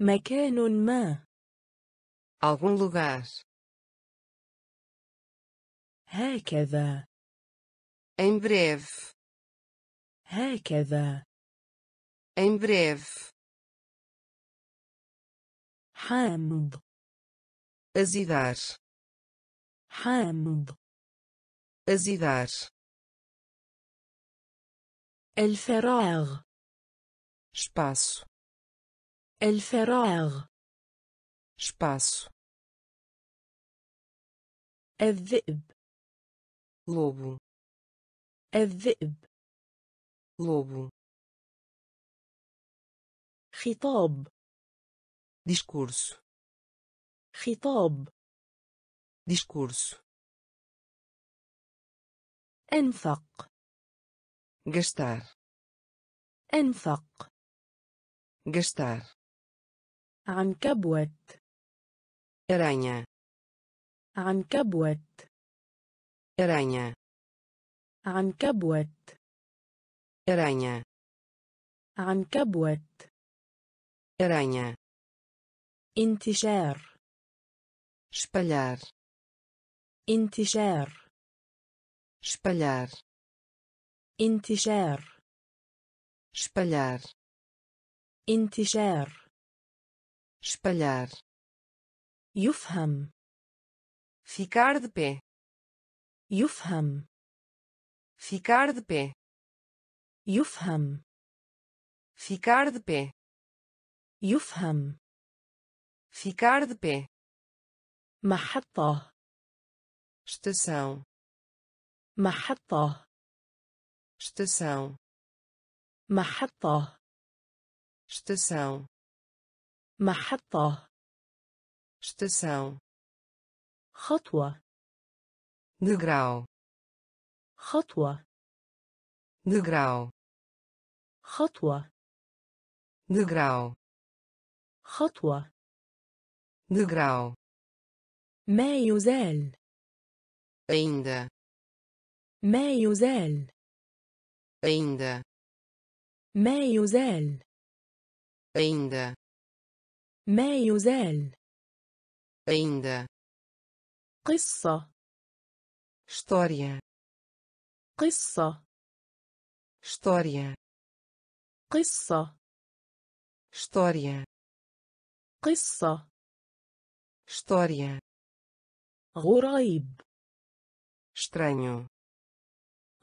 مكان ما, algum lugar, هكذا, em breve, هكذا, em breve, حامض, azidar, حامض, azidar, الفراغ, espaço, الفراغ, espaço, الذئب, lobo, الذئب, lobo, خطاب, discurso, خطاب, discurso, أنفق, gastar, أنفق, gastar, عنكبوت, aranha, عنكبوت, aranha, عنكبوت, aranha, عنكبوت, aranha, انتشار, espalhar, انتشار, espalhar, انتشار, espalhar, انتشار, espalhar, يفهم, ficar de pé, يفهم, ficar de pé, يفهم, ficar de pé, يفهم, ficar de pé, محطة, estação, محطة, estação, محطة, estação, محطة, estação, خطوة, degrau, خطوة, degrau. خطوة. degrau. خطوة. degrau. ما يزال. ainda. ما يزال. ainda. ما يزال. ainda. ما يزال. ainda. قصة. história. قصة. história. قصة. história. قصة. história. غريب. estranho.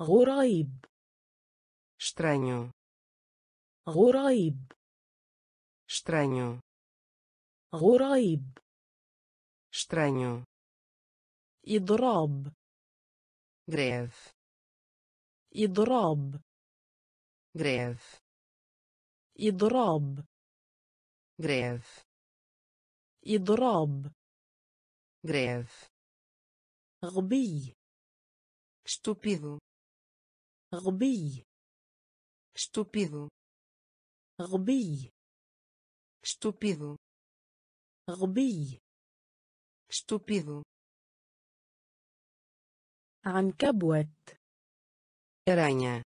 غريب. estranho. غريب. estranho. غريب. estranho. إضراب. greve. إضراب. greve. إضراب. greve. إضراب. greve. غبي. estúpido. غبي. estúpido. غبي. estúpido. غبي. estúpido. عنكبوت. aranha.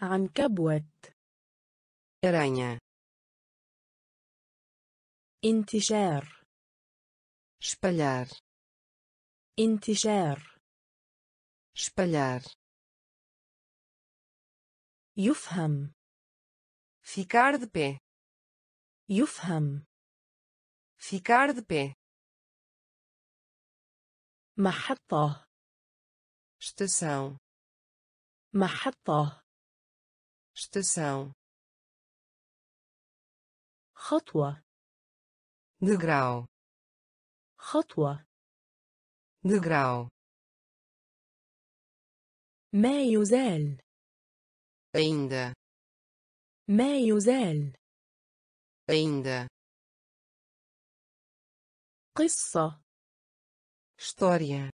عنكبوت. aranha. انتشار. espalhar. انتشار. espalhar. يفهم. ficar de pé. يفهم. ficar de pé. محطة. estação. محطة. estação. خطوة. degrau. خطوة. degrau. ما يزال. ainda. ما يزال. ainda. قصة. história.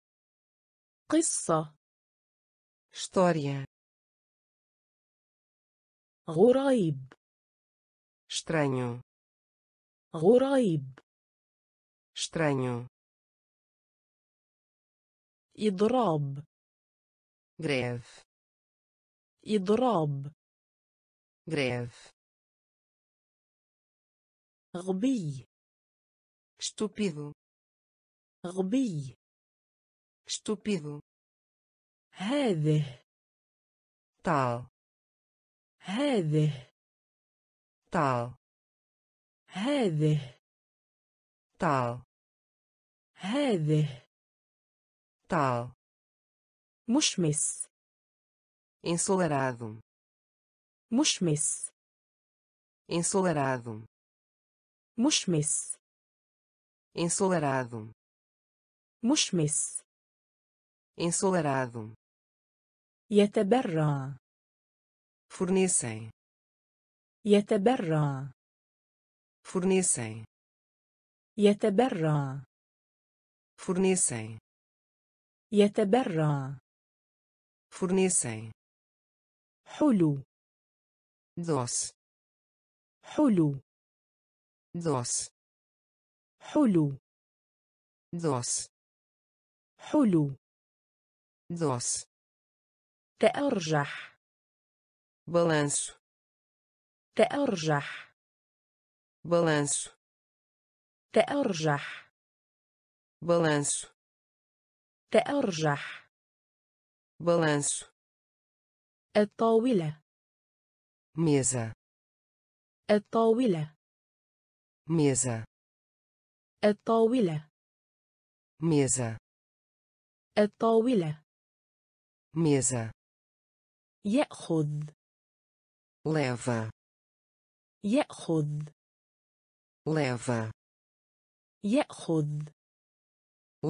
قصة. história. غريب. estranho. غريب. estranho. إضراب. greve. إضراب. greve. غبي. estúpido. غبي. estúpido. هذه. tal. هذه. tal. هذه. tal. هذه. tal. مشمس. ensolarado. مشمس. ensolarado. مشمس. ensolarado. مشمس. ensolarado. يتبرع. fornecem. يتبرع. fornecem. يتبرع. fornecem. يتبرع. fornecem. حلو. doce. حلو. doce. حلو. doce. حلو. doce. تأرجح. balanço. تأرجح. balanço. تأرجح. balanço. تأرجح. balanço. الطاولة. mesa. الطاولة. mesa. الطاولة. mesa. الطاولة. mesa. يأخذ. leva. يأخذ. leva. يأخذ.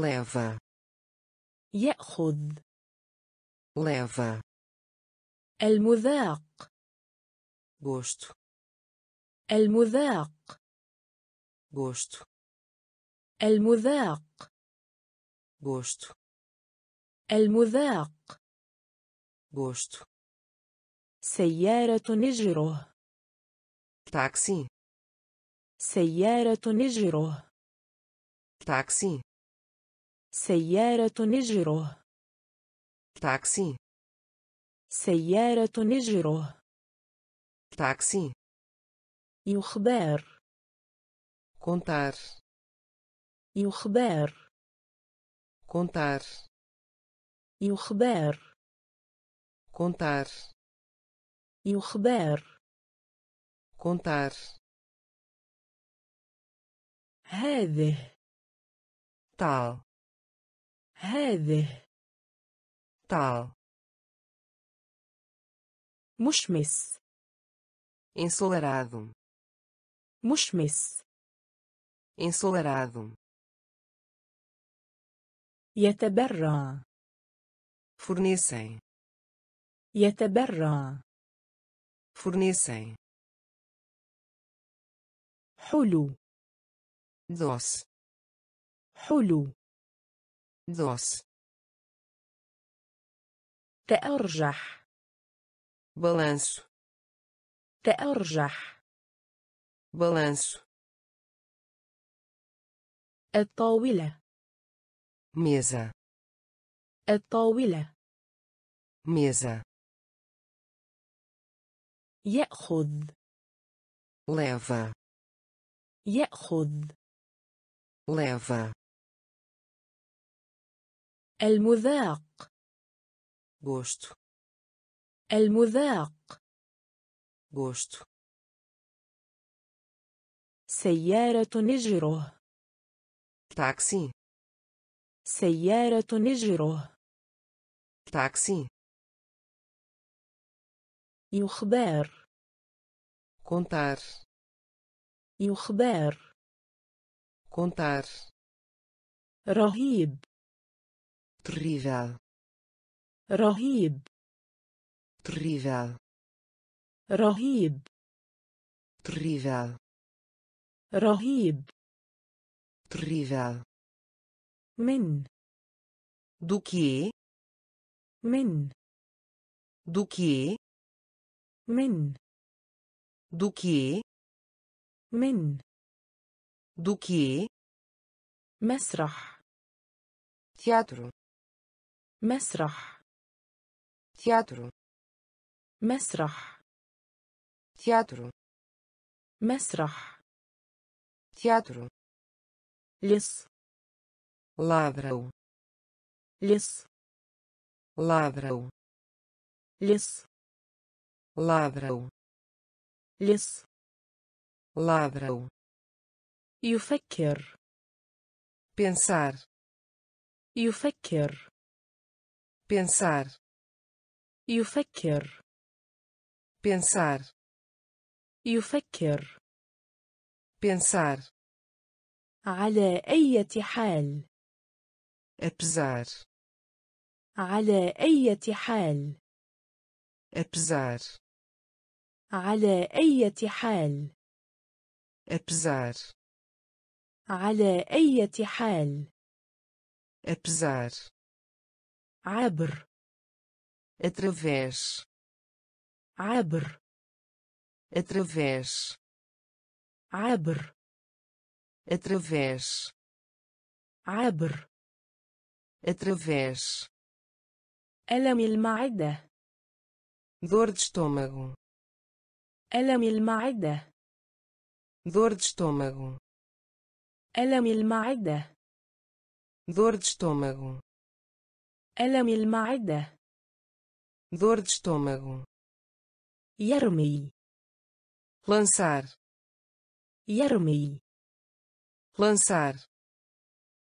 leva. يأخذ. leva. المذاق. gosto. المذاق. gosto. المذاق. gosto. المذاق. gosto. سيارة نجره. تاكسي. سيارة نجره. تاكسي. سيارة نجره. تاكسي. سيارة نجره. تاكسي. يخبر. كونتار. يخبر. كونتار. يخبر. كونتار. يخبر. كونتار. هذه. تعال. هذه. تعال. مشمس. Ensolarado. مشمس. Ensolarado. يتبرع. Fornecem. يتبرع. Fornecem. حلو. Doce. حلو. Doce. تأرجح. Balanço. تأرجح. Balanço. الطاولة. Mesa. الطاولة. Mesa. يأخذ. Leva. يأخذ. Leva. المذاق. Gosto. المذاق. Gosto. سيارة نجره. Táxi. سيارة نجره. Táxi. يخبر. Contar. يخبر. Contar. رهيب. Terrível. رهيب. Terrível. رهيب. Terrível. رهيب. Terrível. من. Do que? من. Do que? من. Do que? من. Do que? مسرح. Teatro. مسرح. Teatro. مسرح. Teatro. مسرح. Teatro. Лес. Ladrão. Лес. Ladrão. Лес. Ladrão. Лес. Ladrão. يفكر. Pensar. يفكر. Pensar. يفكر. Pensar. يفكر. Pensar. على أي حال. Apesar. على أي حال. Apesar. على أي حال. Apesar. على أي حال. Apesar. عبر. Através. عبر. Através. عبر. Através. عبر. Através. ألم المعدة. Dor de estômago. ألم المعدة. Dor de estômago. ألم المعدة. Dor de estômago. ألم المعدة. Dor de estômago. يرمي. Lançar. يرمي. Lançar.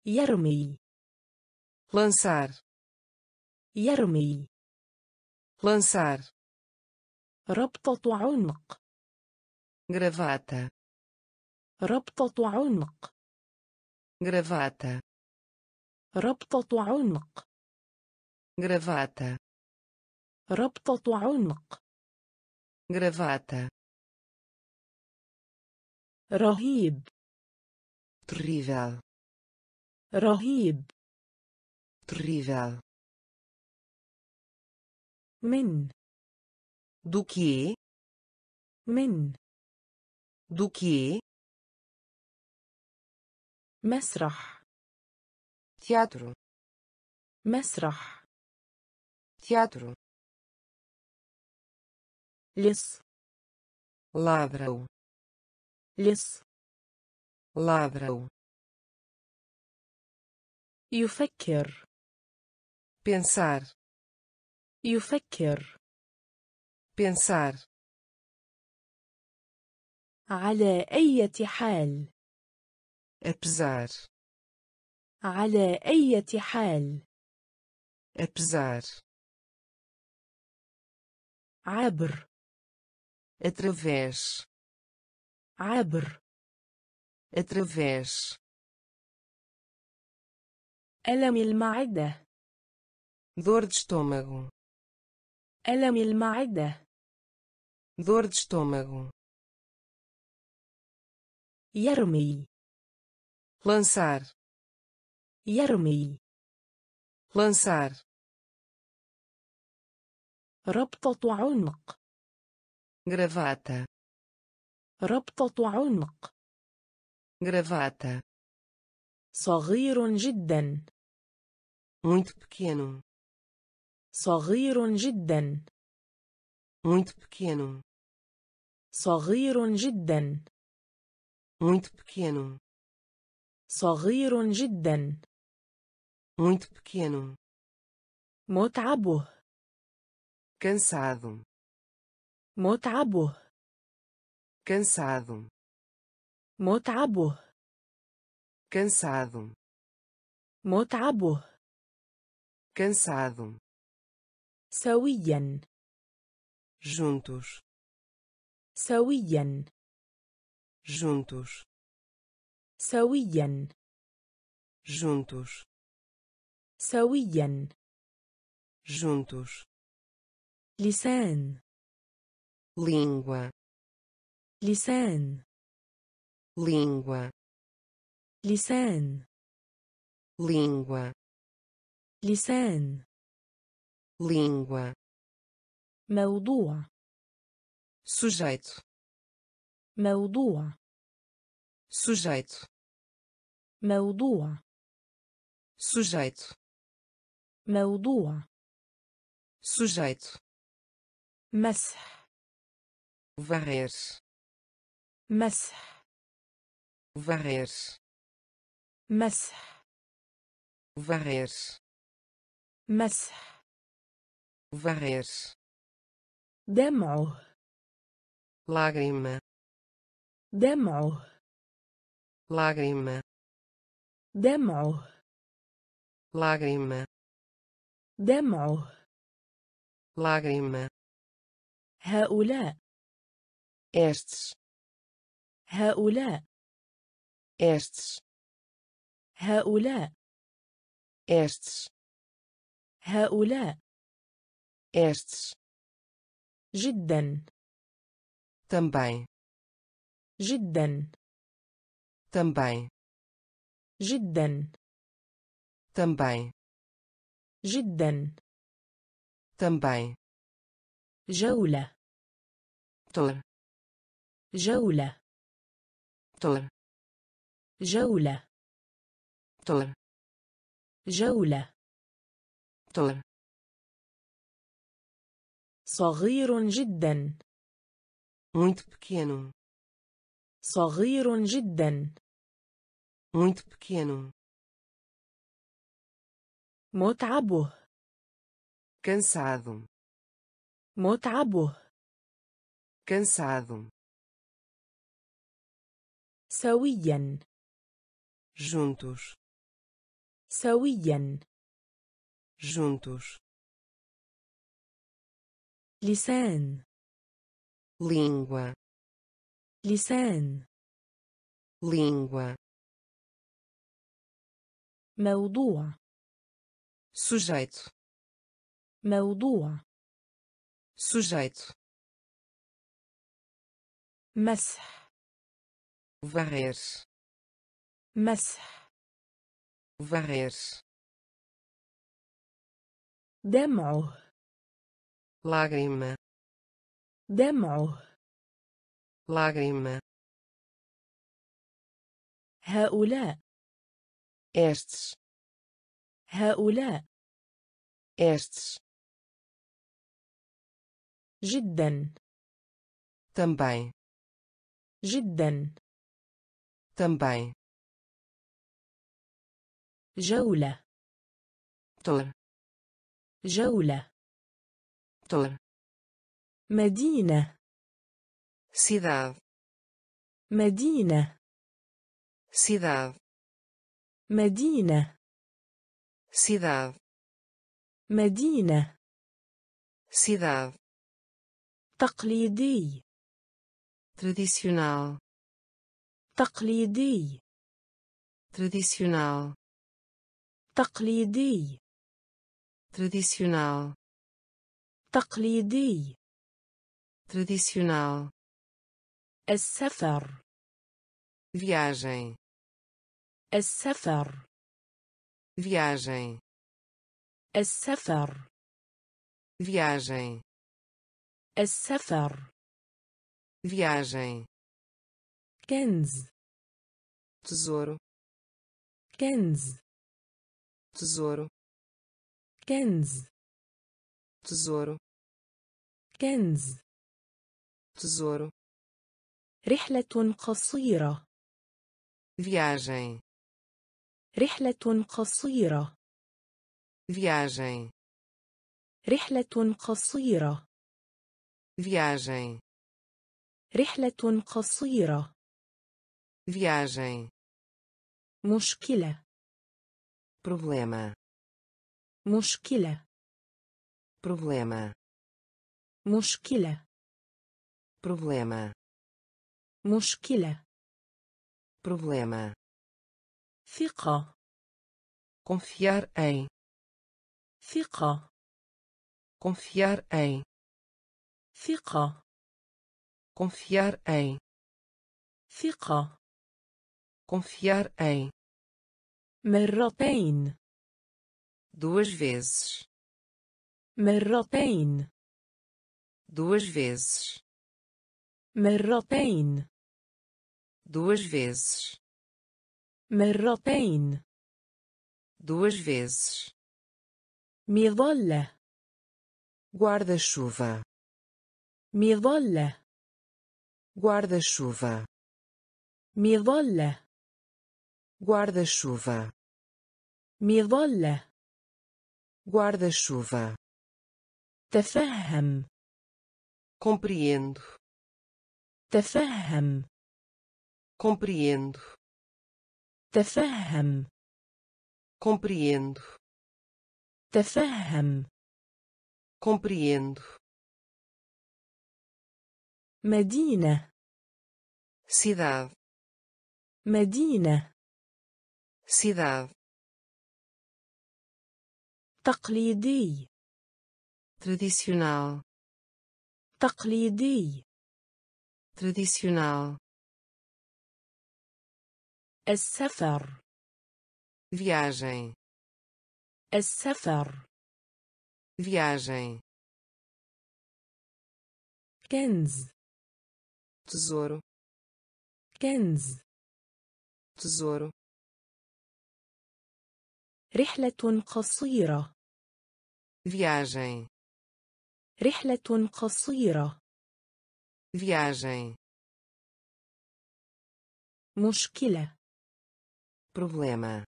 يرمي. Lançar. يرمي. Lançar. ربطة عنق. Gravata. ربطة عنق. Gravata. ربطة عنق. Gravata. ربطة عنق. Gravata. رهيب. Terrível. رهيب. Terrível. من. Do que? Min. Do que? مسرح. Teatro. مسرح. Teatro. Lis. Ladrão. Lis. Ladrão. يفكر. Pensar. يفكر. Pensar. على أي حال. Apesar. على أي حال. Apesar. عبر. Através. عبر. Através. ألم المعدة. Dor de estômago. ألم المعدة. Dor de estômago. يرمي. Lançar. يرمي. Lançar. ربطة عنق. Gravata. ربطة عنق. Gravata. صغير جدا. Muito pequeno. صغير جدا. Muito pequeno. صغير جدا. Muito pequeno. صغير جدا. Muito pequeno. متعبه. Cansado. متعبه. Cansado. متعبه. Cansado. متعبه. Cansado. سويا. Juntos. سويا. Juntos. سويا. Juntos. سويا. Juntos. لسان. Língua. لسان. Língua. لسان. Língua. لسان. Língua. موضوع. Sujeito. موضوع. Sujeito. موضوع. Sujeito. موضوع. Sujeito. مسح. Varrer. مسح. Varrer. مسح. Varrer. مسح. Varrer. دمعه. Lágrima. دمعه. Lágrima. دمعه. Lágrima. دمعه. Lágrima. هؤلاء. Estes. هؤلاء. Estes. هؤلاء. Estes. هؤلاء. Estes. جدا. Também. جدا. Também. جدا. Também. جدا. Também. جولة. Tour. جولة. Tour. جولة. Tour. جولة. Tour. صغير جدا. Muito pequeno. صغير جدا. Muito pequeno. متعبه. Cansado. متعبه. Cansado. سويا. Juntos. سويا. Juntos. لسان. Língua. لسان. Língua. موضوع. Sujeito. موضوع. Sujeito. مسح. Varrer. مسح. Varrer. دمعه. Lágrima. دمعه lágrima. هؤلاء estes. هؤلاء estes. جدا também. جدا também. جولة تور. جولة تور. مدينة cidade. مدينة cidade. مدينة cidade. مدينة cidade. تقليدي tradicional. تقليدي tradicional. تقليدي tradicional. تقليدي tradicional. السفر viagem. السفر viagem. السفر viagem. السفر viagem. كنز tesouro. كنز tesouro. كنز tesouro. كنز tesouro. رحلة قصيرة viagem. رحلة قصيرة viagem. رحلة قصيرة viagem. رحلة قصيرة viagem. مشكلة problema. مشكلة problema. مشكلة problema. مشكلة problema. ثقة confiar em. ثقة confiar em. ثقة confiar em. ثقة confiar em. مرتين duas vezes. مرتين duas vezes. مرتين duas vezes. مرتين duas vezes. مظلة guarda-chuva. مظلة guarda-chuva. مظلة guarda-chuva. مظلة guarda-chuva. تفهم compreendo. تفهم compreendo. تفهم compreendo. تفهم compreendo. مدينة cidade. مدينة cidade. تقليدي tradicional. تقليدي tradicional. السفر viagem. السفر viagem. كنز tesouro. كنز tesouro. رحلة قصيرة viagem. رحلة قصيرة viagem. مشكلة problema.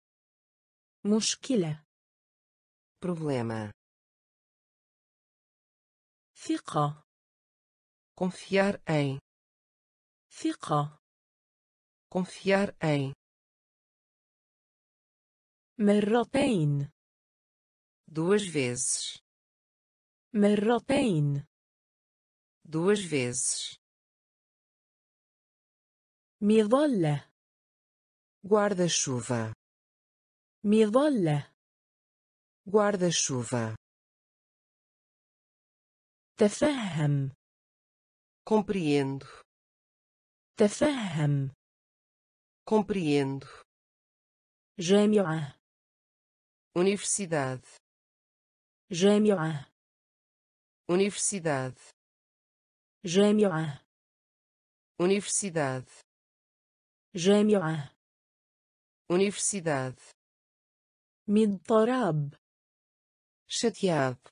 مشكلة problema. ثقة confiar em. ثقة confiar em. مرتين duas vezes. مرتين duas vezes. مظلة guarda-chuva. مظلة guarda-chuva. تفهم compreendo. تفهم compreendo. جامعة universidade. جامعة universidade. جامعة. Universidade. جامعة. Universidade. مضطرب. Chateado.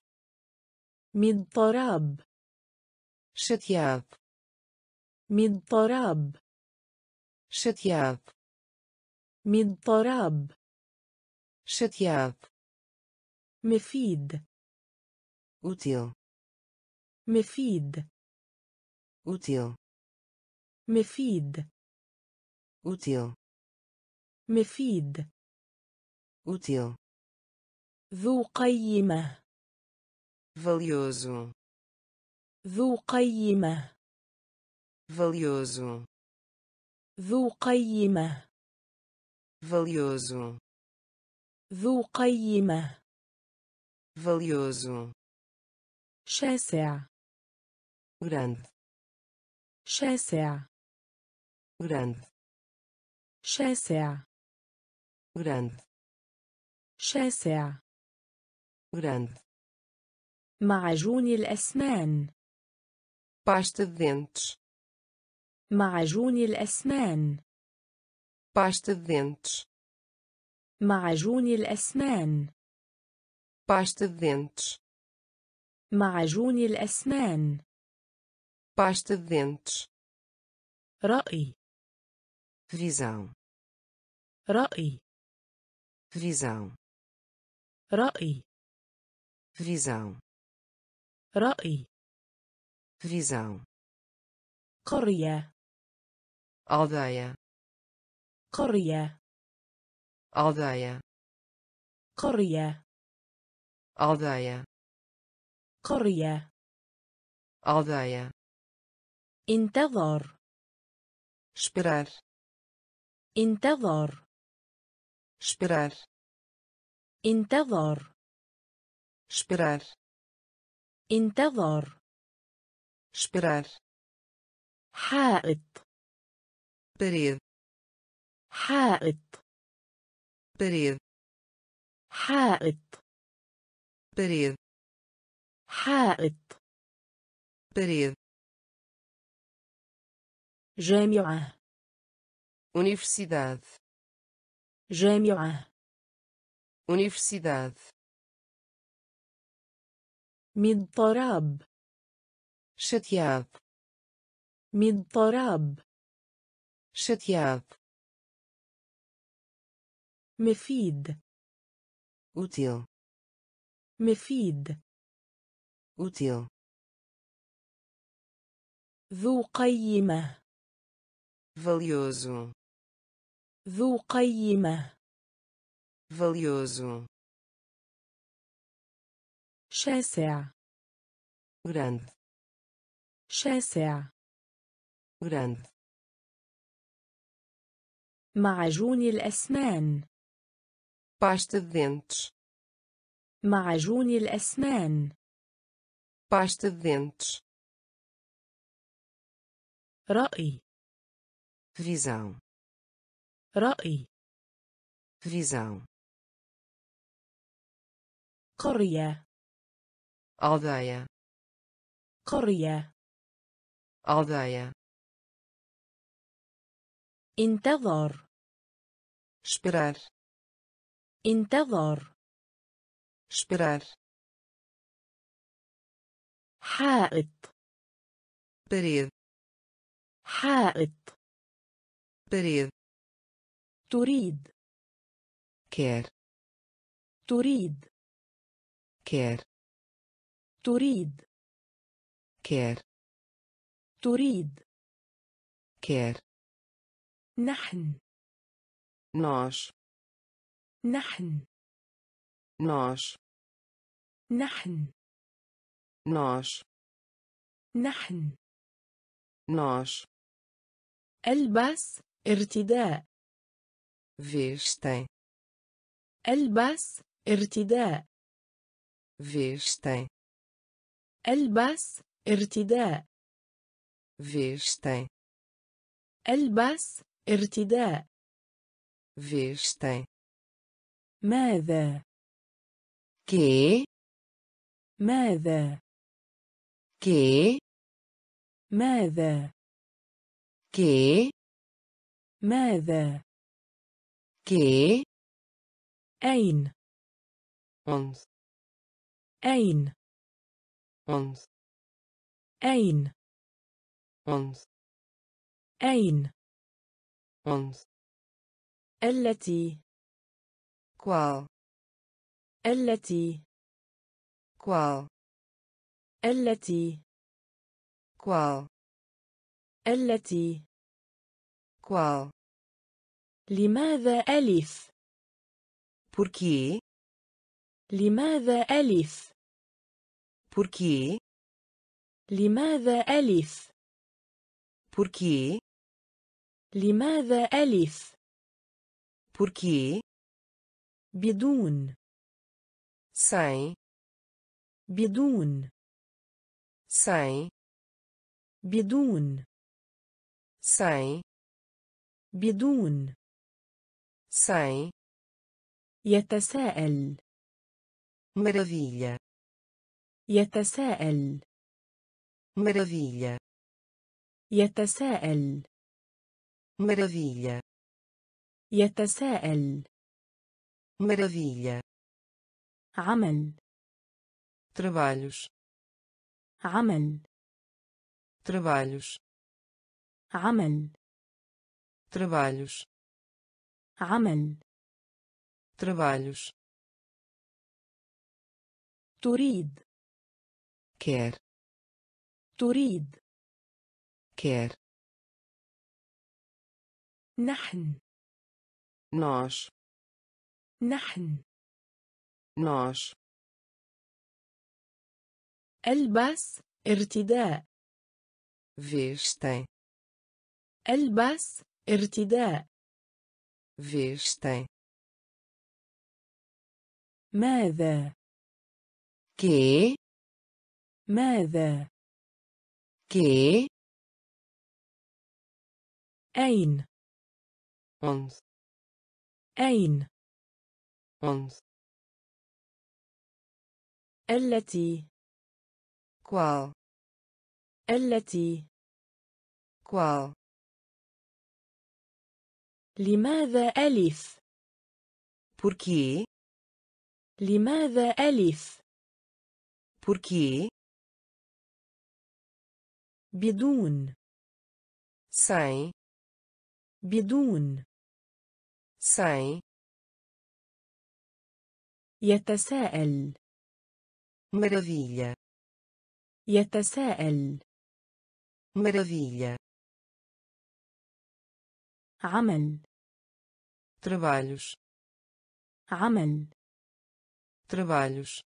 مضطرب. Chateado. مضطرب. Chateado. مضطرب. Chateado. مفيد. Útil. مفيد. Útil. مفيد. Útil. مفيد. Útil. ذو قيمة. Valioso. ذو قيمة. Valioso. ذو قيمة. Valioso. ذو قيمة. Valioso. شاسع. Grande. شاسع. Grande. شاسع. Grande. شاسع. Grande. معجون الأسنان. Pasta de dentes. معجون الأسنان. Pasta de dentes. معجون الأسنان. Pasta de dentes. معجون الأسنان. Pasta de dentes. رأي. Visão. رأي. Visão. رأي. Visão. رأي. Visão. قرية. Aldeia. قرية. Aldeia. قرية. Aldeia. قرية. Aldeia. انتظر. Esperar. انتظر. Esperar. انتظر. Esperar. انتظر. Esperar. حائط. Parede. حائط. Parede. حائط. Parede. حائط. Parede. جامعة. Universidade. جامعة. Universidade. مضطرب. Chateado. مضطرب. Chateado. مفيد. Útil. مفيد. Útil. ذو قيمة. Valioso. ذو قيمة. Valioso. شاسع. Grande. شاسع. Grande. معجون الأسنان. Pasta de dentes. معجون الأسنان. Pasta de dentes. رأي. Visão. رأي. Visão. قرية. Aldeia. قرية. Aldeia. انتظر. Esperar. انتظر. Esperar. حائط. Parede. حائط. Parede. تريد. Quer. تريد. Quer. تريد. Quer. تريد. Quer. نحن. Nós. نحن. Nós. نحن. Nós. نحن. Nós. ألبس. ارتداء. Vestem. ألبس. ارتداء. Vestem. ألبس. ارتداء. Vestem. ألبس. ارتداء. Vestem. ماذا؟ كي. ماذا؟ كي. ماذا؟ كي ماذا؟ كي أين؟ أنت أين؟ أنت أين؟ أنت أين؟ أنت التي qual التي qual التي qual التي qual لماذا ألف porque لماذا ألف porque لماذا ألف porque لماذا ألف porque بدون sem بدون sem بدون sem بدون sem يتساءل maravilha يتساءل maravilha يتساءل maravilha يتساءل maravilha عمل trabalhos عمل trabalhos عمل trabalhos تريد quer نحن نós ألبس ارتداء vestem ألبس ارتداء vestem ماذا que ماذا que أين أنت أين أنت التي qual التي qual لماذا ألف porque لماذا ألف porque بدون sem يتساءل maravilha يتساءل maravilha عمل trabalhos